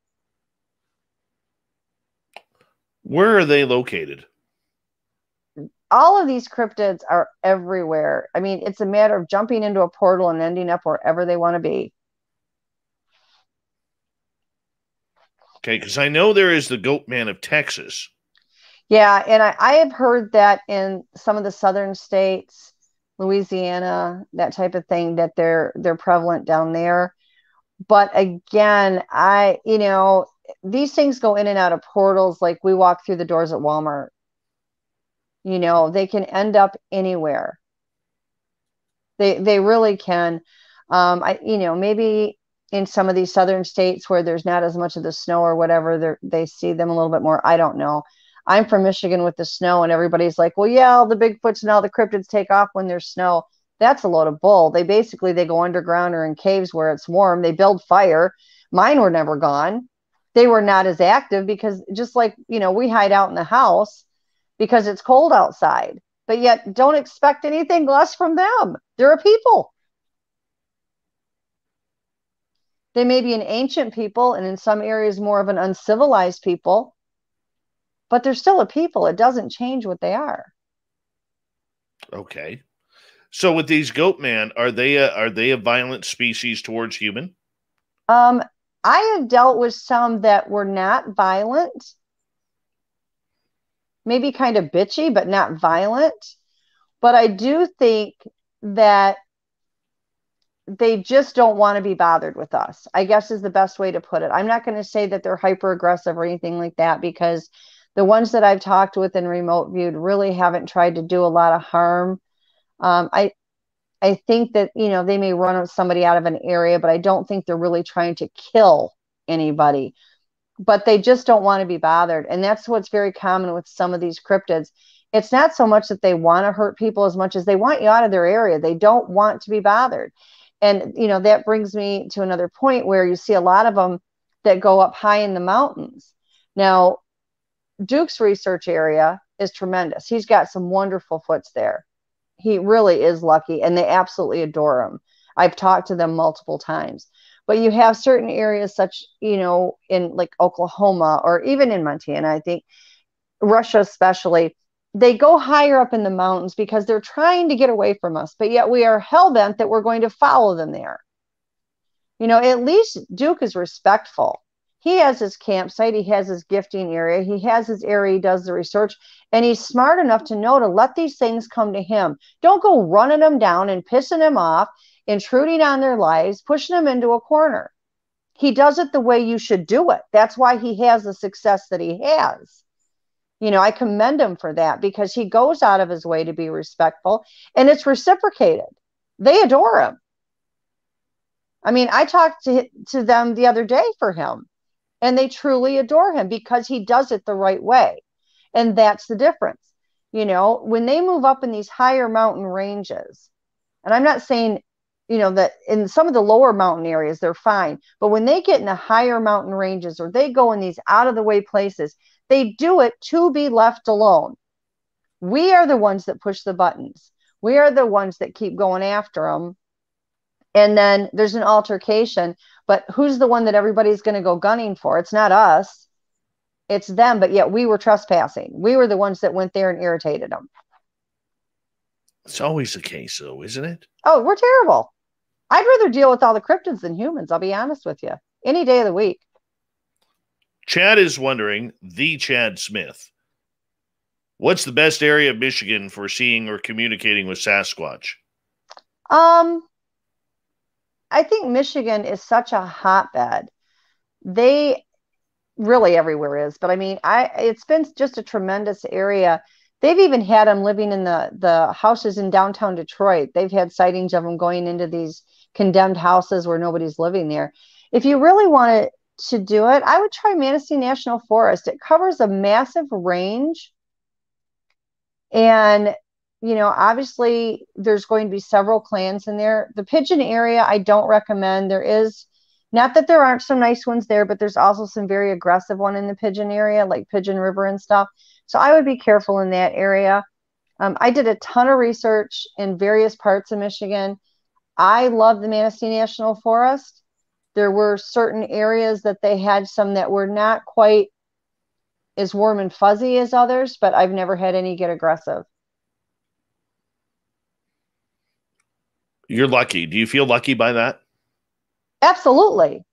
Where are they located? All of these cryptids are everywhere. I mean, it's a matter of jumping into a portal and ending up wherever they want to be. Okay, because I know there is the Goat Man of Texas. Yeah, and I, I have heard that in some of the southern states, Louisiana, that type of thing, that they're they're prevalent down there. But again, I, you know, these things go in and out of portals like we walk through the doors at Walmart. You know, they can end up anywhere. They they really can. Um, I you know, maybe in some of these southern states where there's not as much of the snow or whatever, they see them a little bit more. I don't know. I'm from Michigan with the snow, and everybody's like, well, yeah, all the Bigfoots and all the cryptids take off when there's snow. That's a load of bull. They basically, they go underground or in caves where it's warm. They build fire. Mine were never gone. They were not as active because just like, you know, we hide out in the house because it's cold outside, but yet don't expect anything less from them. They're a people. They may be an ancient people, and in some areas more of an uncivilized people, but they're still a people. It doesn't change what they are. Okay. So with these Goat Man, are they a, are they a violent species towards human? Um, I have dealt with some that were not violent. Maybe kind of bitchy, but not violent. But I do think that they just don't want to be bothered with us, I guess is the best way to put it. I'm not going to say that they're hyper aggressive or anything like that, because the ones that I've talked with and remote viewed really haven't tried to do a lot of harm. Um, I, I think that, you know, they may run somebody out of an area, but I don't think they're really trying to kill anybody. But they just don't want to be bothered. And that's what's very common with some of these cryptids. It's not so much that they want to hurt people as much as they want you out of their area. They don't want to be bothered. And, you know, that brings me to another point where you see a lot of them that go up high in the mountains. Now, Duke's research area is tremendous. He's got some wonderful foots there. He really is lucky, and they absolutely adore him. I've talked to them multiple times. But you have certain areas such, you know, in like Oklahoma or even in Montana, I think, Russia especially, they go higher up in the mountains because they're trying to get away from us. But yet we are hell-bent that we're going to follow them there. You know, at least Duke is respectful. He has his campsite, he has his gifting area, he has his area, he does the research, and he's smart enough to know to let these things come to him. Don't go running them down and pissing them off, intruding on their lives, pushing them into a corner. He does it the way you should do it. That's why he has the success that he has. You know, I commend him for that, because he goes out of his way to be respectful, and it's reciprocated. They adore him. I mean, I talked to, to them the other day for him, and they truly adore him because he does it the right way. And that's the difference. You know, when they move up in these higher mountain ranges, and I'm not saying, you know, that in some of the lower mountain areas, they're fine. But when they get in the higher mountain ranges, or they go in these out of the way places, they do it to be left alone. We are the ones that push the buttons. We are the ones that keep going after them. And then there's an altercation, but who's the one that everybody's going to go gunning for? It's not us, it's them. But yet we were trespassing. We were the ones that went there and irritated them. It's always the case though, isn't it? Oh, we're terrible. I'd rather deal with all the cryptids than humans. I'll be honest with you, any day of the week. Chad is wondering, the Chad Smith, what's the best area of Michigan for seeing or communicating with Sasquatch? Um, I think Michigan is such a hotbed. They really everywhere is, but I mean, I it's been just a tremendous area. They've even had them living in the the houses in downtown Detroit. They've had sightings of them going into these condemned houses where nobody's living there. If you really wanted to do it, I would try Manistee National Forest. It covers a massive range, and you know, obviously there's going to be several clans in there. The Pigeon area, I don't recommend. There is, not that there aren't some nice ones there, but there's also some very aggressive one in the Pigeon area, like Pigeon River and stuff. So I would be careful in that area. Um, I did a ton of research in various parts of Michigan. I love the Manistee National Forest. There were certain areas that they had some that were not quite as warm and fuzzy as others, but I've never had any get aggressive. You're lucky. Do you feel lucky by that? Absolutely.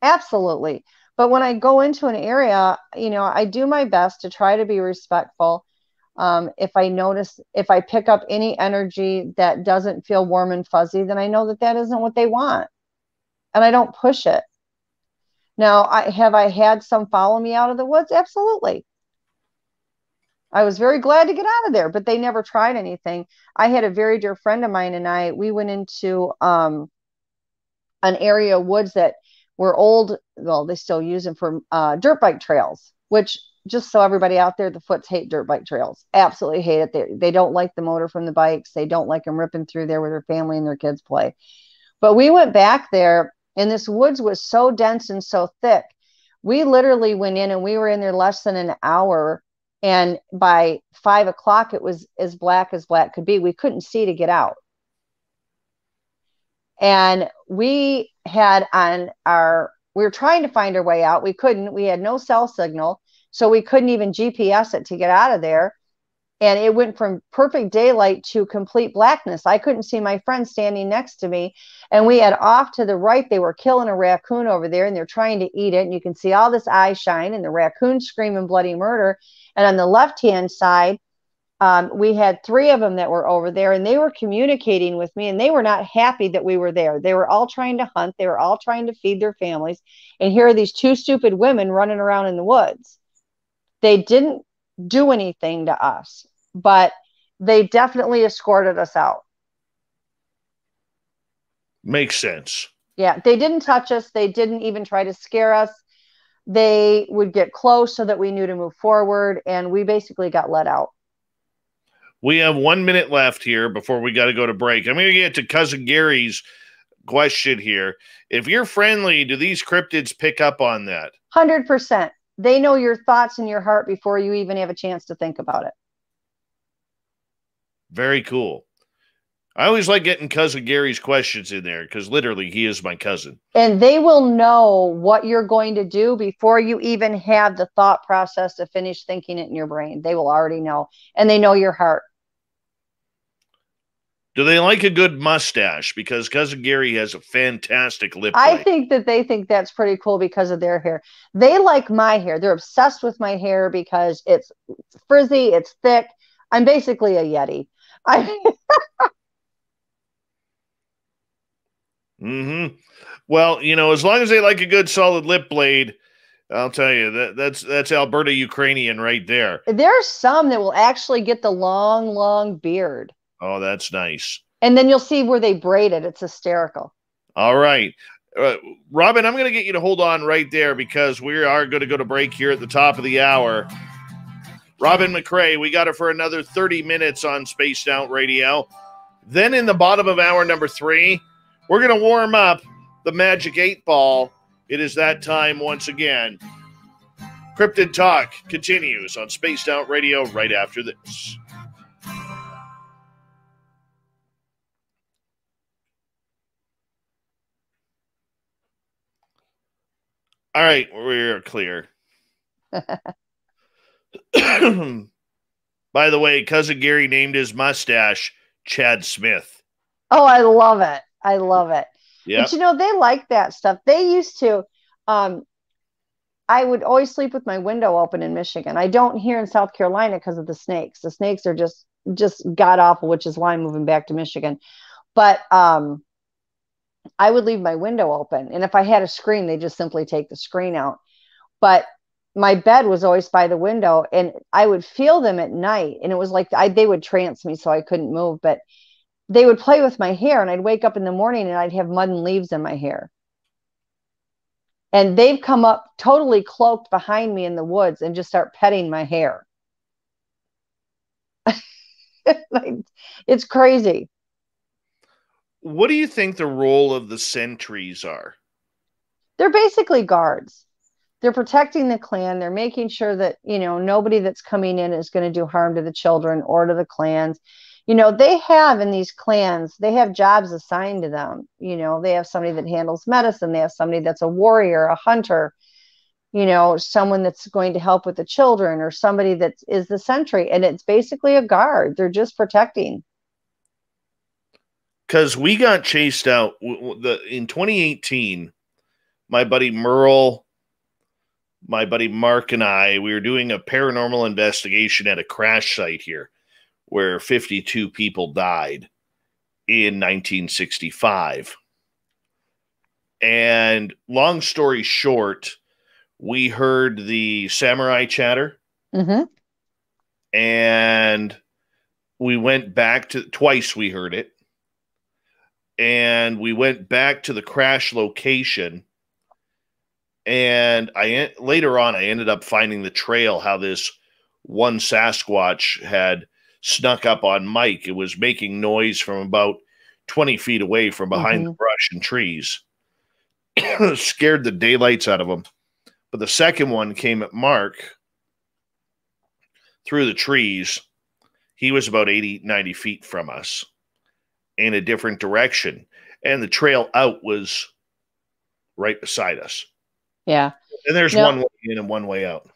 Absolutely. But when I go into an area, you know, I do my best to try to be respectful. Um, if I notice, if I pick up any energy that doesn't feel warm and fuzzy, then I know that that isn't what they want. And I don't push it. Now, I, have I had some follow me out of the woods? Absolutely. I was very glad to get out of there, but they never tried anything. I had a very dear friend of mine and I, we went into um, an area of woods that were old. Well, they still use them for uh, dirt bike trails, which, just so everybody out there, the Foots hate dirt bike trails. Absolutely hate it. They, they don't like the motor from the bikes. They don't like them ripping through there where their family and their kids play. But we went back there and this woods was so dense and so thick. We literally went in and we were in there less than an hour. And by five o'clock, it was as black as black could be. We couldn't see to get out. And we had on our, we were trying to find our way out. We couldn't, we had no cell signal. So we couldn't even G P S it to get out of there. And it went from perfect daylight to complete blackness. I couldn't see my friend standing next to me. And we had off to the right, they were killing a raccoon over there and they're trying to eat it. And you can see all this eye shine and the raccoon screaming bloody murder. And on the left-hand side, um, we had three of them that were over there and they were communicating with me and they were not happy that we were there. They were all trying to hunt. They were all trying to feed their families. And here are these two stupid women running around in the woods. They didn't do anything to us, but they definitely escorted us out. Makes sense. Yeah, they didn't touch us. They didn't even try to scare us. They would get close so that we knew to move forward, and we basically got let out. We have one minute left here before we got to go to break. I'm going to get to Cousin Gary's question here. If you're friendly, do these cryptids pick up on that? one hundred percent. They know your thoughts and your heart before you even have a chance to think about it. Very cool. I always like getting Cousin Gary's questions in there because literally he is my cousin. And they will know what you're going to do before you even have the thought process to finish thinking it in your brain. They will already know. And they know your heart. Do they like a good mustache? Because Cousin Gary has a fantastic lip. I light. think that they think that's pretty cool because of their hair. They like my hair. They're obsessed with my hair because it's frizzy, it's thick. I'm basically a Yeti. I mm-hmm. Well, you know, as long as they like a good solid lip blade, I'll tell you, that that's that's Alberta Ukrainian right there. There are some that will actually get the long, long beard. Oh, that's nice. And then you'll see where they braid it. It's hysterical. All right. Uh, Robin, I'm going to get you to hold on right there because we are going to go to break here at the top of the hour. Robin McCray, we got her for another thirty minutes on Spaced Out Radio. Then in the bottom of hour number three, we're going to warm up the Magic Eight Ball. It is that time once again. Cryptid Talk continues on Spaced Out Radio right after this. All right, we're clear. By the way, Cousin Gary named his mustache Chad Smith. Oh, I love it. I love it. Yep. But, you know, they like that stuff. They used to. Um, I would always sleep with my window open in Michigan. I don't here in South Carolina because of the snakes. The snakes are just just god awful, which is why I'm moving back to Michigan. But um, I would leave my window open. And if I had a screen, they just simply take the screen out. But my bed was always by the window, and I would feel them at night. And it was like I, they would trance me so I couldn't move. But they would play with my hair, and I'd wake up in the morning and I'd have mud and leaves in my hair. And they've come up totally cloaked behind me in the woods and just start petting my hair. Like, it's crazy. What do you think the role of the sentries are? They're basically guards. They're protecting the clan. They're making sure that, you know, nobody that's coming in is going to do harm to the children or to the clans. You know, they have in these clans, they have jobs assigned to them. You know, they have somebody that handles medicine. They have somebody that's a warrior, a hunter, you know, someone that's going to help with the children or somebody that is the sentry. And it's basically a guard. They're just protecting. Because we got chased out in twenty eighteen, my buddy Merle, my buddy Mark and I, we were doing a paranormal investigation at a crash site here where fifty-two people died in nineteen sixty-five. And long story short, we heard the samurai chatter. Mm-hmm. And we went back to, twice we heard it. And we went back to the crash location, and I later on I ended up finding the trail how this one Sasquatch had snuck up on Mike. It was making noise from about twenty feet away from behind mm-hmm. the brush and trees. Scared the daylights out of him. But the second one came at Mark through the trees. He was about eighty, ninety feet from us. In a different direction, and the trail out was right beside us. Yeah. And there's no, one way in and one way out.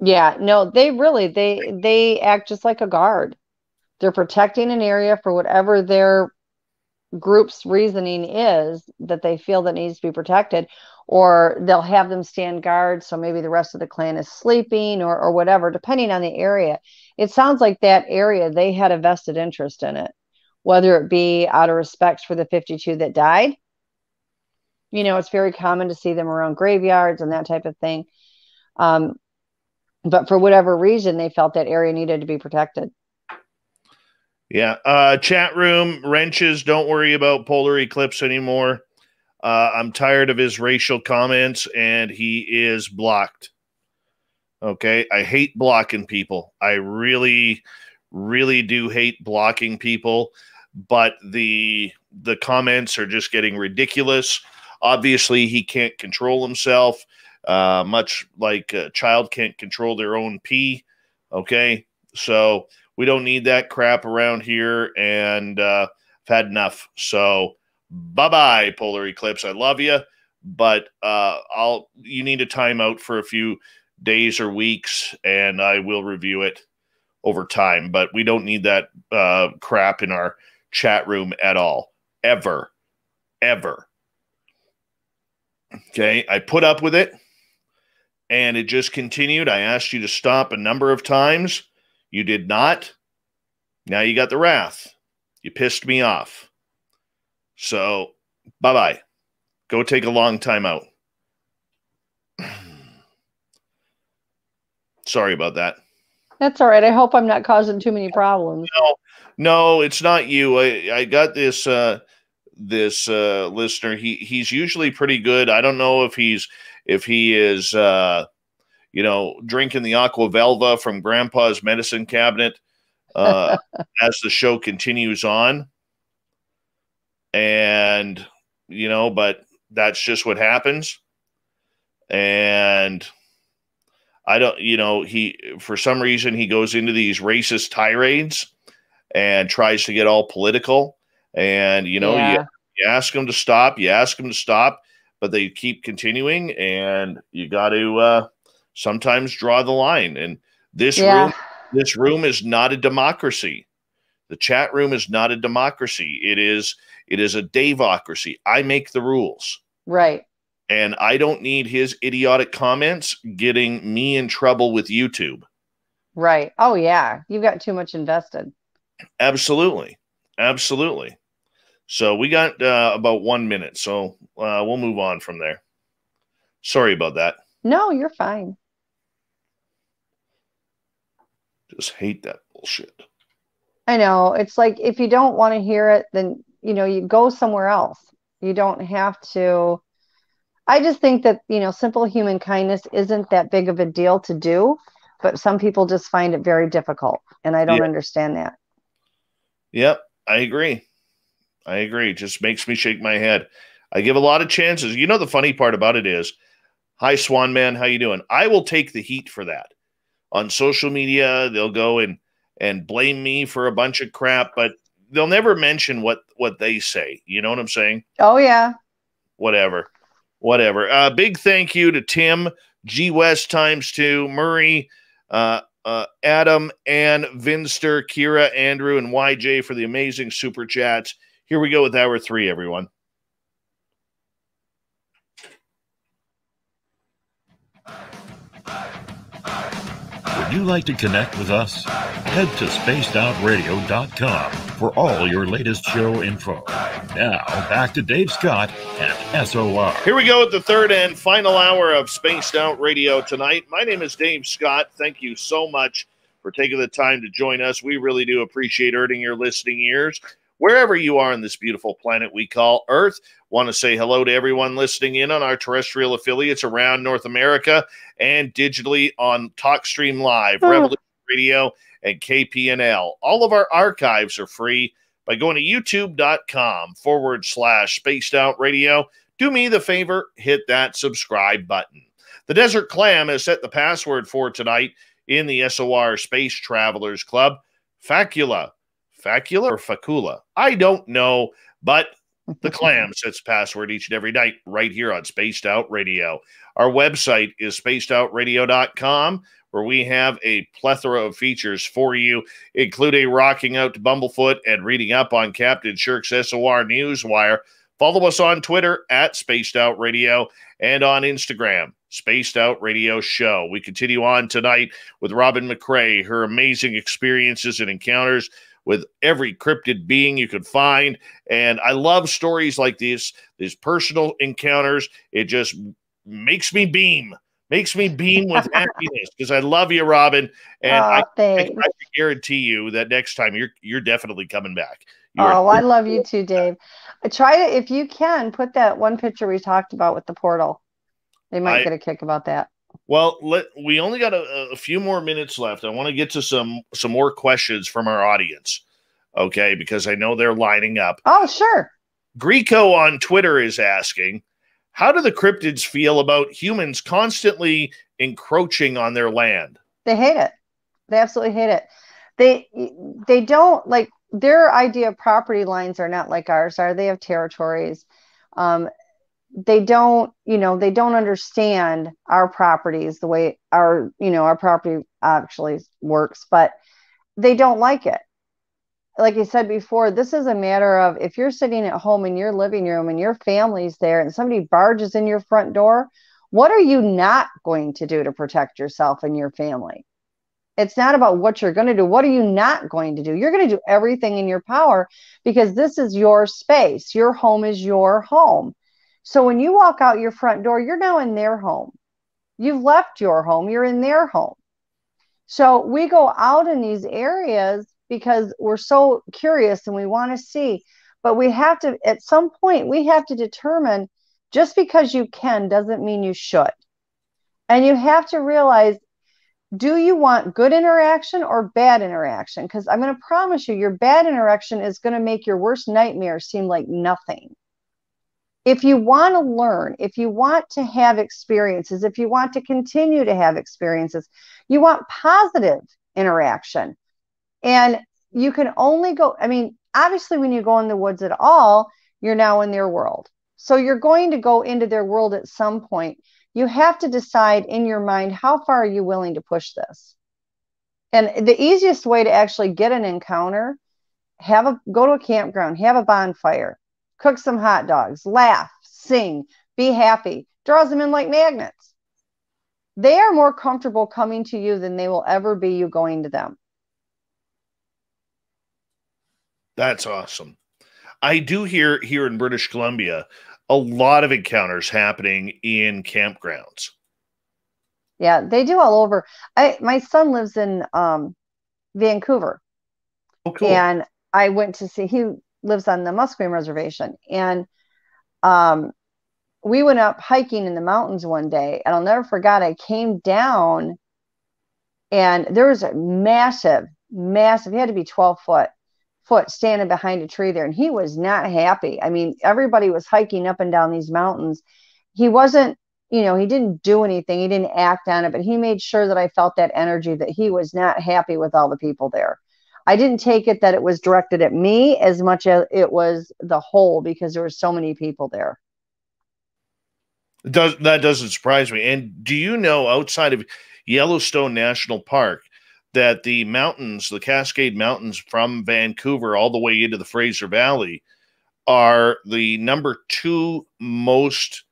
Yeah, no, they really, they, they act just like a guard. They're protecting an area for whatever their group's reasoning is that they feel that needs to be protected, or they'll have them stand guard. So maybe the rest of the clan is sleeping or, or whatever, depending on the area. It sounds like that area, they had a vested interest in it. Whether it be out of respect for the fifty-two that died. You know, it's very common to see them around graveyards and that type of thing. Um, but for whatever reason, they felt that area needed to be protected. Yeah. Uh, chat room, Wrenches, don't worry about polar eclipse anymore. Uh, I'm tired of his racial comments, and he is blocked. Okay. I hate blocking people. I really... really do hate blocking people, but the the comments are just getting ridiculous. Obviously, he can't control himself, uh, much like a child can't control their own pee, okay? So we don't need that crap around here, and uh, I've had enough. So bye-bye, Polar Eclipse. I love you, but uh, I'll you need a timeout for a few days or weeks, and I will review it over time, but we don't need that uh, crap in our chat room at all, ever, ever. Okay, I put up with it, and it just continued. I asked you to stop a number of times. You did not. Now you got the wrath. You pissed me off. So, bye-bye. Go take a long time out. Sorry about that. That's all right. I hope I'm not causing too many problems. No, no, it's not you. I, I got this uh, this uh, listener. He he's usually pretty good. I don't know if he's if he is uh, you know, drinking the aqua velva from Grandpa's medicine cabinet uh, as the show continues on. And you know, but that's just what happens. And I don't, you know, he, for some reason, he goes into these racist tirades and tries to get all political. And, you know, yeah. you, you ask him to stop, you ask him to stop, but they keep continuing. And you got to uh, sometimes draw the line. And this yeah. room, this room is not a democracy. The chat room is not a democracy. It is, it is a Davocracy. I make the rules. Right. And I don't need his idiotic comments getting me in trouble with YouTube. Right. Oh, yeah. You've got too much invested. Absolutely. Absolutely. So we got uh, about one minute. So uh, we'll move on from there. Sorry about that. No, you're fine. Just hate that bullshit. I know. It's like, if you don't want to hear it, then, you know, you go somewhere else. You don't have to. I just think that, you know, simple human kindness isn't that big of a deal to do, but some people just find it very difficult, and I don't yep. understand that. Yep, I agree. I agree. It just makes me shake my head. I give a lot of chances. You know, the funny part about it is, hi, Swan Man, how you doing? I will take the heat for that. On social media, they'll go and, and blame me for a bunch of crap, but they'll never mention what, what they say. You know what I'm saying? Oh, yeah. Whatever. Whatever. Uh, big thank you to Tim, G West times two, Murray, uh, uh, Adam, and Vinster, Kira, Andrew, and Y J for the amazing super chats. Here we go with hour three, everyone. Would you like to connect with us? Head to spaced out radio dot com for all your latest show info. Now, back to Dave Scott and S O R. Here we go at the third and final hour of Spaced Out Radio tonight. My name is Dave Scott. Thank you so much for taking the time to join us. We really do appreciate earning your listening ears. Wherever you are on this beautiful planet we call Earth, want to say hello to everyone listening in on our terrestrial affiliates around North America and digitally on TalkStream Live, oh. Revolution Radio, and K P N L. All of our archives are free by going to youtube.com forward slash spaced out radio. Do me the favor, hit that subscribe button. The Desert Clam has set the password for tonight in the S O R Space Travelers Club. Facula. Facula or Facula? I don't know, but the Clam sets password each and every night right here on Spaced Out Radio. Our website is spaced out radio dot com, where we have a plethora of features for you, including rocking out to Bumblefoot and reading up on Captain Shirk's S O R Newswire. Follow us on Twitter at Spaced Out Radio and on Instagram, Spaced Out Radio Show. We continue on tonight with Robin McCray, her amazing experiences and encounters with every cryptid being you could find. And I love stories like these, these personal encounters. It just makes me beam. Makes me beam with happiness because I love you, Robin. And oh, I, I, I guarantee you that next time you're you're definitely coming back. You oh, I love you too, Dave. I try to, if you can, put that one picture we talked about with the portal. They might I, get a kick about that. Well, let, we only got a, a few more minutes left. I want to get to some some more questions from our audience, okay? Because I know they're lining up. Oh, sure. Greco on Twitter is asking, how do the cryptids feel about humans constantly encroaching on their land? They hate it. They absolutely hate it. They they don't, like, their idea of property lines are not like ours are. They have territories. Um, they don't, you know, they don't understand our properties, the way our, you know, our property actually works, but they don't like it. like I said before, this is a matter of if you're sitting at home in your living room and your family's there and somebody barges in your front door, what are you not going to do to protect yourself and your family? It's not about what you're going to do. What are you not going to do? You're going to do everything in your power because this is your space. Your home is your home. So when you walk out your front door, you're now in their home. You've left your home. You're in their home. So we go out in these areas because we're so curious and we want to see. But we have to, at some point, we have to determine just because you can doesn't mean you should. And you have to realize, do you want good interaction or bad interaction? Because I'm going to promise you, your bad interaction is going to make your worst nightmare seem like nothing. If you want to learn, if you want to have experiences, if you want to continue to have experiences, you want positive interaction. And you can only go, I mean, obviously when you go in the woods at all, you're now in their world. So you're going to go into their world at some point. You have to decide in your mind, how far are you willing to push this? And the easiest way to actually get an encounter, have a, go to a campground, have a bonfire, cook some hot dogs, laugh, sing, be happy, draws them in like magnets. They are more comfortable coming to you than they will ever be you going to them. That's awesome. I do hear here in British Columbia, a lot of encounters happening in campgrounds. Yeah, they do all over. I, my son lives in um, Vancouver. Oh, cool. And I went to see, he lives on the Musqueam Reservation. And um, we went up hiking in the mountains one day. And I'll never forget, I came down and there was a massive, massive, he had to be twelve foot. Foot standing behind a tree there, and he was not happy. I mean, everybody was hiking up and down these mountains. He wasn't, you know, he didn't do anything. He didn't act on it, but he made sure that I felt that energy that he was not happy with all the people there. I didn't take it that it was directed at me as much as it was the whole, because there were so many people there. Does, that doesn't surprise me. And do you know, outside of Yellowstone National Park, that the mountains, the Cascade Mountains from Vancouver all the way into the Fraser Valley, are the number two most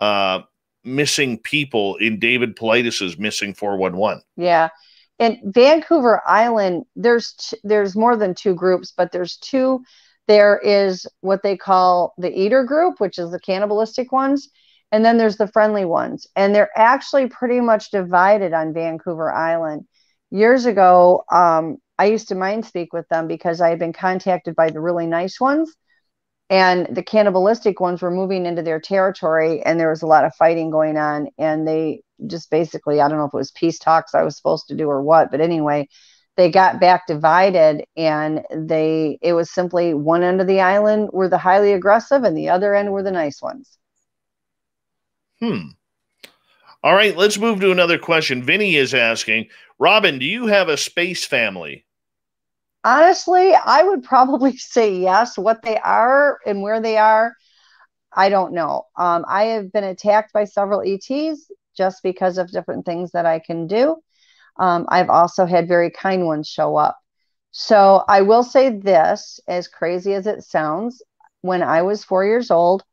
uh, missing people in David Politis's missing four one one. Yeah. And Vancouver Island, there's, t there's more than two groups, but there's two. There is what they call the eater group, which is the cannibalistic ones. And then there's the friendly ones. And they're actually pretty much divided on Vancouver Island. Years ago, um, I used to mind speak with them because I had been contacted by the really nice ones, and the cannibalistic ones were moving into their territory, and there was a lot of fighting going on, and they just basically, I don't know if it was peace talks I was supposed to do or what, but anyway, they got back divided, and they it was simply one end of the island were the highly aggressive, and the other end were the nice ones. Hmm. All right, let's move to another question. Vinny is asking, Robin, do you have a space family? Honestly, I would probably say yes. What they are and where they are, I don't know. Um, I have been attacked by several E Ts just because of different things that I can do. Um, I've also had very kind ones show up. So I will say this, as crazy as it sounds, when I was four years old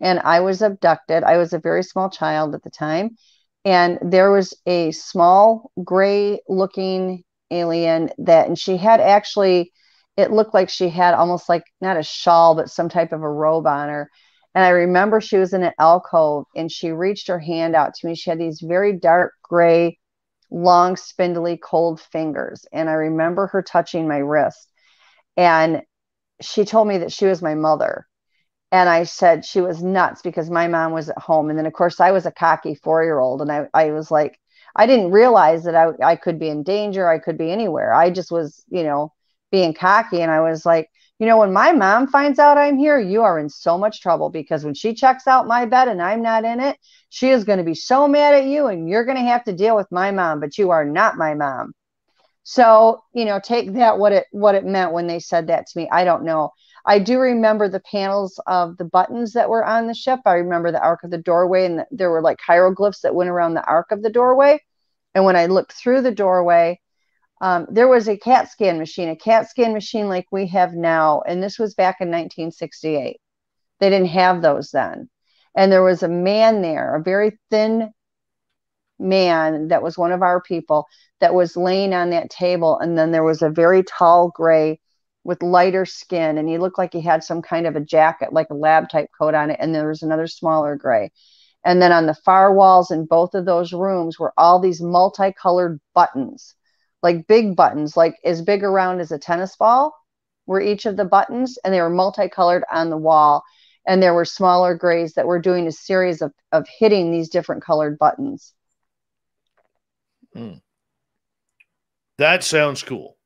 and I was abducted, I was a very small child at the time, and there was a small gray looking alien that, and she had actually, it looked like she had almost like not a shawl, but some type of a robe on her. And I remember she was in an alcove and she reached her hand out to me. She had these very dark gray, long, spindly, cold fingers. And I remember her touching my wrist, and she told me that she was my mother. And I said she was nuts because my mom was at home. And then, of course, I was a cocky four-year-old. And I, I was like, I didn't realize that I, I could be in danger. I could be anywhere. I just was, you know, being cocky. And I was like, you know, when my mom finds out I'm here, you are in so much trouble, because when she checks out my bed and I'm not in it, she is going to be so mad at you, and you're going to have to deal with my mom. But you are not my mom. So, you know, take that what it what it meant when they said that to me. I don't know. I do remember the panels of the buttons that were on the ship. I remember the Arc of the Doorway, and the, there were like hieroglyphs that went around the Arc of the Doorway. And when I looked through the doorway, Um, there was a CAT scan machine, a CAT scan machine like we have now. And this was back in nineteen sixty-eight. They didn't have those then. And there was a man there, a very thin man that was one of our people that was laying on that table. And then there was a very tall gray with lighter skin. And he looked like he had some kind of a jacket, like a lab type coat on it. And there was another smaller gray. And then on the far walls in both of those rooms were all these multicolored buttons, like big buttons, like as big around as a tennis ball were each of the buttons. And they were multicolored on the wall. And there were smaller grays that were doing a series of, of hitting these different colored buttons. Mm. That sounds cool.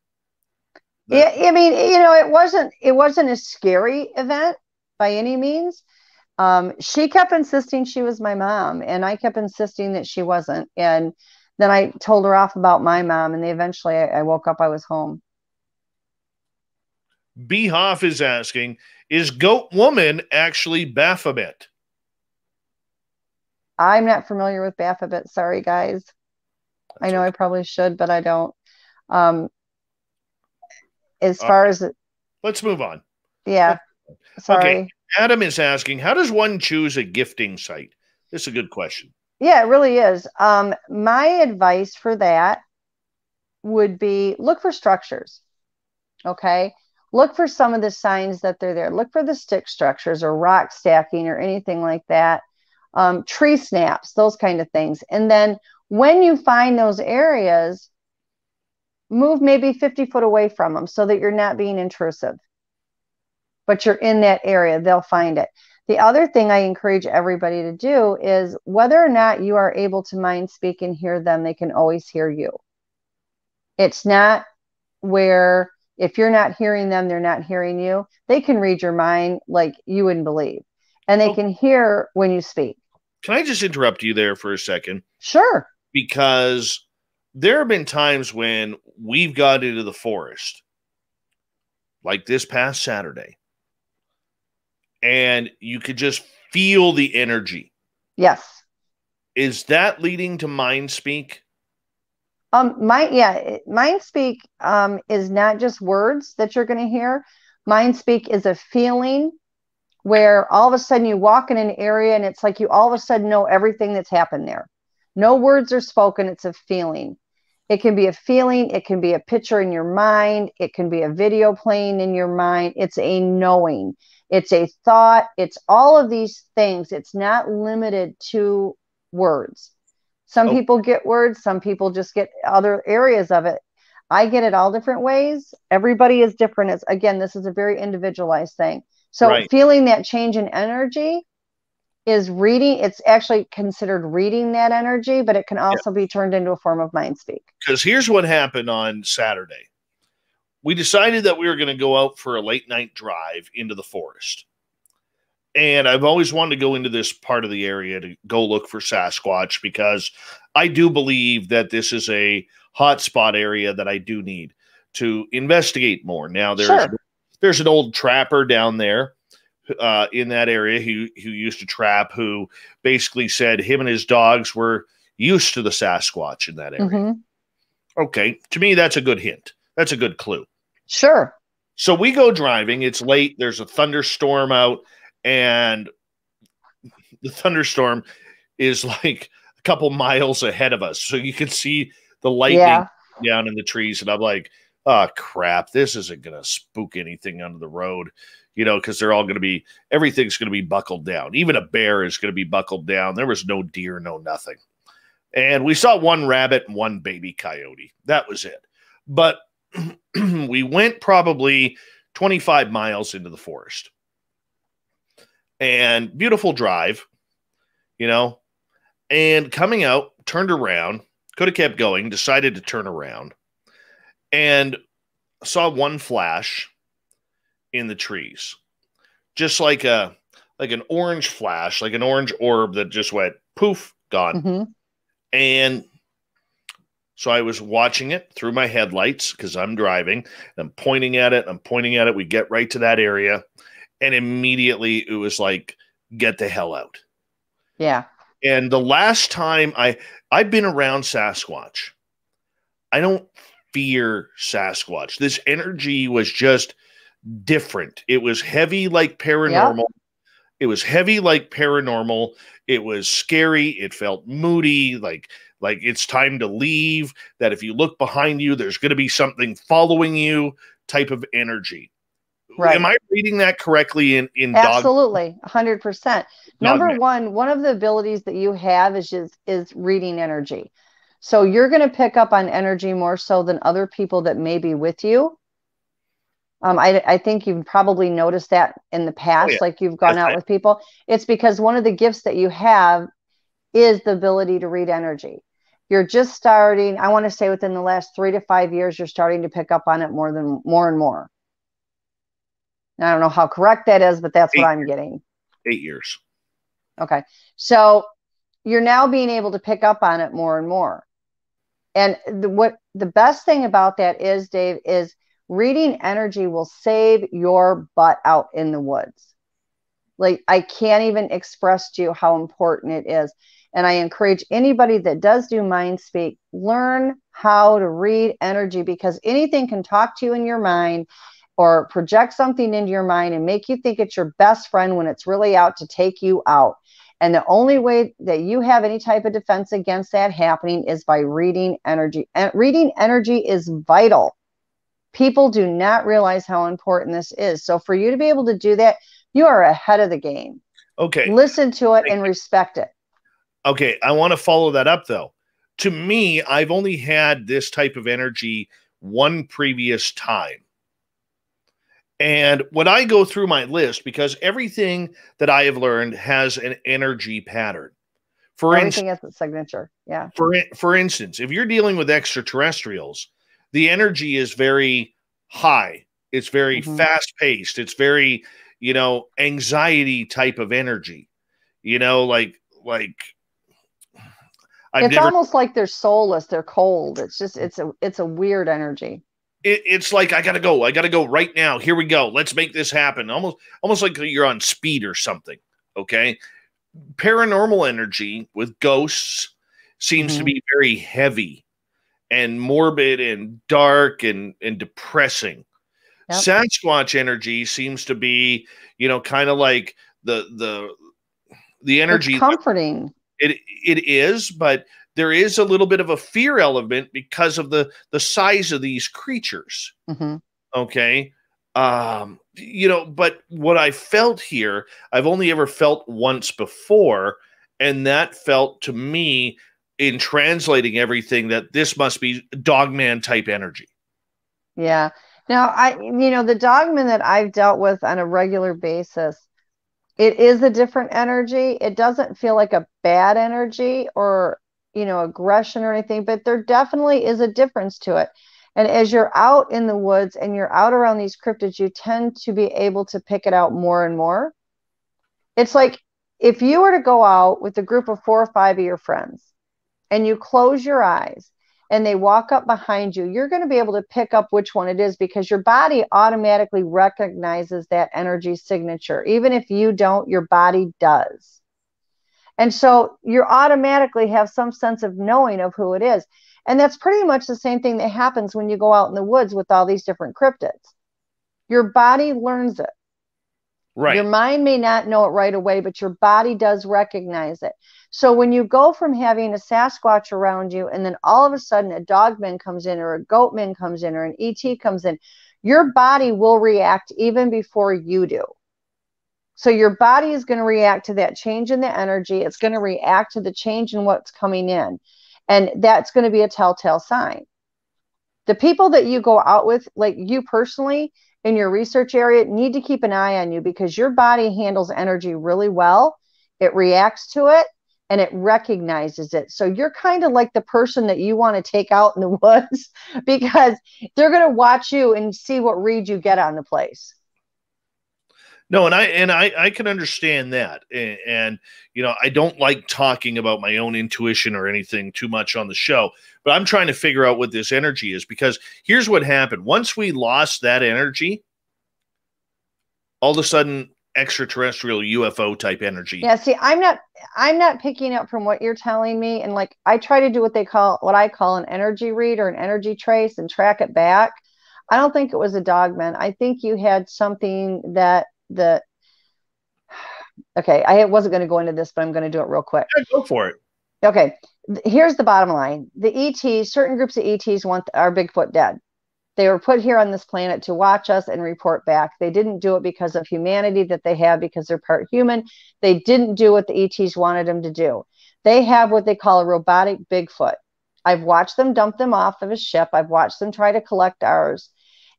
That yeah, I mean, you know, it wasn't it wasn't a scary event by any means. Um, she kept insisting she was my mom, and I kept insisting that she wasn't. And then I told her off about my mom, and they eventually, I, I woke up, I was home. B. Hoff is asking, is Goat Woman actually Baphomet? I'm not familiar with Baphomet. Sorry, guys. That's I know okay. I probably should, but I don't. Um, as All far right. as... It, let's move on. Yeah. Sorry. Okay. Adam is asking, how does one choose a gifting site? This is a good question. Yeah, it really is. Um, my advice for that would be look for structures. Okay. Look for some of the signs that they're there. Look for the stick structures or rock stacking or anything like that. Um, tree snaps, those kind of things. And then when you find those areas, move maybe fifty foot away from them so that you're not being intrusive. But you're in that area, they'll find it. The other thing I encourage everybody to do is whether or not you are able to mind speak and hear them, they can always hear you. It's not where... if you're not hearing them, they're not hearing you. They can read your mind like you wouldn't believe. And they oh, can hear when you speak. Can I just interrupt you there for a second? Sure. Because there have been times when we've got into the forest, like this past Saturday, and you could just feel the energy. Yes. Is that leading to mind speak? Um, my, yeah, mind speak um, is not just words that you're going to hear. Mind speak is a feeling where all of a sudden you walk in an area and it's like you all of a sudden know everything that's happened there. No words are spoken. It's a feeling. It can be a feeling. It can be a picture in your mind. It can be a video playing in your mind. It's a knowing. It's a thought. It's all of these things. It's not limited to words. Some oh. people get words. Some people just get other areas of it. I get it all different ways. Everybody is different. It's, again, this is a very individualized thing. So right. feeling that change in energy is reading. It's actually considered reading that energy, but it can also yeah. be turned into a form of mind speak. Because here's what happened on Saturday. We decided that we were going to go out for a late night drive into the forest. And I've always wanted to go into this part of the area to go look for Sasquatch because I do believe that this is a hotspot area that I do need to investigate more. Now, there's sure. there's an old trapper down there uh, in that area who, who used to trap, who basically said him and his dogs were used to the Sasquatch in that area. Mm-hmm. Okay. To me, that's a good hint. That's a good clue. Sure. So we go driving. It's late. There's a thunderstorm out. And the thunderstorm is like a couple miles ahead of us. So you can see the lightning yeah. down in the trees. And I'm like, oh, crap, this isn't going to spook anything under the road, you know, because they're all going to be, everything's going to be buckled down. Even a bear is going to be buckled down. There was no deer, no nothing. And we saw one rabbit and one baby coyote. That was it. But we went probably twenty-five miles into the forest. And beautiful drive, you know, and coming out, turned around, could have kept going, decided to turn around and saw one flash in the trees, just like a, like an orange flash, like an orange orb that just went poof, gone. Mm-hmm. And so I was watching it through my headlights because I'm driving and I'm pointing at it. I'm pointing at it. We get right to that area. And immediately it was like, get the hell out. Yeah. And the last time I, I've been around Sasquatch, I don't fear Sasquatch. This energy was just different. It was heavy like paranormal. Yeah. It was heavy like paranormal. It was scary. It felt moody, like like it's time to leave, that if you look behind you, there's going to be something following you type of energy. Right. Am I reading that correctly? In, in Absolutely, one hundred percent. Number one, one of the abilities that you have is just, is reading energy. So you're going to pick up on energy more so than other people that may be with you. Um, I, I think you've probably noticed that in the past, oh, yeah. like you've gone That's out right. with people. It's because one of the gifts that you have is the ability to read energy. You're just starting, I want to say within the last three to five years, you're starting to pick up on it more than more and more. Now, I don't know how correct that is, but that's Eight what I'm years. getting. Eight years. Okay. So you're now being able to pick up on it more and more. And the, what the best thing about that is, Dave, is reading energy will save your butt out in the woods. Like, I can't even express to you how important it is. And I encourage anybody that does do mind speak, learn how to read energy, because anything can talk to you in your mind or project something into your mind and make you think it's your best friend when it's really out to take you out. And the only way that you have any type of defense against that happening is by reading energy. And reading energy is vital. People do not realize how important this is. So for you to be able to do that, you are ahead of the game. Okay. Listen to it and respect it. Okay. I want to follow that up though. To me, I've only had this type of energy one previous time. And when I go through my list, because everything that I have learned has an energy pattern. For everything has a signature. Yeah. For, for instance, if you're dealing with extraterrestrials, the energy is very high. It's very mm-hmm. fast-paced. It's very, you know, anxiety type of energy. You know, like, like. I've it's never... almost like they're soulless. They're cold. It's just, it's a, it's a weird energy. It's like, I got to go. I got to go right now. Here we go. Let's make this happen. Almost almost like you're on speed or something. Okay. Paranormal energy with ghosts seems mm-hmm. to be very heavy and morbid and dark and, and depressing. Yep. Sasquatch energy seems to be, you know, kind of like the, the, the energy. It's comforting. It, it is, but there is a little bit of a fear element because of the, the size of these creatures. Mm-hmm. Okay. Um, you know, but what I felt here, I've only ever felt once before. And that felt to me in translating everything that this must be dogman type energy. Yeah. Now I, you know, the dogman that I've dealt with on a regular basis, it is a different energy. It doesn't feel like a bad energy or, you know, aggression or anything, but there definitely is a difference to it. And as you're out in the woods and you're out around these cryptids, you tend to be able to pick it out more and more. It's like if you were to go out with a group of four or five of your friends and you close your eyes and they walk up behind you, you're going to be able to pick up which one it is because your body automatically recognizes that energy signature. Even if you don't, your body does. And so you automatically have some sense of knowing of who it is. And that's pretty much the same thing that happens when you go out in the woods with all these different cryptids. Your body learns it. Right. Your mind may not know it right away, but your body does recognize it. So when you go from having a Sasquatch around you and then all of a sudden a dogman comes in or a goatman comes in or an E T comes in, your body will react even before you do. So your body is going to react to that change in the energy. It's going to react to the change in what's coming in. And that's going to be a telltale sign. The people that you go out with, like you personally in your research area, need to keep an eye on you because your body handles energy really well. It reacts to it and it recognizes it. So you're kind of like the person that you want to take out in the woods because they're going to watch you and see what read you get on the place. No, and I and I, I can understand that. And, and, you know, I don't like talking about my own intuition or anything too much on the show, but I'm trying to figure out what this energy is because here's what happened. Once we lost that energy, all of a sudden extraterrestrial U F O type energy. Yeah. See, I'm not, I'm not picking up from what you're telling me. And like, I try to do what they call, what I call an energy read or an energy trace and track it back. I don't think it was a dogman. I think you had something that the, okay. I wasn't going to go into this, but I'm going to do it real quick. Yeah, go for it. Okay. Here's the bottom line. The E Ts, certain groups of E Ts want our Bigfoot dead. They were put here on this planet to watch us and report back. They didn't do it because of humanity that they have, because they're part human. They didn't do what the E Ts wanted them to do. They have what they call a robotic Bigfoot. I've watched them dump them off of a ship. I've watched them try to collect ours.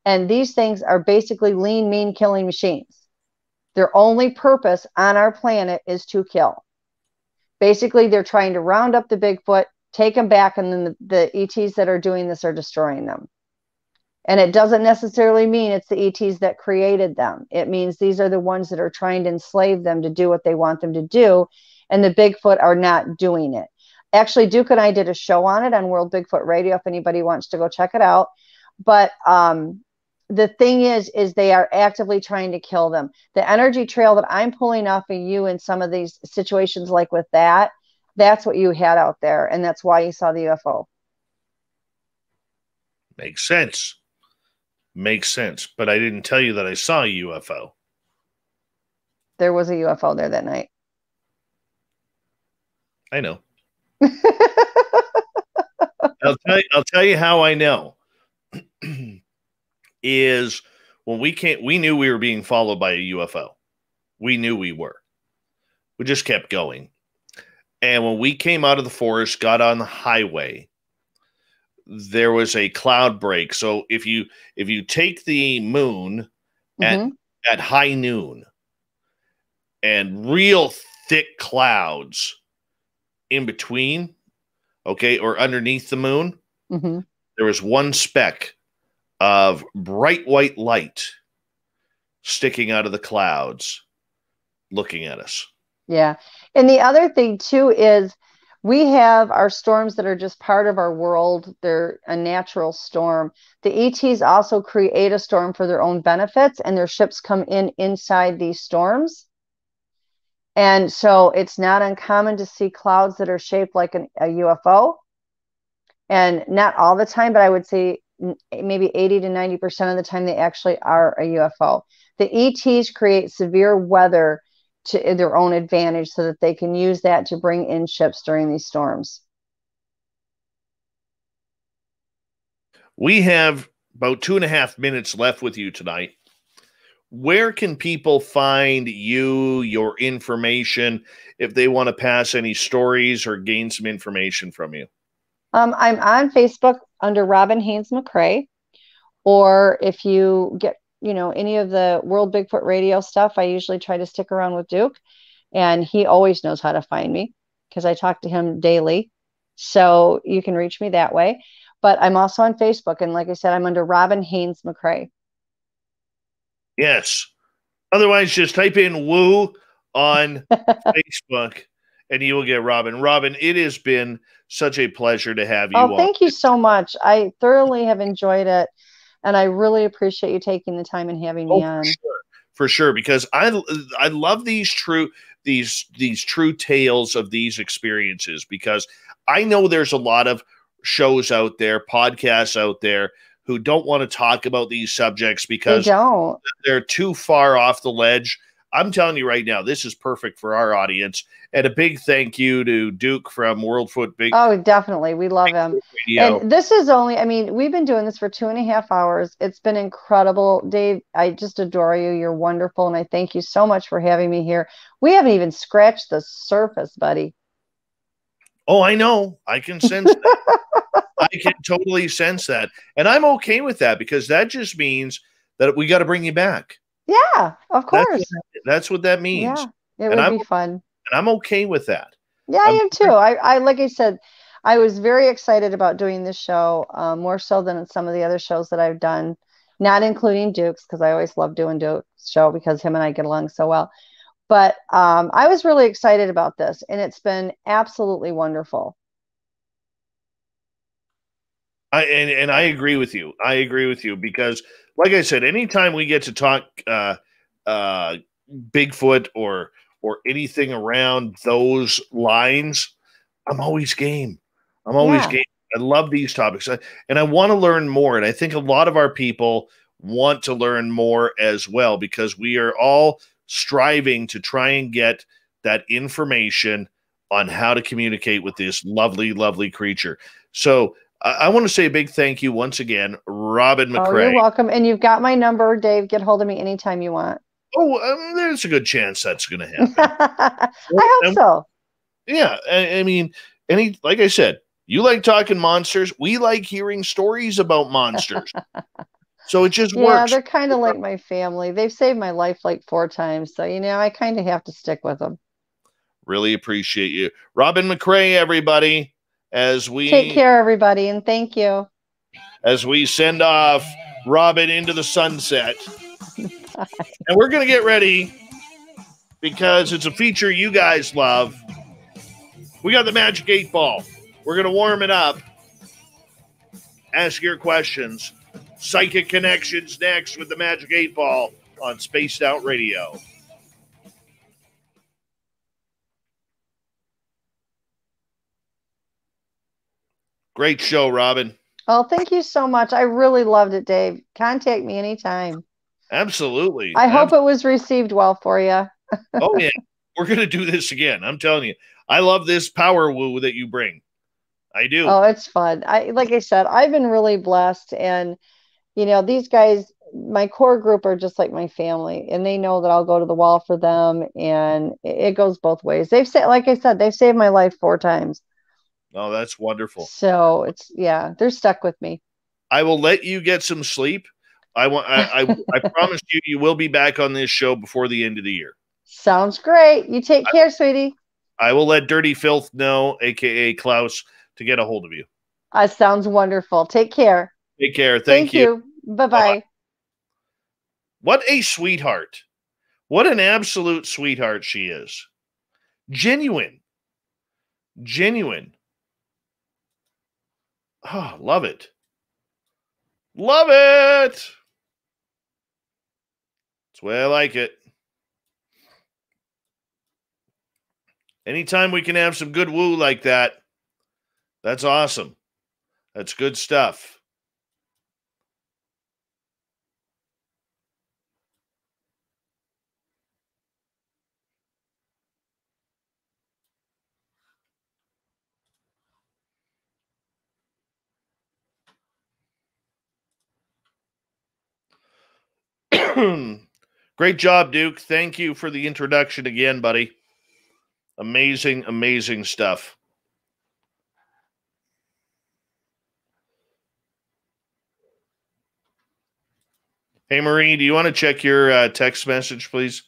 And these things are basically lean, mean, killing machines. Their only purpose on our planet is to kill. Basically, they're trying to round up the Bigfoot, take them back, and then the, the E Ts that are doing this are destroying them. And it doesn't necessarily mean it's the E Ts that created them. It means these are the ones that are trying to enslave them to do what they want them to do. And the Bigfoot are not doing it. Actually, Duke and I did a show on it on World Bigfoot Radio, if anybody wants to go check it out. But um, the thing is, is they are actively trying to kill them. The energy trail that I'm pulling off of you in some of these situations, like with that, that's what you had out there. And that's why you saw the U F O. Makes sense. Makes sense, but I didn't tell you that I saw a U F O. There was a U F O there that night. I know. I'll tell you, I'll tell you how I know. Is when we can't, we knew we were being followed by a U F O. We knew we were. We just kept going. And when we came out of the forest, got on the highway, there was a cloud break. So if you if you take the moon at, mm-hmm. at high noon and real thick clouds in between, okay, or underneath the moon, mm-hmm. there was one speck of bright white light sticking out of the clouds looking at us. Yeah. And the other thing too is, we have our storms that are just part of our world. They're a natural storm. The E Ts also create a storm for their own benefits, and their ships come in inside these storms. And so it's not uncommon to see clouds that are shaped like an, a U F O. And not all the time, but I would say maybe eighty to ninety percent of the time they actually are a U F O. The E Ts create severe weather to their own advantage so that they can use that to bring in ships during these storms. We have about two and a half minutes left with you tonight. Where can people find you, your information, if they want to pass any stories or gain some information from you? Um, I'm on Facebook under Robin Haynes McCray, or if you get you know, any of the World Bigfoot Radio stuff, I usually try to stick around with Duke, and he always knows how to find me because I talk to him daily. So you can reach me that way, but I'm also on Facebook. And like I said, I'm under Robin Haynes McCray. Yes. Otherwise just type in woo on Facebook and you will get Robin. Robin, it has been such a pleasure to have you. Oh, all. Thank you so much. I thoroughly have enjoyed it. And I really appreciate you taking the time and having oh, me on. For sure, for sure, because I I love these true these these true tales of these experiences, because I know there's a lot of shows out there, podcasts out there who don't want to talk about these subjects because they don't. They're too far off the ledge. I'm telling you right now, this is perfect for our audience. And a big thank you to Duke from World Foot Big. Oh, definitely. We love him. Radio. And this is only, I mean, we've been doing this for two and a half hours. It's been incredible. Dave, I just adore you. You're wonderful. And I thank you so much for having me here. We haven't even scratched the surface, buddy. Oh, I know. I can sense that. I can totally sense that. And I'm okay with that, because that just means that we got to bring you back. Yeah, of course. That's, that's what that means. Yeah, it and would I'm, be fun. And I'm okay with that. Yeah, I'm, I am too. I, I, like I said, I was very excited about doing this show, uh, more so than in some of the other shows that I've done, not including Duke's, because I always love doing Duke's show because him and I get along so well. But um, I was really excited about this, and it's been absolutely wonderful. I, and, and I agree with you. I agree with you because, like I said, anytime we get to talk uh, uh, Bigfoot or or anything around those lines, I'm always game. I'm always yeah. game. I love these topics, I, and I want to learn more. And I think a lot of our people want to learn more as well, because we are all striving to try and get that information on how to communicate with this lovely, lovely creature. So I, I want to say a big thank you once again, Robin McCray. Oh, you're welcome. And you've got my number, Dave. Get hold of me anytime you want. Oh, um, there's a good chance that's going to happen. I hope and, so. Yeah. I, I mean, any, like I said, you like talking monsters. We like hearing stories about monsters. So it just yeah, works. Yeah, they're kind of like my family. They've saved my life like four times. So, you know, I kind of have to stick with them. Really appreciate you. Robin McCray, everybody, as we take care, everybody. And thank you. As we send off Robin into the sunset. Bye. And we're going to get ready, because it's a feature you guys love. We got the Magic Eight Ball. We're going to warm it up. Ask your questions. Psychic Connections next with the Magic Eight Ball on Spaced Out Radio. Great show, Robin. Oh, thank you so much. I really loved it, Dave. Contact me anytime. Absolutely. I hope I'm... it was received well for you. Oh, yeah. We're going to do this again. I'm telling you. I love this power woo that you bring. I do. Oh, it's fun. I Like I said, I've been really blessed. And, you know, these guys, my core group, are just like my family. And they know that I'll go to the wall for them. And it goes both ways. They've said, like I said, they've saved my life four times. Oh, that's wonderful. So it's, yeah, they're stuck with me. I will let you get some sleep. I want. I, I, I promise you, you will be back on this show before the end of the year. Sounds great. You take I, care, sweetie. I will let Dirty Filth know, a k a. Klaus, to get a hold of you. Uh, sounds wonderful. Take care. Take care. Thank, Thank you. you. Bye-bye. Uh, what a sweetheart. What an absolute sweetheart she is. Genuine. Genuine. Oh, love it. Love it. That's the way I like it. Anytime we can have some good woo like that, that's awesome. That's good stuff. Great job, Duke. Thank you for the introduction again, buddy. Amazing, amazing stuff. Hey, Marie, do you want to check your uh, text message, please?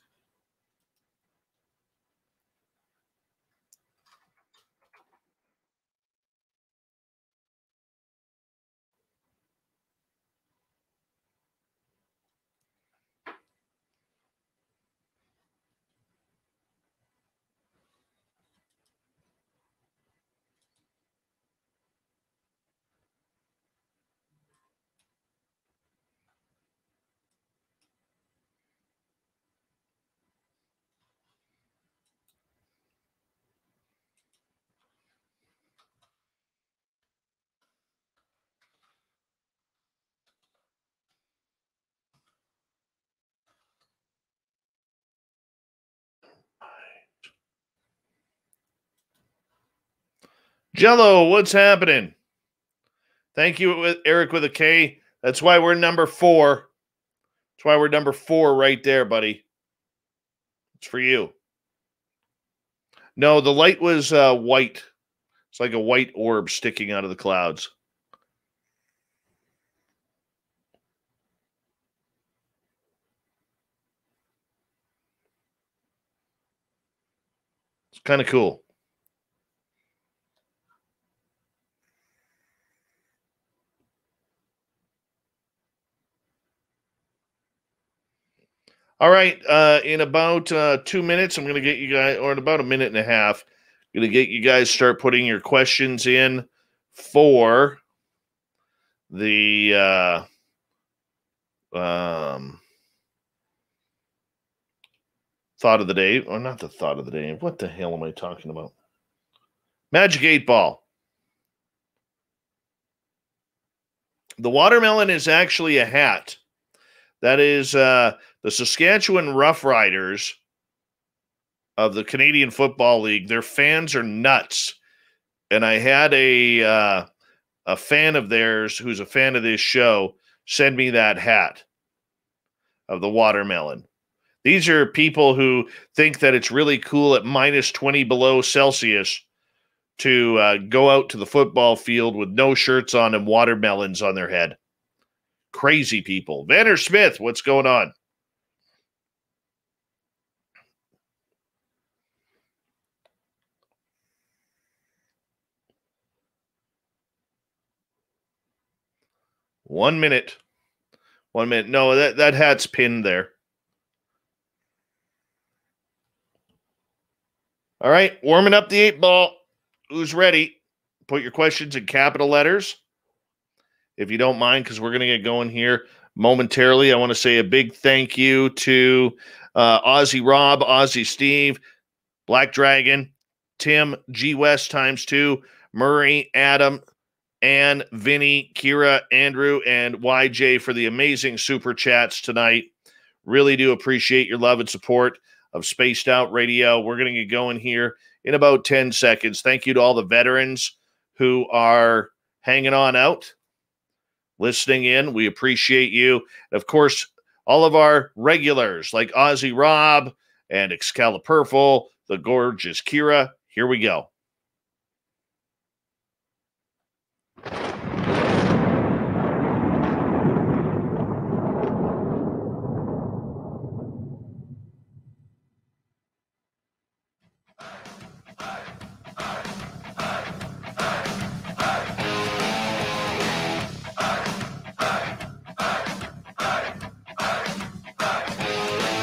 Jello, what's happening? Thank you, with Eric with a K. That's why we're number four. That's why we're number four right there, buddy. It's for you. No, the light was uh, white. It's like a white orb sticking out of the clouds. It's kind of cool. All right, uh, in about uh, two minutes, I'm going to get you guys, or in about a minute and a half, I'm going to get you guys start putting your questions in for the uh, um, thought of the day, or not the thought of the day. What the hell am I talking about? Magic eight ball. The watermelon is actually a hat. That is uh, the Saskatchewan Rough Riders of the Canadian Football League. Their fans are nuts. And I had a uh, a fan of theirs who's a fan of this show send me that hat of the watermelon. These are people who think that it's really cool at minus twenty below Celsius to uh, go out to the football field with no shirts on and watermelons on their head. Crazy people. Vanner Smith, what's going on? One minute. One minute. No, that, that hat's pinned there. All right, warming up the eight ball. Who's ready? Put your questions in capital letters, if you don't mind, because we're going to get going here momentarily. I want to say a big thank you to uh, Aussie Rob, Aussie Steve, Black Dragon, Tim, G West times two, Murray, Adam, Ann, Vinny, Kira, Andrew, and Y J for the amazing super chats tonight. Really do appreciate your love and support of Spaced Out Radio. We're going to get going here in about ten seconds. Thank you to all the veterans who are hanging on out, listening in. We appreciate you. And of course, all of our regulars like Aussie Rob and Excalibur Purple, the gorgeous Kira. Here we go.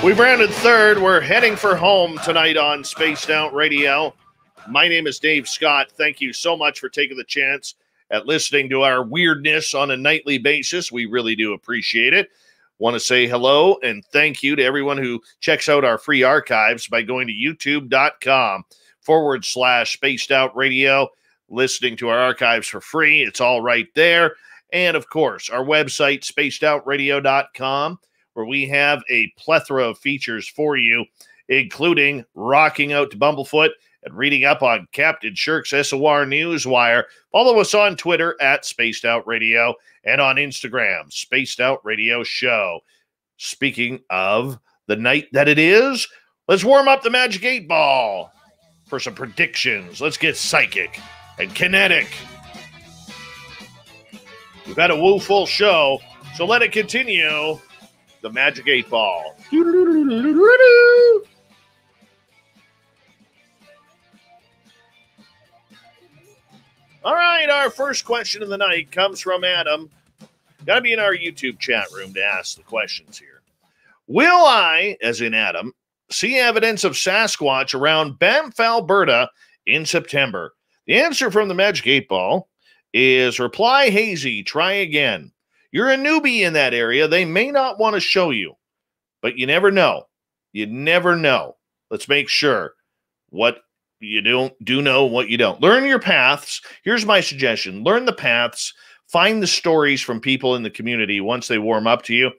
We rounded third. We're heading for home tonight on Spaced Out Radio. My name is Dave Scott. Thank you so much for taking the chance at listening to our weirdness on a nightly basis. We really do appreciate it. Want to say hello and thank you to everyone who checks out our free archives by going to youtube.com forward slash Spaced Out Radio, listening to our archives for free. It's all right there. And of course, our website, spaced out radio dot com. where we have a plethora of features for you, including rocking out to Bumblefoot and reading up on Captain Shirk's S O R Newswire. Follow us on Twitter at Spaced Out Radio and on Instagram, Spaced Out Radio Show. Speaking of the night that it is, let's warm up the Magic eight Ball for some predictions. Let's get psychic and kinetic. We've had a wooful show, so let it continue. The Magic eight Ball. All right, our first question of the night comes from Adam. Got to be in our YouTube chat room to ask the questions here. Will I, as in Adam, see evidence of Sasquatch around Banff, Alberta in September? The answer from the Magic eight Ball is reply hazy, try again. You're a newbie in that area. They may not want to show you, but you never know. You never know. Let's make sure what you don't do know, what you don't. Learn your paths. Here's my suggestion. Learn the paths. Find the stories from people in the community once they warm up to you.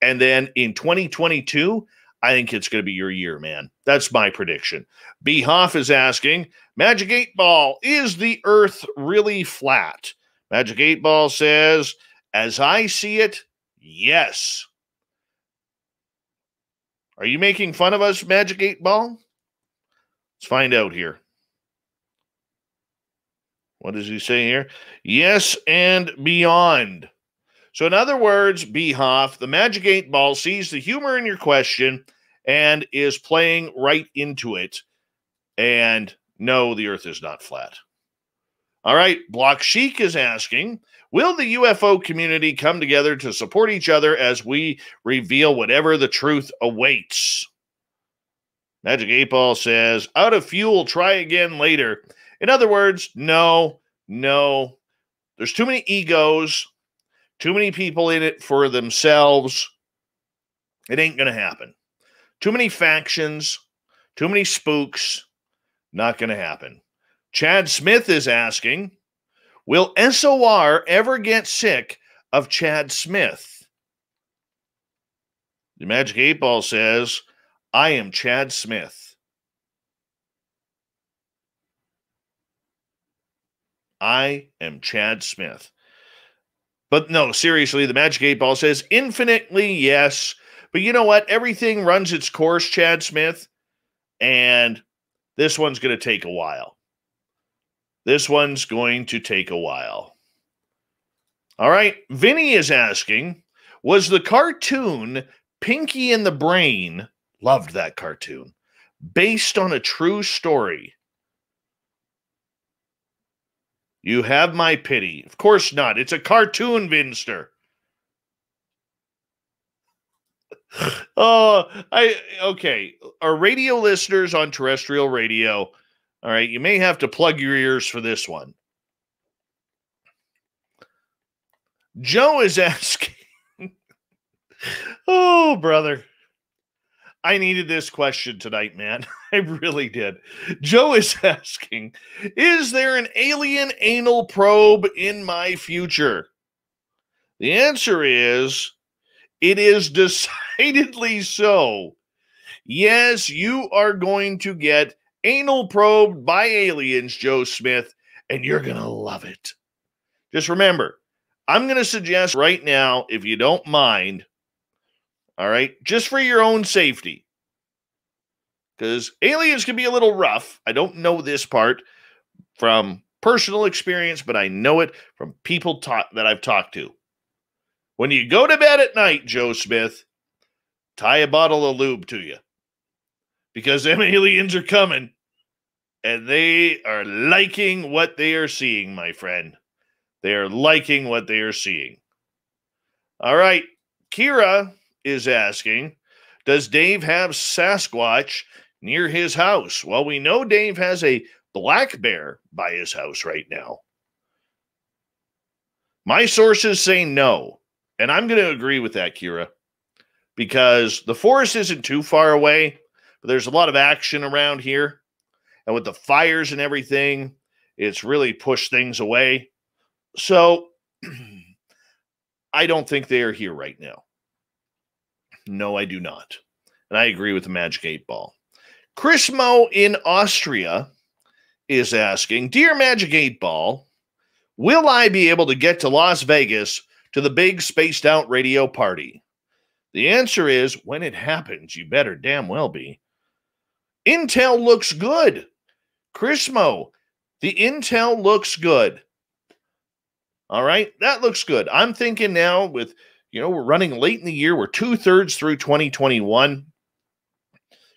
And then in twenty twenty-two, I think it's going to be your year, man. That's my prediction. B. Hoff is asking, Magic eight Ball, is the earth really flat? Magic eight Ball says, as I see it, yes. Are you making fun of us, Magic eight Ball? Let's find out here. What does he say here? Yes and beyond. So in other words, Behoff, the Magic eight Ball sees the humor in your question and is playing right into it. And no, the earth is not flat. All right, Block Chic is asking, will the U F O community come together to support each other as we reveal whatever the truth awaits? Magic eight Ball says, out of fuel, try again later. In other words, no, no. There's too many egos, too many people in it for themselves. It ain't going to happen. Too many factions, too many spooks, not going to happen. Chad Smith is asking, will S O R ever get sick of Chad Smith? The Magic eight Ball says, I am Chad Smith. I am Chad Smith. But no, seriously, the Magic eight Ball says, infinitely yes. But you know what? Everything runs its course, Chad Smith. And this one's going to take a while. This one's going to take a while. All right. Vinny is asking, was the cartoon Pinky and the Brain, loved that cartoon, based on a true story? You have my pity. Of course not. It's a cartoon, Vinster. Oh, I okay. Our radio listeners on terrestrial radio, all right, you may have to plug your ears for this one. Joe is asking, oh, brother, I needed this question tonight, man. I really did. Joe is asking, is there an alien anal probe in my future? The answer is, it is decidedly so. Yes, you are going to get anal probed by aliens, Joe Smith, and you're going to love it. Just remember, I'm going to suggest right now, if you don't mind, all right, just for your own safety, because aliens can be a little rough. I don't know this part from personal experience, but I know it from people ta- that I've talked to. When you go to bed at night, Joe Smith, tie a bottle of lube to you, because them aliens are coming, and they are liking what they are seeing, my friend. They are liking what they are seeing. All right, Kira is asking, does Dave have Sasquatch near his house? Well, we know Dave has a black bear by his house right now. My sources say no. And I'm going to agree with that, Kira, because the forest isn't too far away, but there's a lot of action around here. And with the fires and everything, it's really pushed things away. So I don't think they are here right now. No, I do not. And I agree with the Magic eight Ball. Chris Mo in Austria is asking, dear Magic eight Ball, will I be able to get to Las Vegas to the big Spaced Out Radio party? The answer is, when it happens, you better damn well be. Intel looks good. Chrismo, the intel looks good. All right, that looks good. I'm thinking now with, you know, we're running late in the year. We're two-thirds through twenty twenty-one.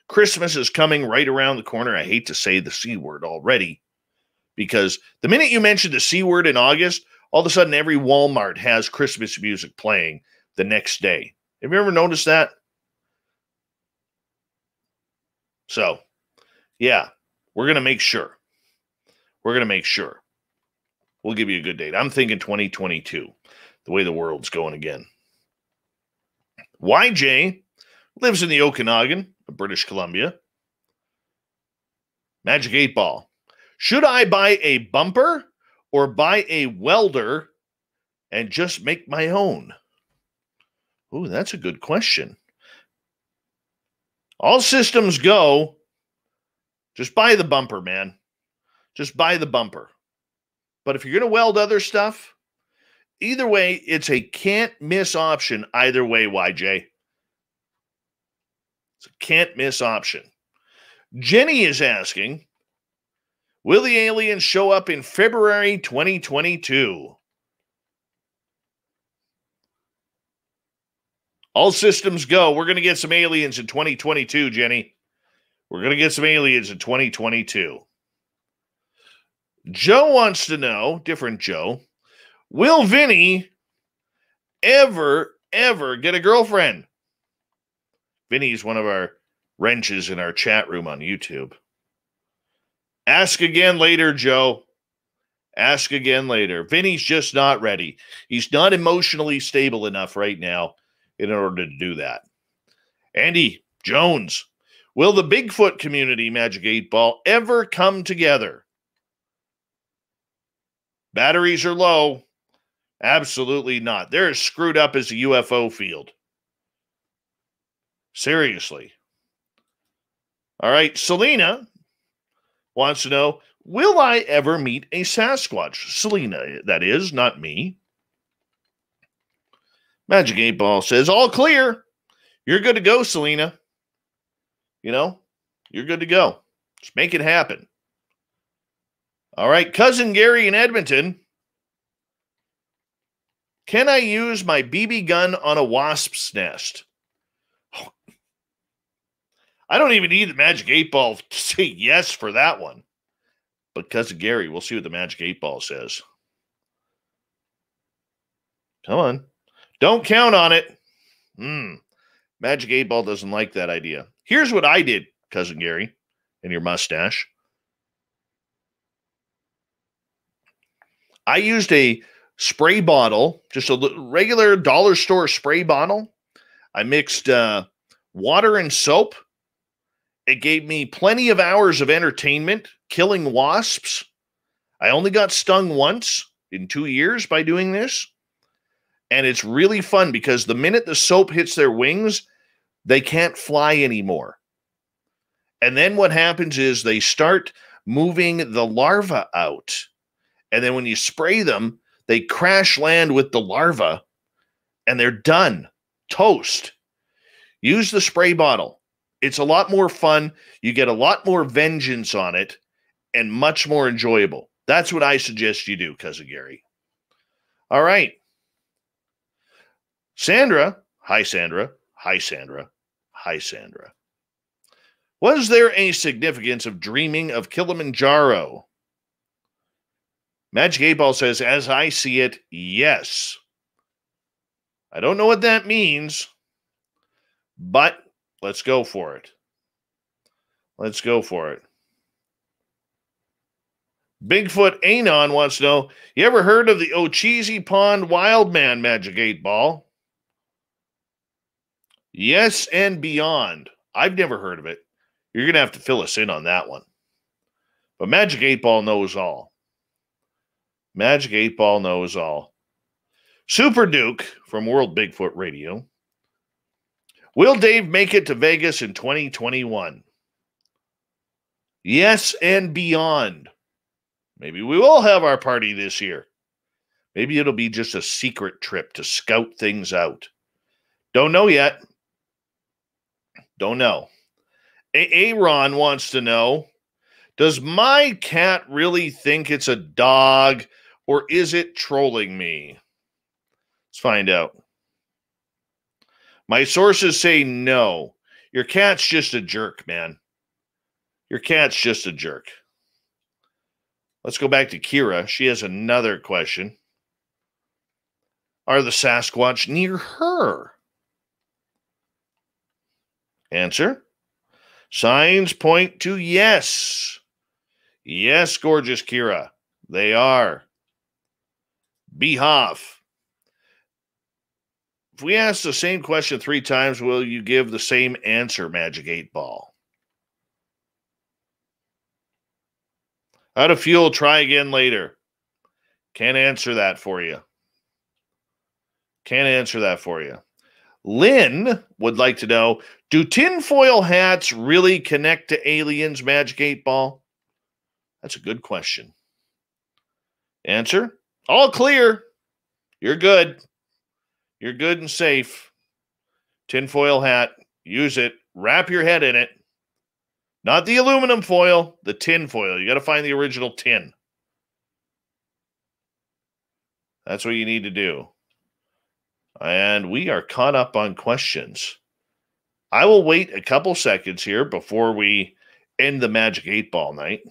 Christmas is coming right around the corner. I hate to say the C word already, because the minute you mention the C word in August, all of a sudden, every Walmart has Christmas music playing the next day. Have you ever noticed that? So, yeah, we're going to make sure. We're going to make sure. We'll give you a good date. I'm thinking twenty twenty-two, the way the world's going again. Y J lives in the Okanagan, British Columbia. Magic eight Ball. Should I buy a bumper or buy a welder and just make my own? Ooh, that's a good question. All systems go. Just buy the bumper, man. Just buy the bumper. But if you're going to weld other stuff, either way, it's a can't-miss option either way, Y J. It's a can't-miss option. Jenny is asking, will the aliens show up in February twenty twenty-two? All systems go. We're going to get some aliens in twenty twenty-two, Jenny. We're going to get some aliens in twenty twenty-two. Joe wants to know, different Joe, will Vinny ever, ever get a girlfriend? Vinny's one of our wrenches in our chat room on YouTube. Ask again later, Joe. Ask again later. Vinny's just not ready. He's not emotionally stable enough right now in order to do that. Andy Jones, will the Bigfoot community, Magic eight Ball, ever come together? Batteries are low. Absolutely not. They're as screwed up as the U F O field. Seriously. All right. Selena wants to know, will I ever meet a Sasquatch? Selena, that is, not me. Magic eight Ball says, all clear. You're good to go, Selena. You know, you're good to go. Just make it happen. All right. Cousin Gary in Edmonton. Can I use my B B gun on a wasp's nest? Oh. I don't even need the Magic eight Ball to say yes for that one. But Cousin Gary, we'll see what the Magic eight Ball says. Come on. Don't count on it. Mm. Magic eight Ball doesn't like that idea. Here's what I did, Cousin Gary, and your mustache. I used a spray bottle, just a regular dollar store spray bottle. I mixed uh, water and soap. It gave me plenty of hours of entertainment, killing wasps. I only got stung once in two years by doing this. And it's really fun because the minute the soap hits their wings, they can't fly anymore. And then what happens is they start moving the larva out. And then when you spray them, they crash land with the larva, and they're done. Toast. Use the spray bottle. It's a lot more fun. You get a lot more vengeance on it and much more enjoyable. That's what I suggest you do, Cousin Gary. All right. Sandra. Hi, Sandra. Hi, Sandra. Hi, Sandra. Was there any significance of dreaming of Kilimanjaro? Magic eight Ball says, as I see it, yes. I don't know what that means, but let's go for it. Let's go for it. Bigfoot Anon wants to know, you ever heard of the Ocheezy Pond Wild Man, Magic eight Ball? Yes and beyond. I've never heard of it. You're going to have to fill us in on that one. But Magic eight Ball knows all. Magic eight Ball knows all. Super Duke from World Bigfoot Radio. Will Dave make it to Vegas in twenty twenty-one? Yes and beyond. Maybe we will have our party this year. Maybe it'll be just a secret trip to scout things out. Don't know yet. Don't know. Aaron wants to know, does my cat really think it's a dog? Or is it trolling me? Let's find out. My sources say no. Your cat's just a jerk, man. Your cat's just a jerk. Let's go back to Kira. She has another question. Are the Sasquatch near her? Answer. Signs point to yes. Yes, gorgeous Kira. They are. Behoff. If we ask the same question three times, will you give the same answer, Magic eight Ball? Out of fuel, try again later. Can't answer that for you. Can't answer that for you. Lynn would like to know, do tinfoil hats really connect to aliens, Magic eight Ball? That's a good question. Answer, all clear. You're good. You're good and safe. Tinfoil hat, use it. Wrap your head in it. Not the aluminum foil, the tin foil. You got to find the original tin. That's what you need to do. And we are caught up on questions. I will wait a couple seconds here before we end the Magic eight Ball night.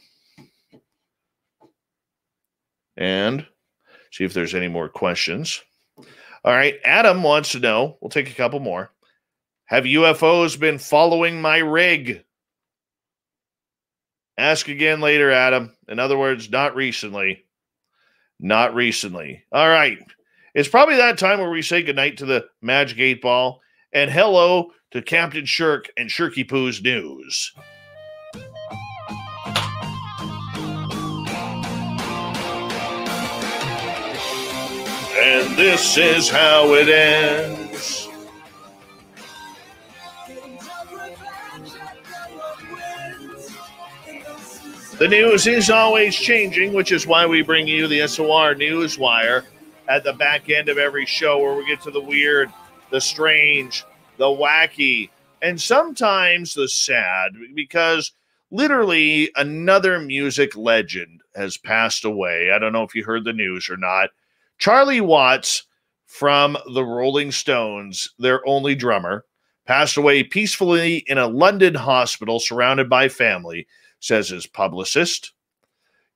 And see if there's any more questions. All right. Adam wants to know. We'll take a couple more. Have U F Os been following my rig? Ask again later, Adam. In other words, not recently. Not recently. All right. It's probably that time where we say goodnight to the Magic eight Ball and hello to Captain Shirk and Shirky Poo's News. And this is how it ends. The news is always changing, which is why we bring you the S O R Newswire at the back end of every show, where we get to the weird, the strange, the wacky, and sometimes the sad, because literally another music legend has passed away. I don't know if you heard the news or not. Charlie Watts from the Rolling Stones, their only drummer, passed away peacefully in a London hospital surrounded by family, says his publicist.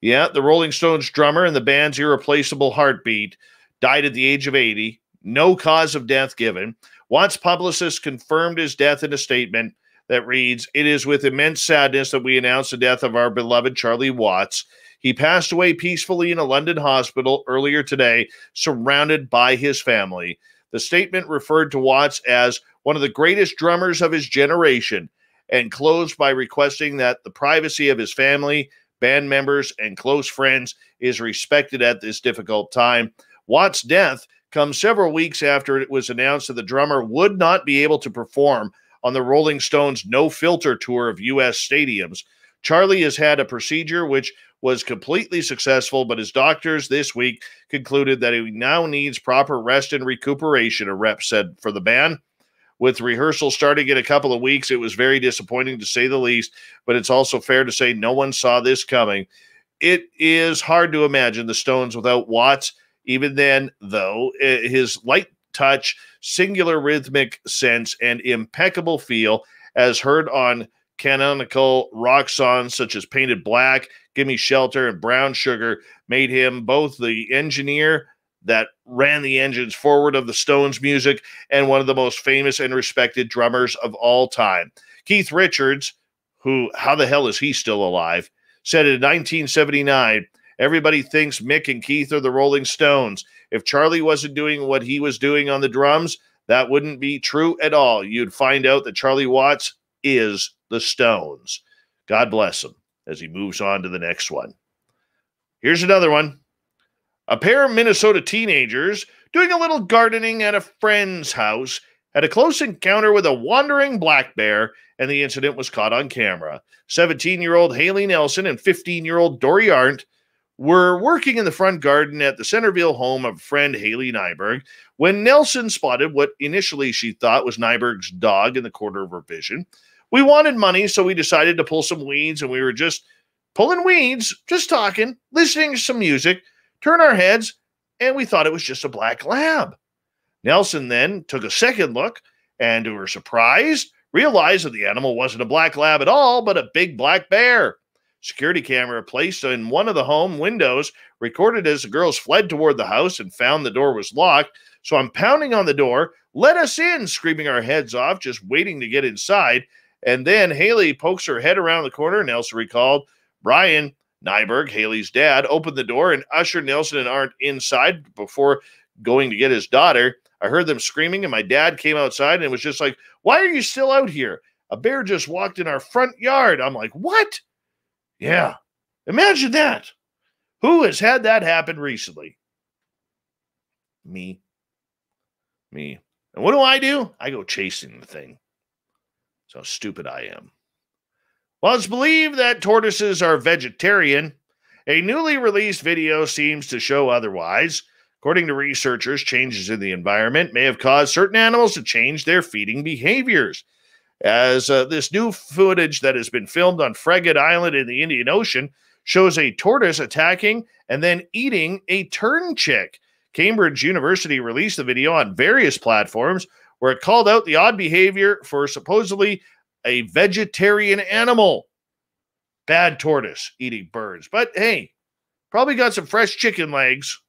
Yeah, the Rolling Stones drummer and the band's irreplaceable heartbeat died at the age of eighty. No cause of death given. Watts' publicist confirmed his death in a statement that reads, "It is with immense sadness that we announce the death of our beloved Charlie Watts. He passed away peacefully in a London hospital earlier today, surrounded by his family." The statement referred to Watts as one of the greatest drummers of his generation, and closed by requesting that the privacy of his family, band members, and close friends is respected at this difficult time. Watts' death comes several weeks after it was announced that the drummer would not be able to perform on the Rolling Stones' No Filter tour of U S stadiums. Charlie has had a procedure which was completely successful, but his doctors this week concluded that he now needs proper rest and recuperation, a rep said for the band. With rehearsal starting in a couple of weeks, it was very disappointing to say the least, but it's also fair to say no one saw this coming. It is hard to imagine the Stones without Watts. Even then, though, his light touch, singular rhythmic sense, and impeccable feel, as heard on canonical rock songs such as Painted Black, Gimme Shelter, and Brown Sugar, made him both the engineer that ran the engines forward of the Stones' music and one of the most famous and respected drummers of all time. Keith Richards, who, how the hell is he still alive, said in nineteen seventy-nine, "Everybody thinks Mick and Keith are the Rolling Stones. If Charlie wasn't doing what he was doing on the drums, that wouldn't be true at all. You'd find out that Charlie Watts is the Stones." God bless him as he moves on to the next one. Here's another one. A pair of Minnesota teenagers doing a little gardening at a friend's house had a close encounter with a wandering black bear, and the incident was caught on camera. seventeen-year-old Haley Nelson and fifteen-year-old Dory Arndt were working in the front garden at the Centerville home of friend Haley Nyberg when Nelson spotted what initially she thought was Nyberg's dog in the corner of her vision. "We wanted money, so we decided to pull some weeds, and we were just pulling weeds, just talking, listening to some music, turn our heads, and we thought it was just a black lab." Nelson then took a second look and, to her surprise, realized that the animal wasn't a black lab at all, but a big black bear. Security camera placed in one of the home windows recorded as the girls fled toward the house and found the door was locked. "So I'm pounding on the door, let us in, screaming our heads off, just waiting to get inside." And then Haley pokes her head around the corner, Nelson recalled. Brian Nyberg, Haley's dad, opened the door and ushered Nelson and Arndt inside before going to get his daughter. "I heard them screaming, and my dad came outside and was just like, 'Why are you still out here? A bear just walked in our front yard.' I'm like, 'What?'" Yeah, imagine that. Who has had that happen recently? Me. Me. And what do I do? I go chasing the thing. That's how stupid I am. Well, it's believed that tortoises are vegetarian. A newly released video seems to show otherwise. According to researchers, changes in the environment may have caused certain animals to change their feeding behaviors. As uh, this new footage that has been filmed on Frigate Island in the Indian Ocean shows a tortoise attacking and then eating a tern chick. Cambridge University released the video on various platforms where it called out the odd behavior for supposedly a vegetarian animal. Bad tortoise eating birds. But hey, probably got some fresh chicken legs,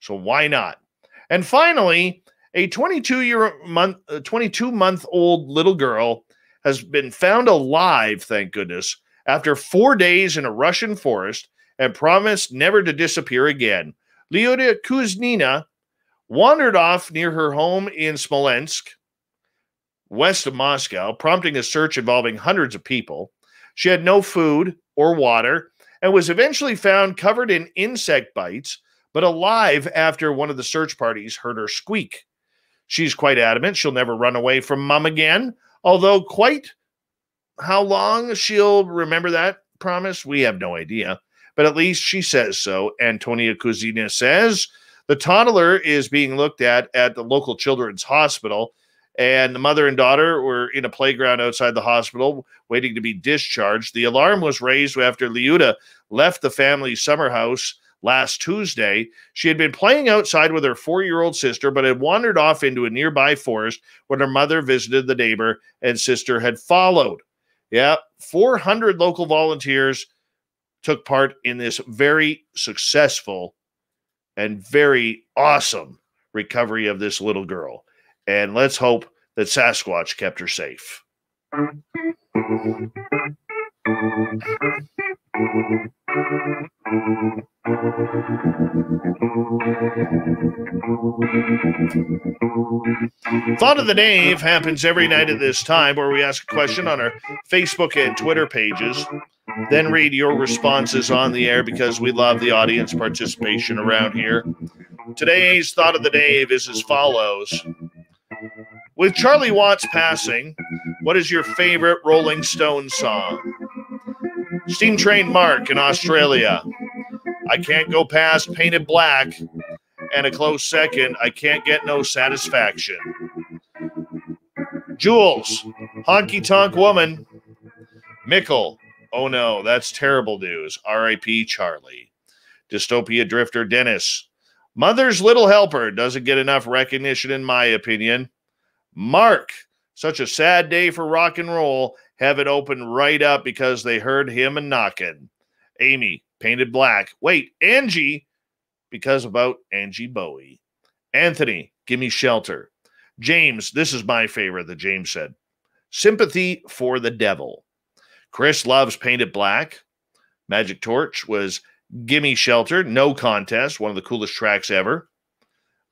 so why not? And finally, a twenty-two-year-month, twenty-two-month-old little girl has been found alive, thank goodness, after four days in a Russian forest and promised never to disappear again. Lyuda Kuznina wandered off near her home in Smolensk west of Moscow, prompting a search involving hundreds of people. She had no food or water and was eventually found covered in insect bites, but alive after one of the search parties heard her squeak. She's quite adamant she'll never run away from mom again, although quite how long she'll remember that promise, we have no idea. But at least she says so. Antonia Kuzina says the toddler is being looked at at the local children's hospital, and the mother and daughter were in a playground outside the hospital waiting to be discharged. The alarm was raised after Liuda left the family summer house last Tuesday. She had been playing outside with her four-year-old sister, but had wandered off into a nearby forest when her mother visited the neighbor and sister had followed. Yeah, four hundred local volunteers took part in this very successful and very awesome recovery of this little girl. And let's hope that Sasquatch kept her safe. Thought of the Day happens every night at this time, where we ask a question on our Facebook and Twitter pages, then read your responses on the air, because we love the audience participation around here. Today's Thought of the Day is as follows. With Charlie Watts passing, what is your favorite Rolling Stones song? Steam Train Mark in Australia. I Can't Go Past Painted Black. And a close second, I Can't Get No Satisfaction. Jules, Honky Tonk Woman. Mickle, Oh No, That's Terrible News. R I P Charlie. Dystopia Drifter Dennis. Mother's Little Helper doesn't get enough recognition, in my opinion. Mark, such a sad day for rock and roll. Have it open right up because they heard him and knocking. Amy, Painted Black. Wait, Angie, because about Angie Bowie. Anthony, Gimme Shelter. James, this is my favorite that James said. Sympathy for the Devil. Chris loves Painted Black. Magic Torch was Gimme Shelter. No contest. One of the coolest tracks ever.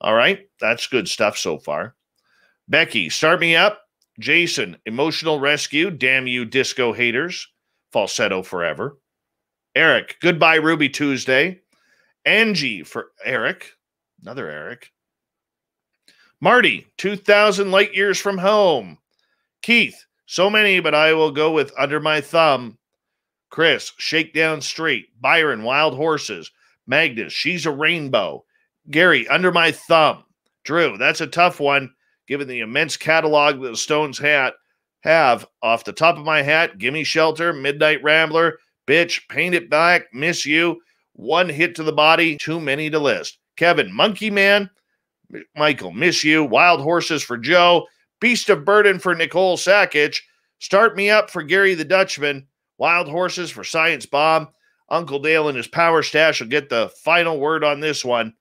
All right. That's good stuff so far. Becky, Start Me Up. Jason, Emotional Rescue. Damn You Disco Haters. Falsetto Forever. Eric, Goodbye Ruby Tuesday. Angie for Eric. Another Eric. Marty, two thousand Light Years from Home. Keith, So Many, but I will go with Under My Thumb. Chris, Shakedown Street. Byron, Wild Horses. Magnus, She's a Rainbow. Gary, Under My Thumb. Drew, that's a tough one. Given the immense catalog that the Stones hat have, off the top of my hat, Gimme Shelter, Midnight Rambler, Bitch, Paint It Black, Miss You, One Hit to the Body, too many to list. Kevin, Monkey Man. Michael, Miss You. Wild Horses for Joe. Beast of Burden for Nicole Sakic. Start Me Up for Gary the Dutchman. Wild Horses for Science Bomb. Uncle Dale and his Power Stash will get the final word on this one.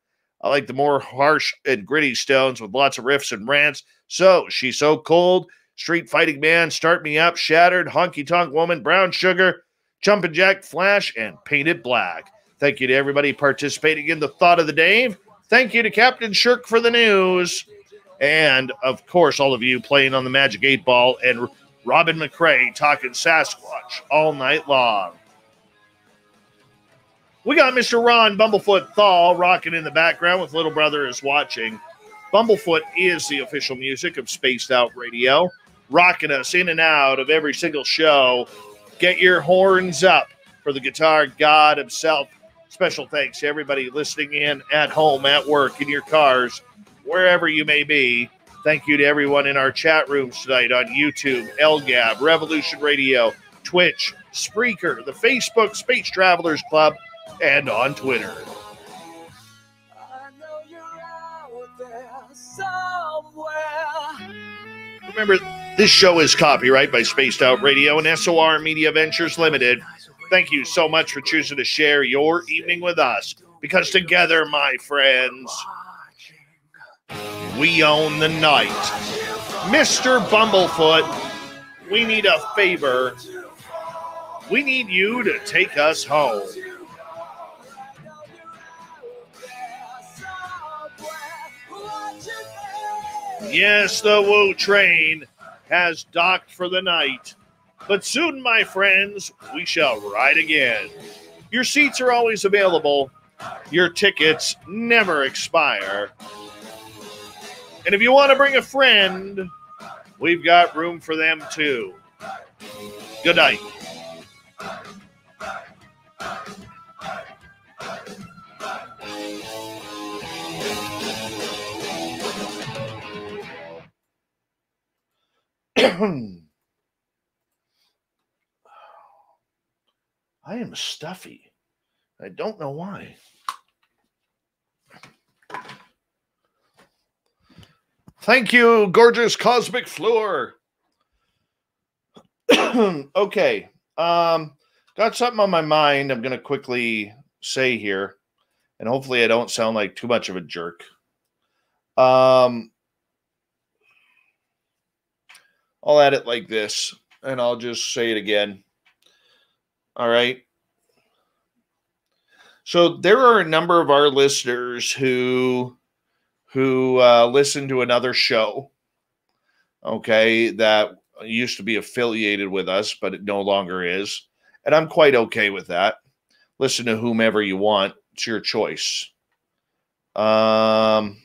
I like the more harsh and gritty Stones with lots of riffs and rants. So, She's So Cold, Street Fighting Man, Start Me Up, Shattered, Honky Tonk Woman, Brown Sugar, Jumpin' Jack, Flash, and Painted Black. Thank you to everybody participating in the Thought of the Day. Thank you to Captain Shirk for the news. And, of course, all of you playing on the Magic eight Ball and Robin McCray talking Sasquatch all night long. We got Mister Ron Bumblefoot Thal rocking in the background with Little Brother Is Watching. Bumblefoot is the official music of Spaced Out Radio, rocking us in and out of every single show. Get your horns up for the guitar god himself. Special thanks to everybody listening in at home, at work, in your cars, wherever you may be. Thank you to everyone in our chat rooms tonight on YouTube, L Gab, Revolution Radio, Twitch, Spreaker, the Facebook Space Travelers Club, and on Twitter. I know you're out there somewhere. Remember, this show is copyright by Spaced Out Radio and S O R Media Ventures Limited. Thank you so much for choosing to share your evening with us, because together, my friends, we own the night. Mister Bumblefoot, we need a favor. We need you to take us home. Yes, the Woo Train has docked for the night. But soon, my friends, we shall ride again. Your seats are always available. Your tickets never expire. And if you want to bring a friend, we've got room for them too. Good night. I am stuffy. I don't know why. Thank you, gorgeous Cosmic Fleur. Okay. Um, got something on my mind I'm going to quickly say here. And hopefully I don't sound like too much of a jerk. Um, I'll add it like this, and I'll just say it again. All right. So there are a number of our listeners who who uh, listen to another show, okay, that used to be affiliated with us, but it no longer is. And I'm quite okay with that. Listen to whomever you want. It's your choice. Um,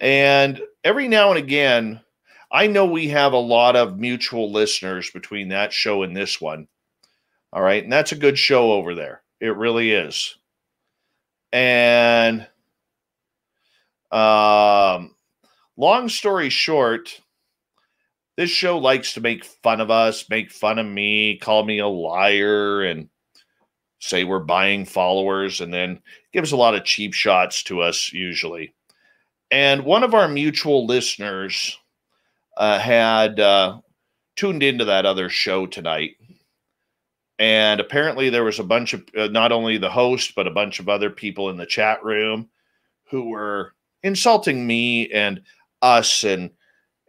and every now and again, I know we have a lot of mutual listeners between that show and this one. All right. And that's a good show over there. It really is. And um, long story short, this show likes to make fun of us, make fun of me, call me a liar, and say we're buying followers, and then gives a lot of cheap shots to us usually. And one of our mutual listeners uh, had uh, tuned into that other show tonight. And apparently there was a bunch of, uh, not only the host, but a bunch of other people in the chat room who were insulting me and us and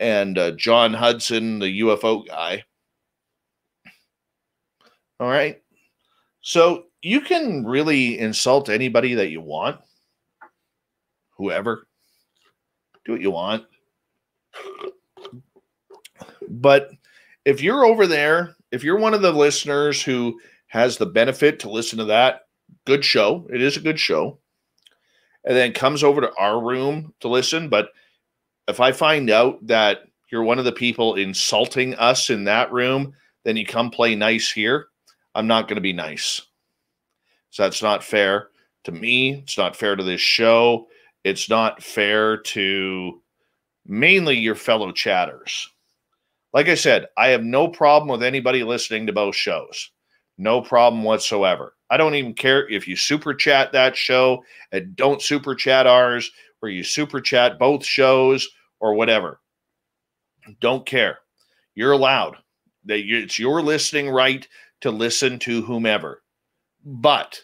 and uh, John Hudson, the U F O guy. All right. So you can really insult anybody that you want. Whoever. Do what you want. But if you're over there, if you're one of the listeners who has the benefit to listen to that good show, it is a good show, and then comes over to our room to listen, but if I find out that you're one of the people insulting us in that room, then you come play nice here, I'm not going to be nice. So that's not fair to me. It's not fair to this show. It's not fair to mainly your fellow chatters. Like I said, I have no problem with anybody listening to both shows. No problem whatsoever. I don't even care if you super chat that show and don't super chat ours, or you super chat both shows or whatever. Don't care. You're allowed. It's your listening right to listen to whomever. But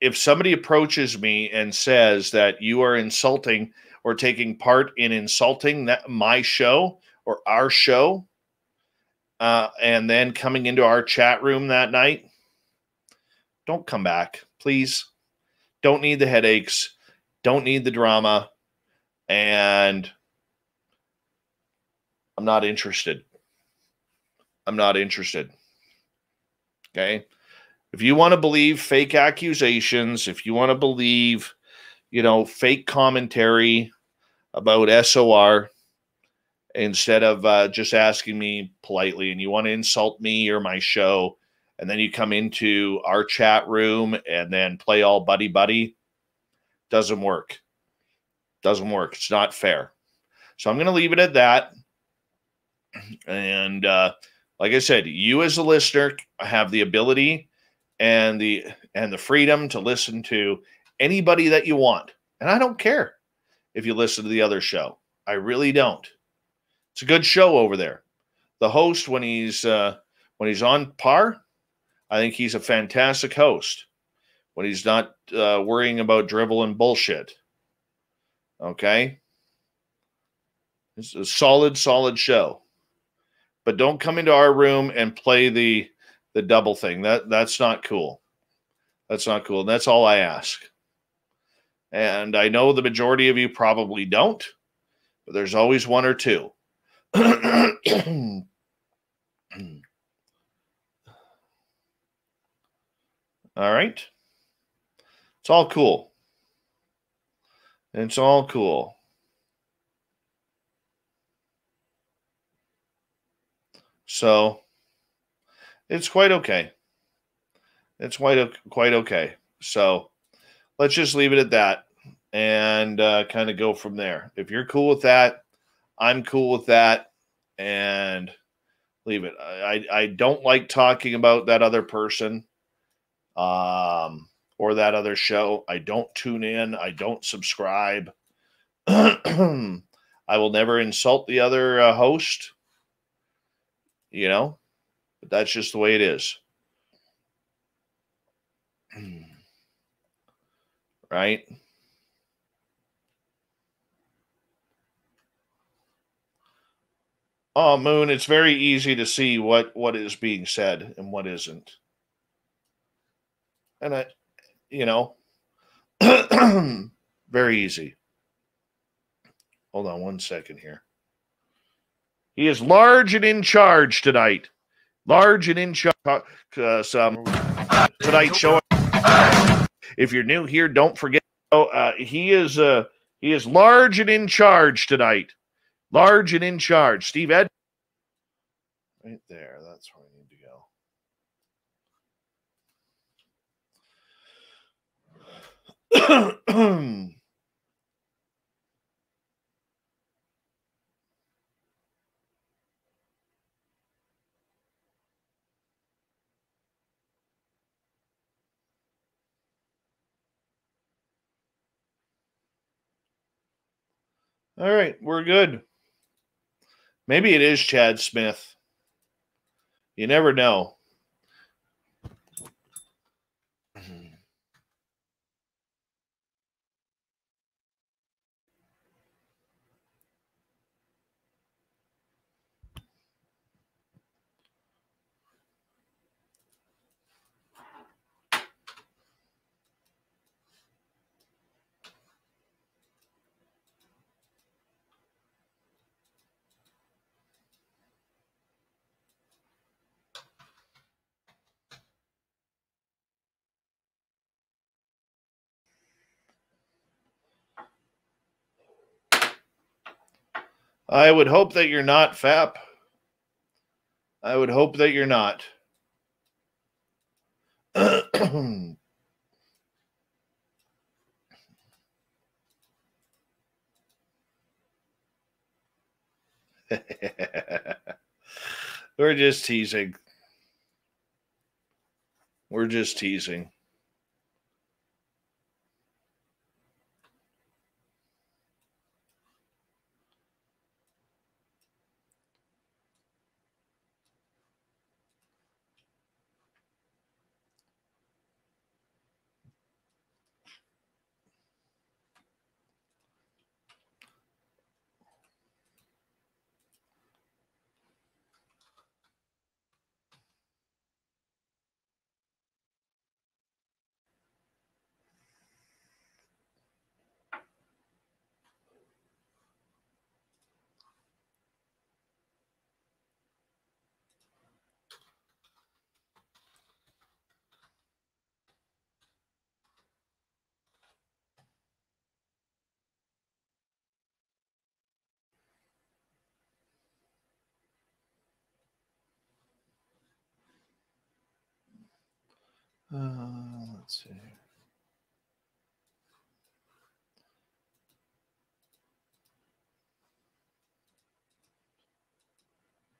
if somebody approaches me and says that you are insulting or taking part in insulting that my show or our show, uh, and then coming into our chat room that night, don't come back, please. Don't need the headaches. Don't need the drama. And I'm not interested. I'm not interested. Okay? If you want to believe fake accusations, if you want to believe, you know, fake commentary about S O R instead of uh, just asking me politely, and you want to insult me or my show, and then you come into our chat room and then play all buddy-buddy, doesn't work. Doesn't work. It's not fair. So I'm going to leave it at that. And uh, like I said, you as a listener have the ability and the and the freedom to listen to anybody that you want. And I don't care if you listen to the other show. I really don't. It's a good show over there. The host, when he's uh, when he's on par, I think he's a fantastic host. When he's not uh, worrying about drivel and bullshit. Okay? It's a solid, solid show. But don't come into our room and play the, the double thing. That, that's not cool. That's not cool. That's all I ask. And I know the majority of you probably don't, but there's always one or two. All right. It's all cool. It's all cool. So it's quite okay. It's quite, quite okay. So let's just leave it at that and uh, kind of go from there. If you're cool with that, I'm cool with that, and leave it. I, I don't like talking about that other person um, or that other show. I don't tune in. I don't subscribe. I will never insult the other uh, host, you know, but that's just the way it is. Right? Oh, Moon, it's very easy to see what, what is being said and what isn't. And I, you know, very easy. Hold on one second here. He is large and in charge tonight. Large and in charge. Uh, some tonight showing. If you're new here, don't forget. Oh, uh, he is uh, he is large and in charge tonight. Large and in charge. Steve Ed. Right there. That's where I need to go. All right. We're good. Maybe it is Chad Smith. You never know. I would hope that you're not, F A P. I would hope that you're not. We're just teasing. We're just teasing. Uh, let's see.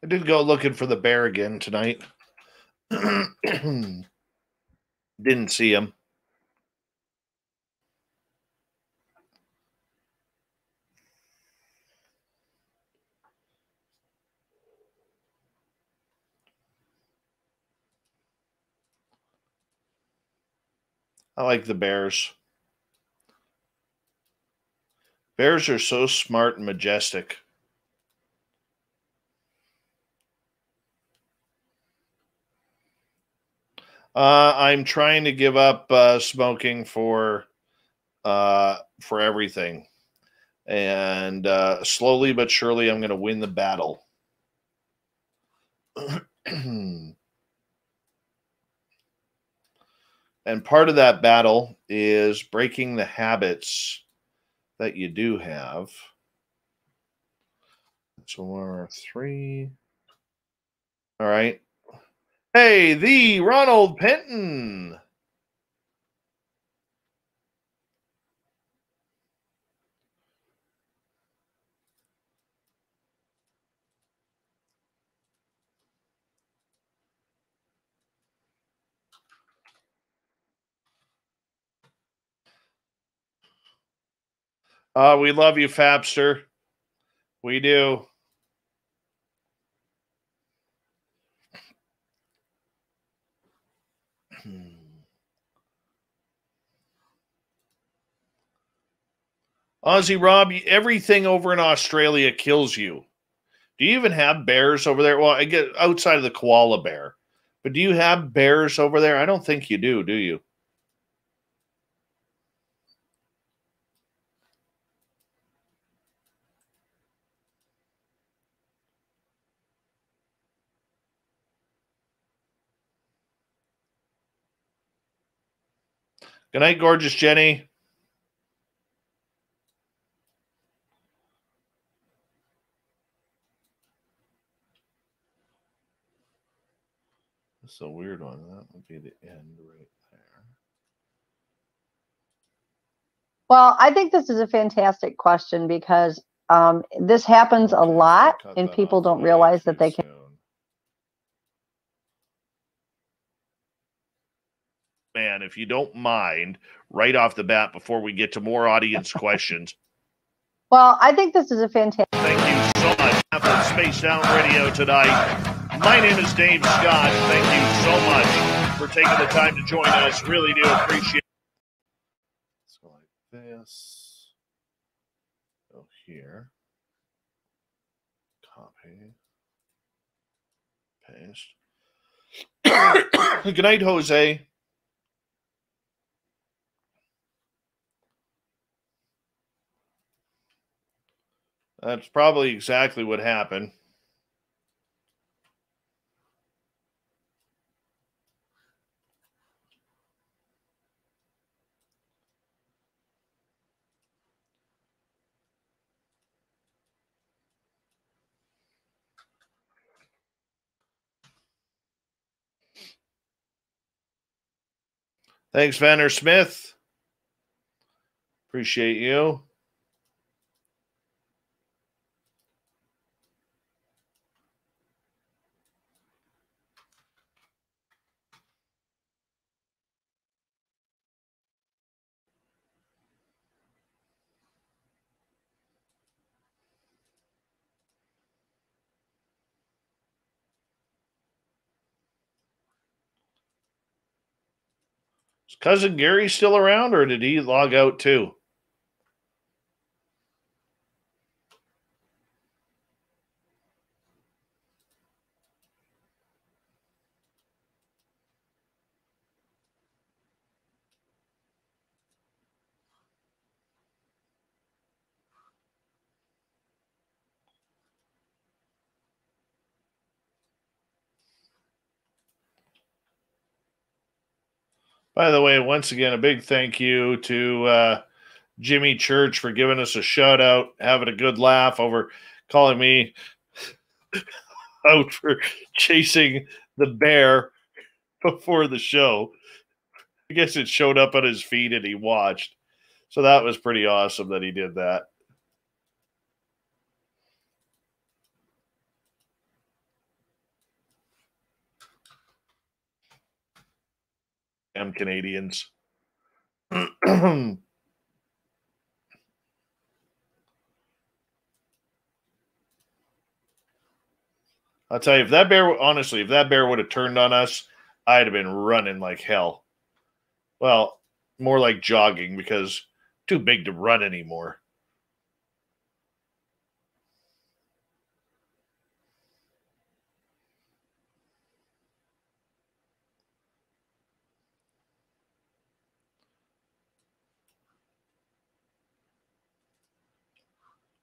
I did go looking for the bear again tonight. Didn't see him. I like the bears. Bears are so smart and majestic. Uh, I'm trying to give up uh, smoking for uh, for everything. And uh, slowly but surely, I'm going to win the battle. And part of that battle is breaking the habits that you do have. So one or three. All right. Hey, the Ronald Penton. Uh, we love you, Fabster. We do. Ozzy Rob, everything over in Australia kills you. Do you even have bears over there? Well, I get outside of the koala bear. But do you have bears over there? I don't think you do, do you? Good night, gorgeous Jenny. That's a weird one. That would be the end right there. Well, I think this is a fantastic question because um, this happens a lot and people don't realize that they can. Man, if you don't mind, right off the bat, before we get to more audience questions. Well, I think this is a fantastic. Thank you so much for Spaced Out Radio tonight. My name is Dave Scott. Thank you so much for taking the time to join us. Really do appreciate it. Let's go like this. Go here. Copy. Paste. Good night, Jose. That's probably exactly what happened. Thanks, Vanner Smith. Appreciate you. Is Cousin Gary still around, or did he log out too? By the way, once again, a big thank you to uh, Jimmy Church for giving us a shout out, having a good laugh over calling me out for chasing the bear before the show. I guess it showed up on his feed and he watched. So that was pretty awesome that he did that. I'm Canadians. I'll tell you, if that bear, honestly, if that bear would have turned on us, I'd have been running like hell. Well, more like jogging because too big to run anymore.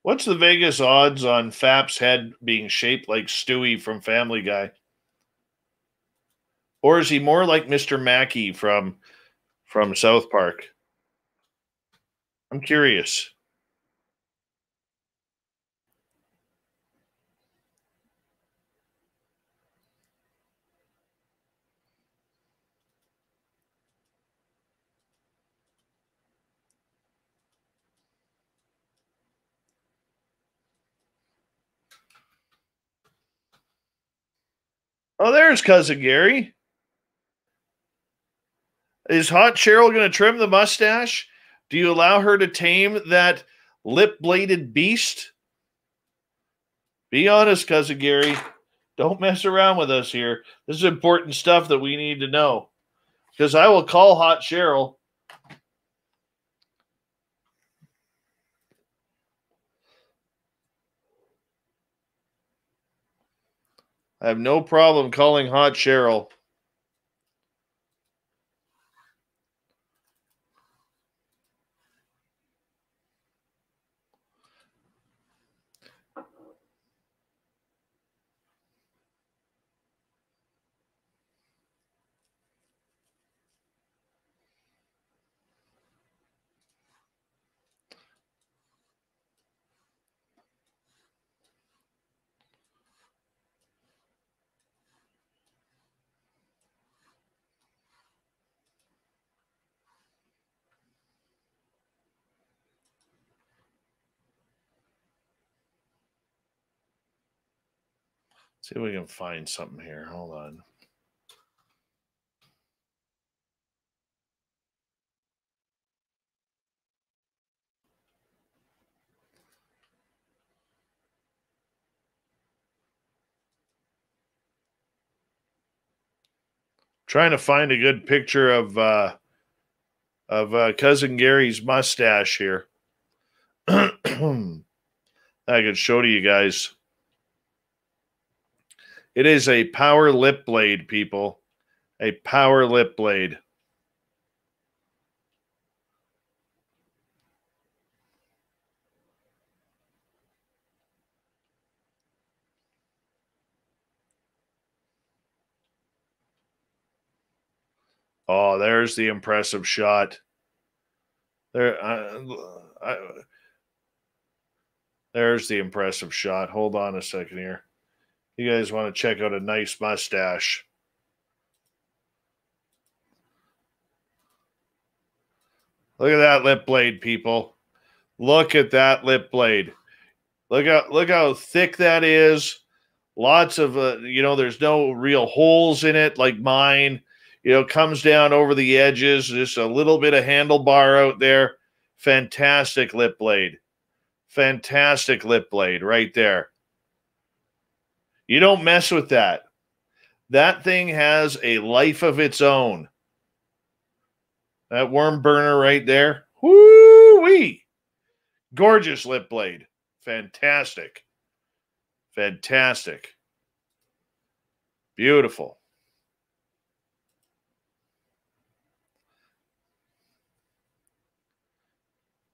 What's the Vegas odds on Fap's head being shaped like Stewie from Family Guy? Or is he more like Mister Mackey from, from South Park? I'm curious. Oh, there's Cousin Gary. Is Hot Cheryl going to trim the mustache? Do you allow her to tame that lip-bladed beast? Be honest, Cousin Gary. Don't mess around with us here. This is important stuff that we need to know. Because I will call Hot Cheryl. I have no problem calling Hot Cheryl. See if we can find something here. Hold on. Trying to find a good picture of uh, of uh, Cousin Gary's mustache here. I could show to you guys. It is a power lip blade, people. A power lip blade. Oh, there's the impressive shot. There, uh, I, there's the impressive shot. Hold on a second here. You guys want to check out a nice mustache. Look at that lip blade, people. Look at that lip blade. Look out, look how thick that is. Lots of, uh, you know, there's no real holes in it like mine. You know, comes down over the edges. Just a little bit of handlebar out there. Fantastic lip blade. Fantastic lip blade right there. You don't mess with that. That thing has a life of its own. That worm burner right there. Woo-wee. Gorgeous lip blade. Fantastic. Fantastic. Beautiful.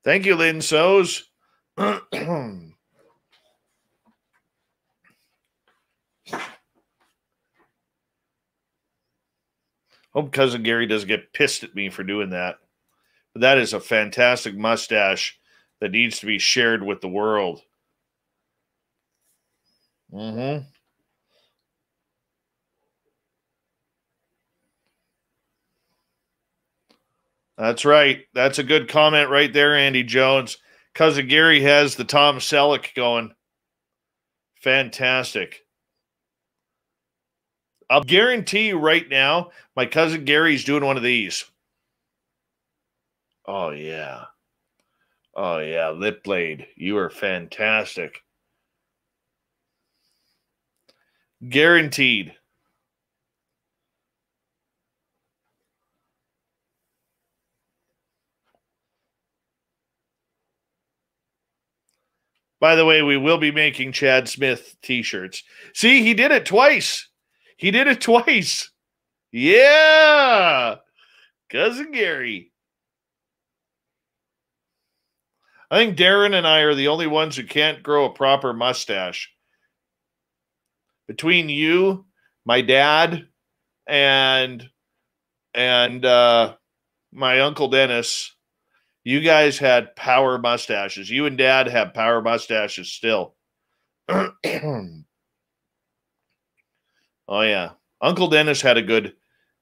Thank you, Lynn Sows. Hope Cousin Gary doesn't get pissed at me for doing that. But that is a fantastic mustache that needs to be shared with the world. Mm-hmm. That's right. That's a good comment right there, Andy Jones. Cousin Gary has the Tom Selleck going. Fantastic. I'll guarantee you right now, my Cousin Gary's doing one of these. Oh, yeah. Oh, yeah. Lip blade, you are fantastic. Guaranteed. By the way, we will be making Chad Smith t-shirts. See, he did it twice. He did it twice. Yeah. Cousin Gary. I think Darren and I are the only ones who can't grow a proper mustache. Between you, my dad, and and uh, my Uncle Dennis, you guys had power mustaches. You and Dad have power mustaches still. Oh, yeah. Uncle Dennis had a good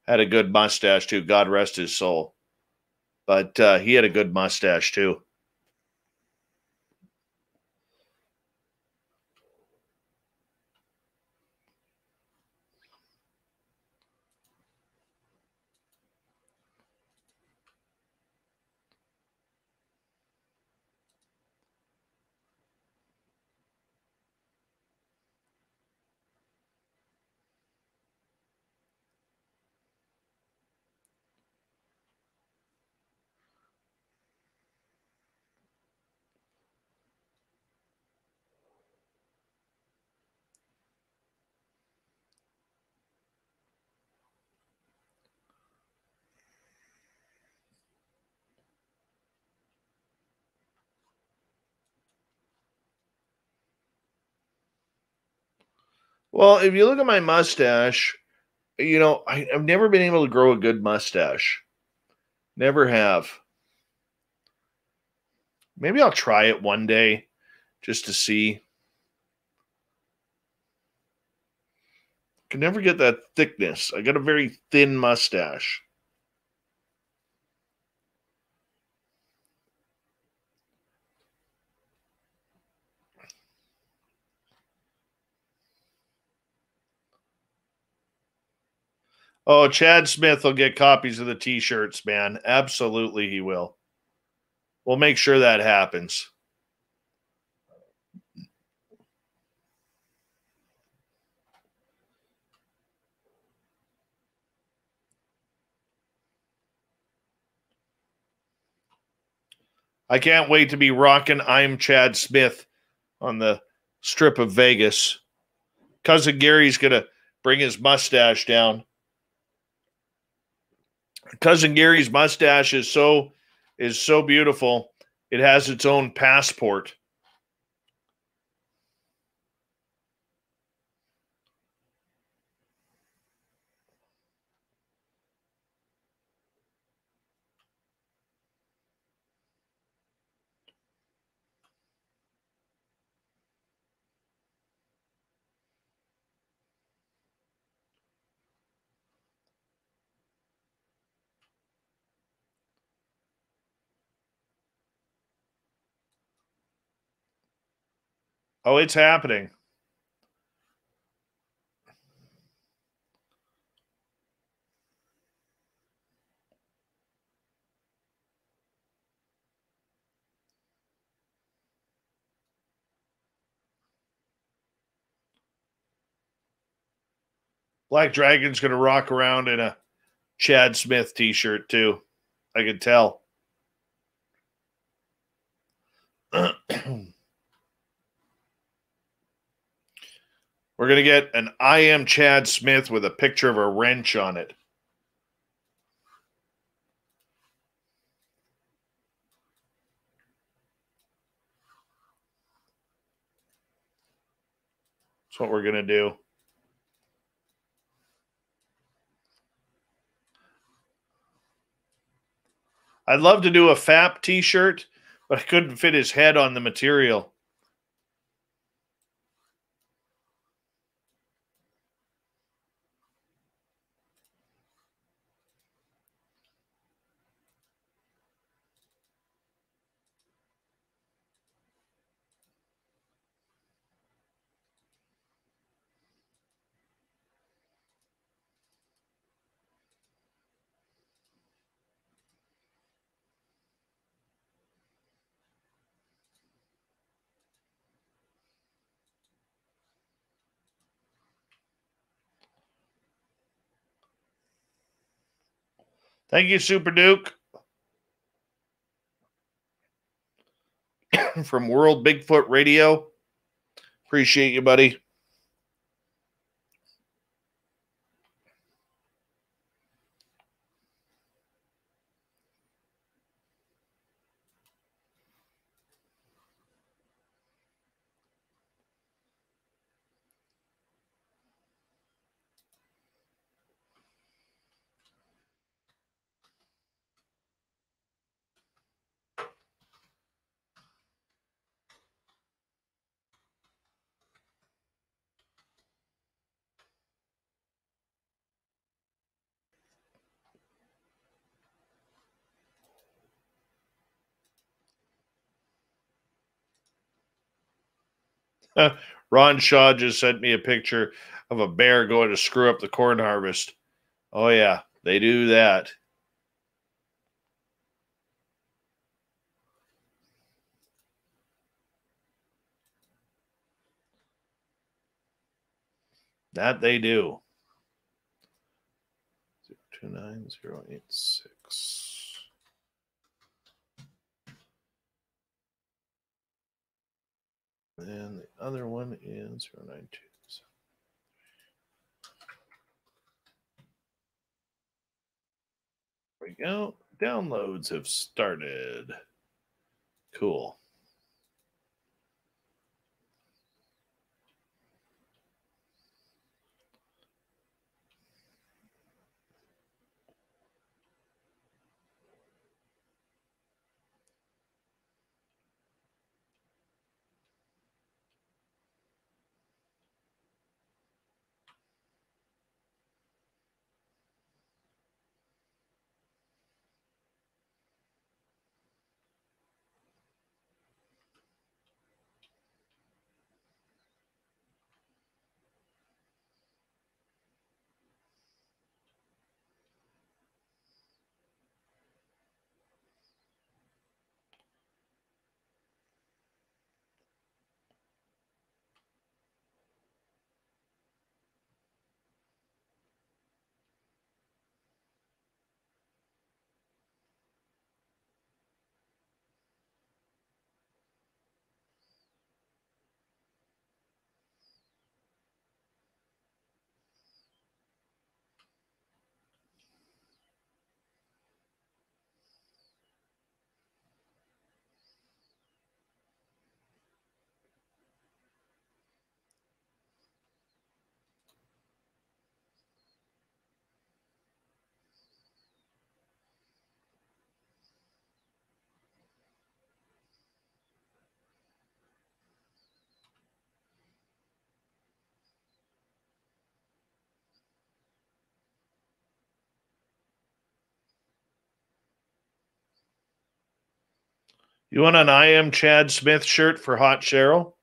had a good mustache, too. God rest his soul. But uh, he had a good mustache, too. Well, if you look at my mustache, you know, I, I've never been able to grow a good mustache. Never have. Maybe I'll try it one day just to see. Can never get that thickness. I got a very thin mustache. Oh, Chad Smith will get copies of the T-shirts, man. Absolutely, he will. We'll make sure that happens. I can't wait to be rocking I'm Chad Smith on the Strip of Vegas. Cousin Gary's going to bring his mustache down. Cousin Gary's mustache is so is so beautiful, it has its own passport. Oh, it's happening. Black Dragon's going to rock around in a Chad Smith t-shirt, too. I can tell. We're going to get an I am Chad Smith with a picture of a wrench on it. That's what we're going to do. I'd love to do a F A P t-shirt, but I couldn't fit his head on the material. Thank you, Super Duke. From World Bigfoot Radio. Appreciate you, buddy. Ron Shaw just sent me a picture of a bear going to screw up the corn harvest. Oh, yeah, they do that. That they do. two nine zero eight six. And the other one is zero nine two. There we go. Downloads have started. Cool. You want an I Am Chad Smith shirt for Hot Cheryl?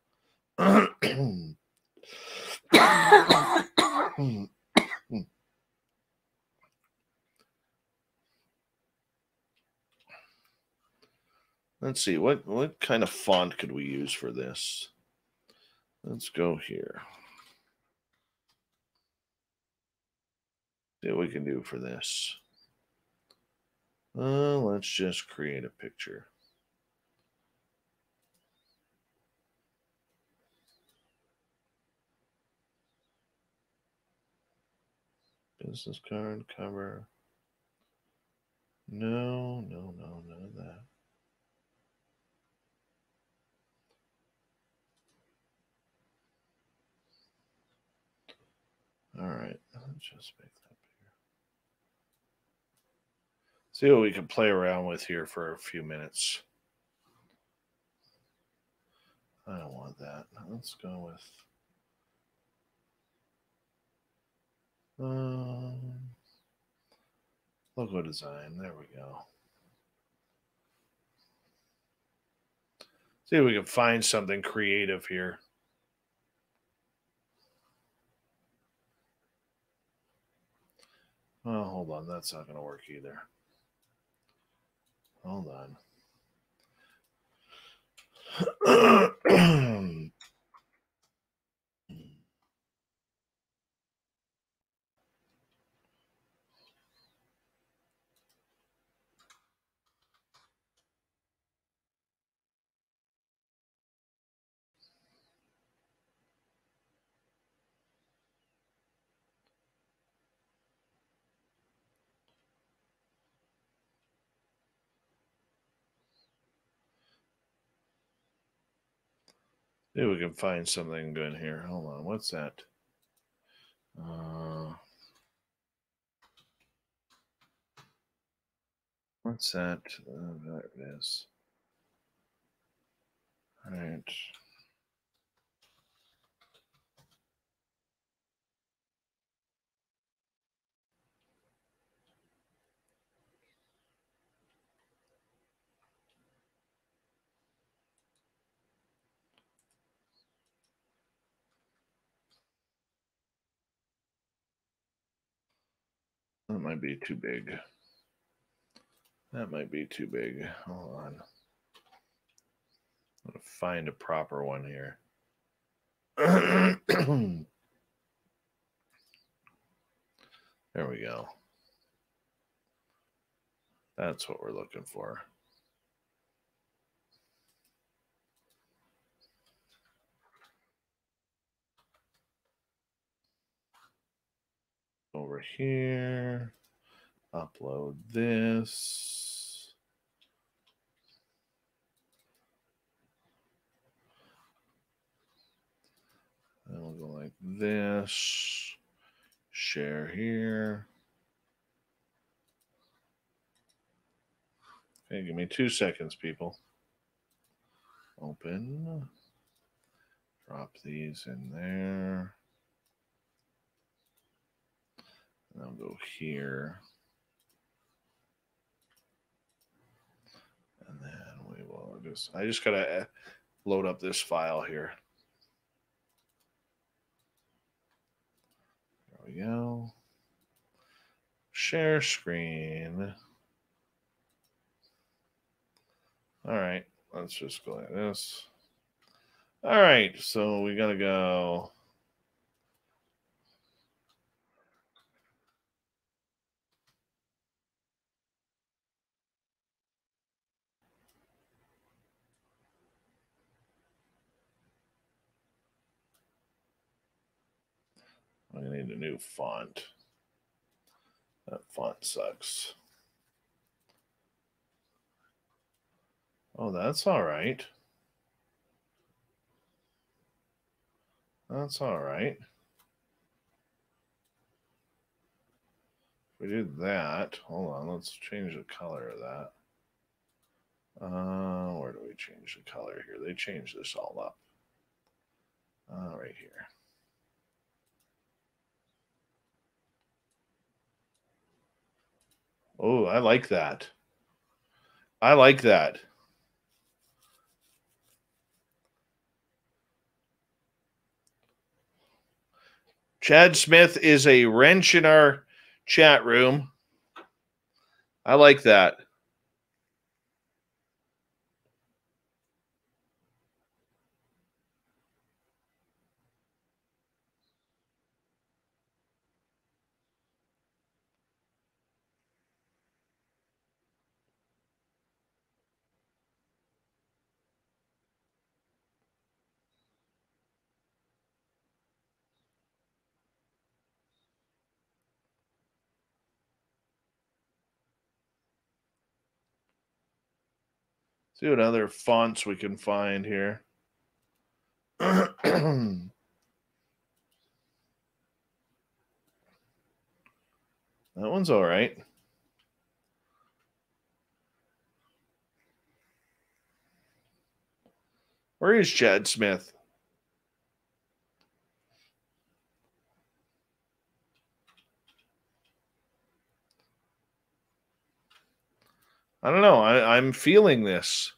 Let's see, what, what kind of font could we use for this? Let's go here. See what we can do for this. Uh, let's just create a picture. Business card, cover. No, no, no, none of that. All right, let's just make that bigger. See what we can play around with here for a few minutes. I don't want that. Let's go with... Um, logo design. There we go. See if we can find something creative here. Oh, hold on. That's not going to work either. Hold on. Maybe we can find something good here. Hold on. What's that? Uh, what's that? Uh, there it is. All right. That might be too big. That might be too big. Hold on. I'm going to find a proper one here. There we go. That's what we're looking for. Over here, upload this. And we'll go like this. Share here. Okay, give me two seconds, people. Open. Drop these in there. And I'll go here. And then we will just, I just got to load up this file here. There we go. Share screen. All right, let's just go like this. All right, so we got to go. I need a new font. That font sucks. Oh, that's all right. That's all right. If we did that, hold on, let's change the color of that. Uh, where do we change the color here? They changed this all up. Uh, right here. Oh, I like that. I like that. Chad Smith is a wrench in our chat room. I like that. See what other fonts we can find here. That one's all right. Where is Chad Smith? I don't know. I, I'm feeling this.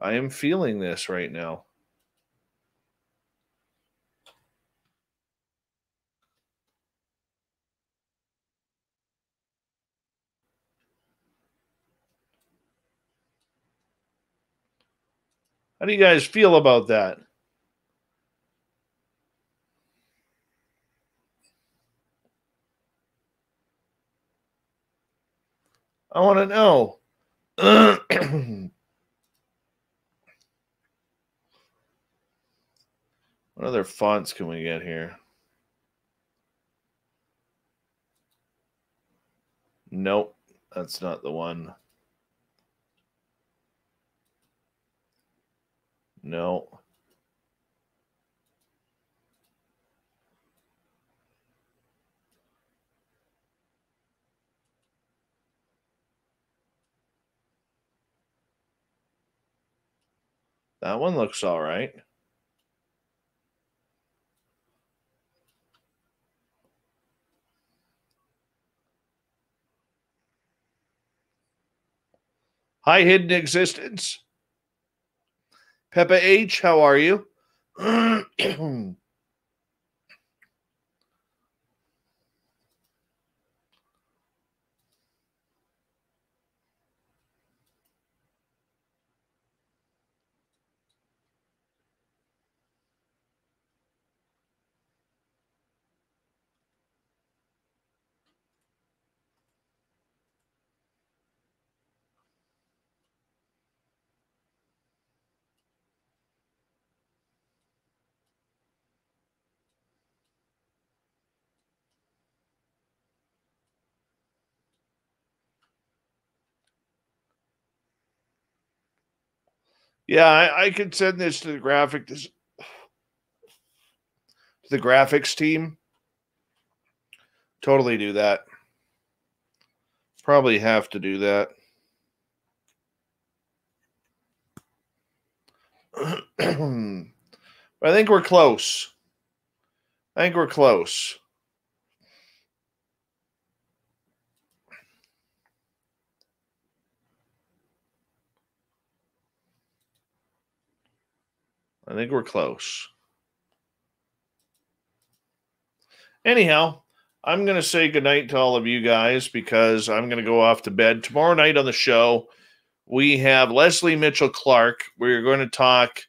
I am feeling this right now. How do you guys feel about that? I want to know. What other fonts can we get here? Nope, that's not the one. No. That one looks all right. Hi, Hidden Existence. Peppa H, how are you? Yeah, I, I could send this to the graphic to the graphics team. Totally do that. Probably have to do that. I think we're close. I think we're close. I think we're close. Anyhow, I'm going to say goodnight to all of you guys because I'm going to go off to bed. Tomorrow night on the show, we have Leslie Mitchell Clark. We're going to talk,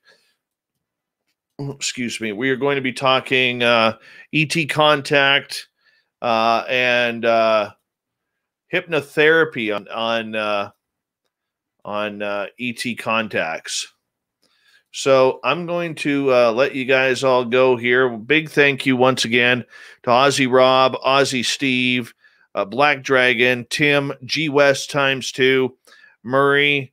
excuse me, we are going to be talking uh, E T contact uh, and uh, hypnotherapy on, on, uh, on uh, E T contacts. So I'm going to uh, let you guys all go here. Big thank you once again to Ozzy Rob, Ozzy Steve, uh, Black Dragon, Tim, G West times two, Murray,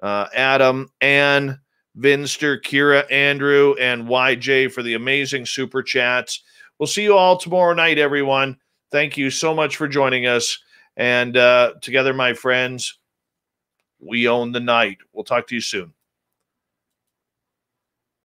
uh, Adam, Ann, Vinster, Kira, Andrew, and Y J for the amazing super chats. We'll see you all tomorrow night, everyone. Thank you so much for joining us. And uh, together, my friends, we own the night. We'll talk to you soon.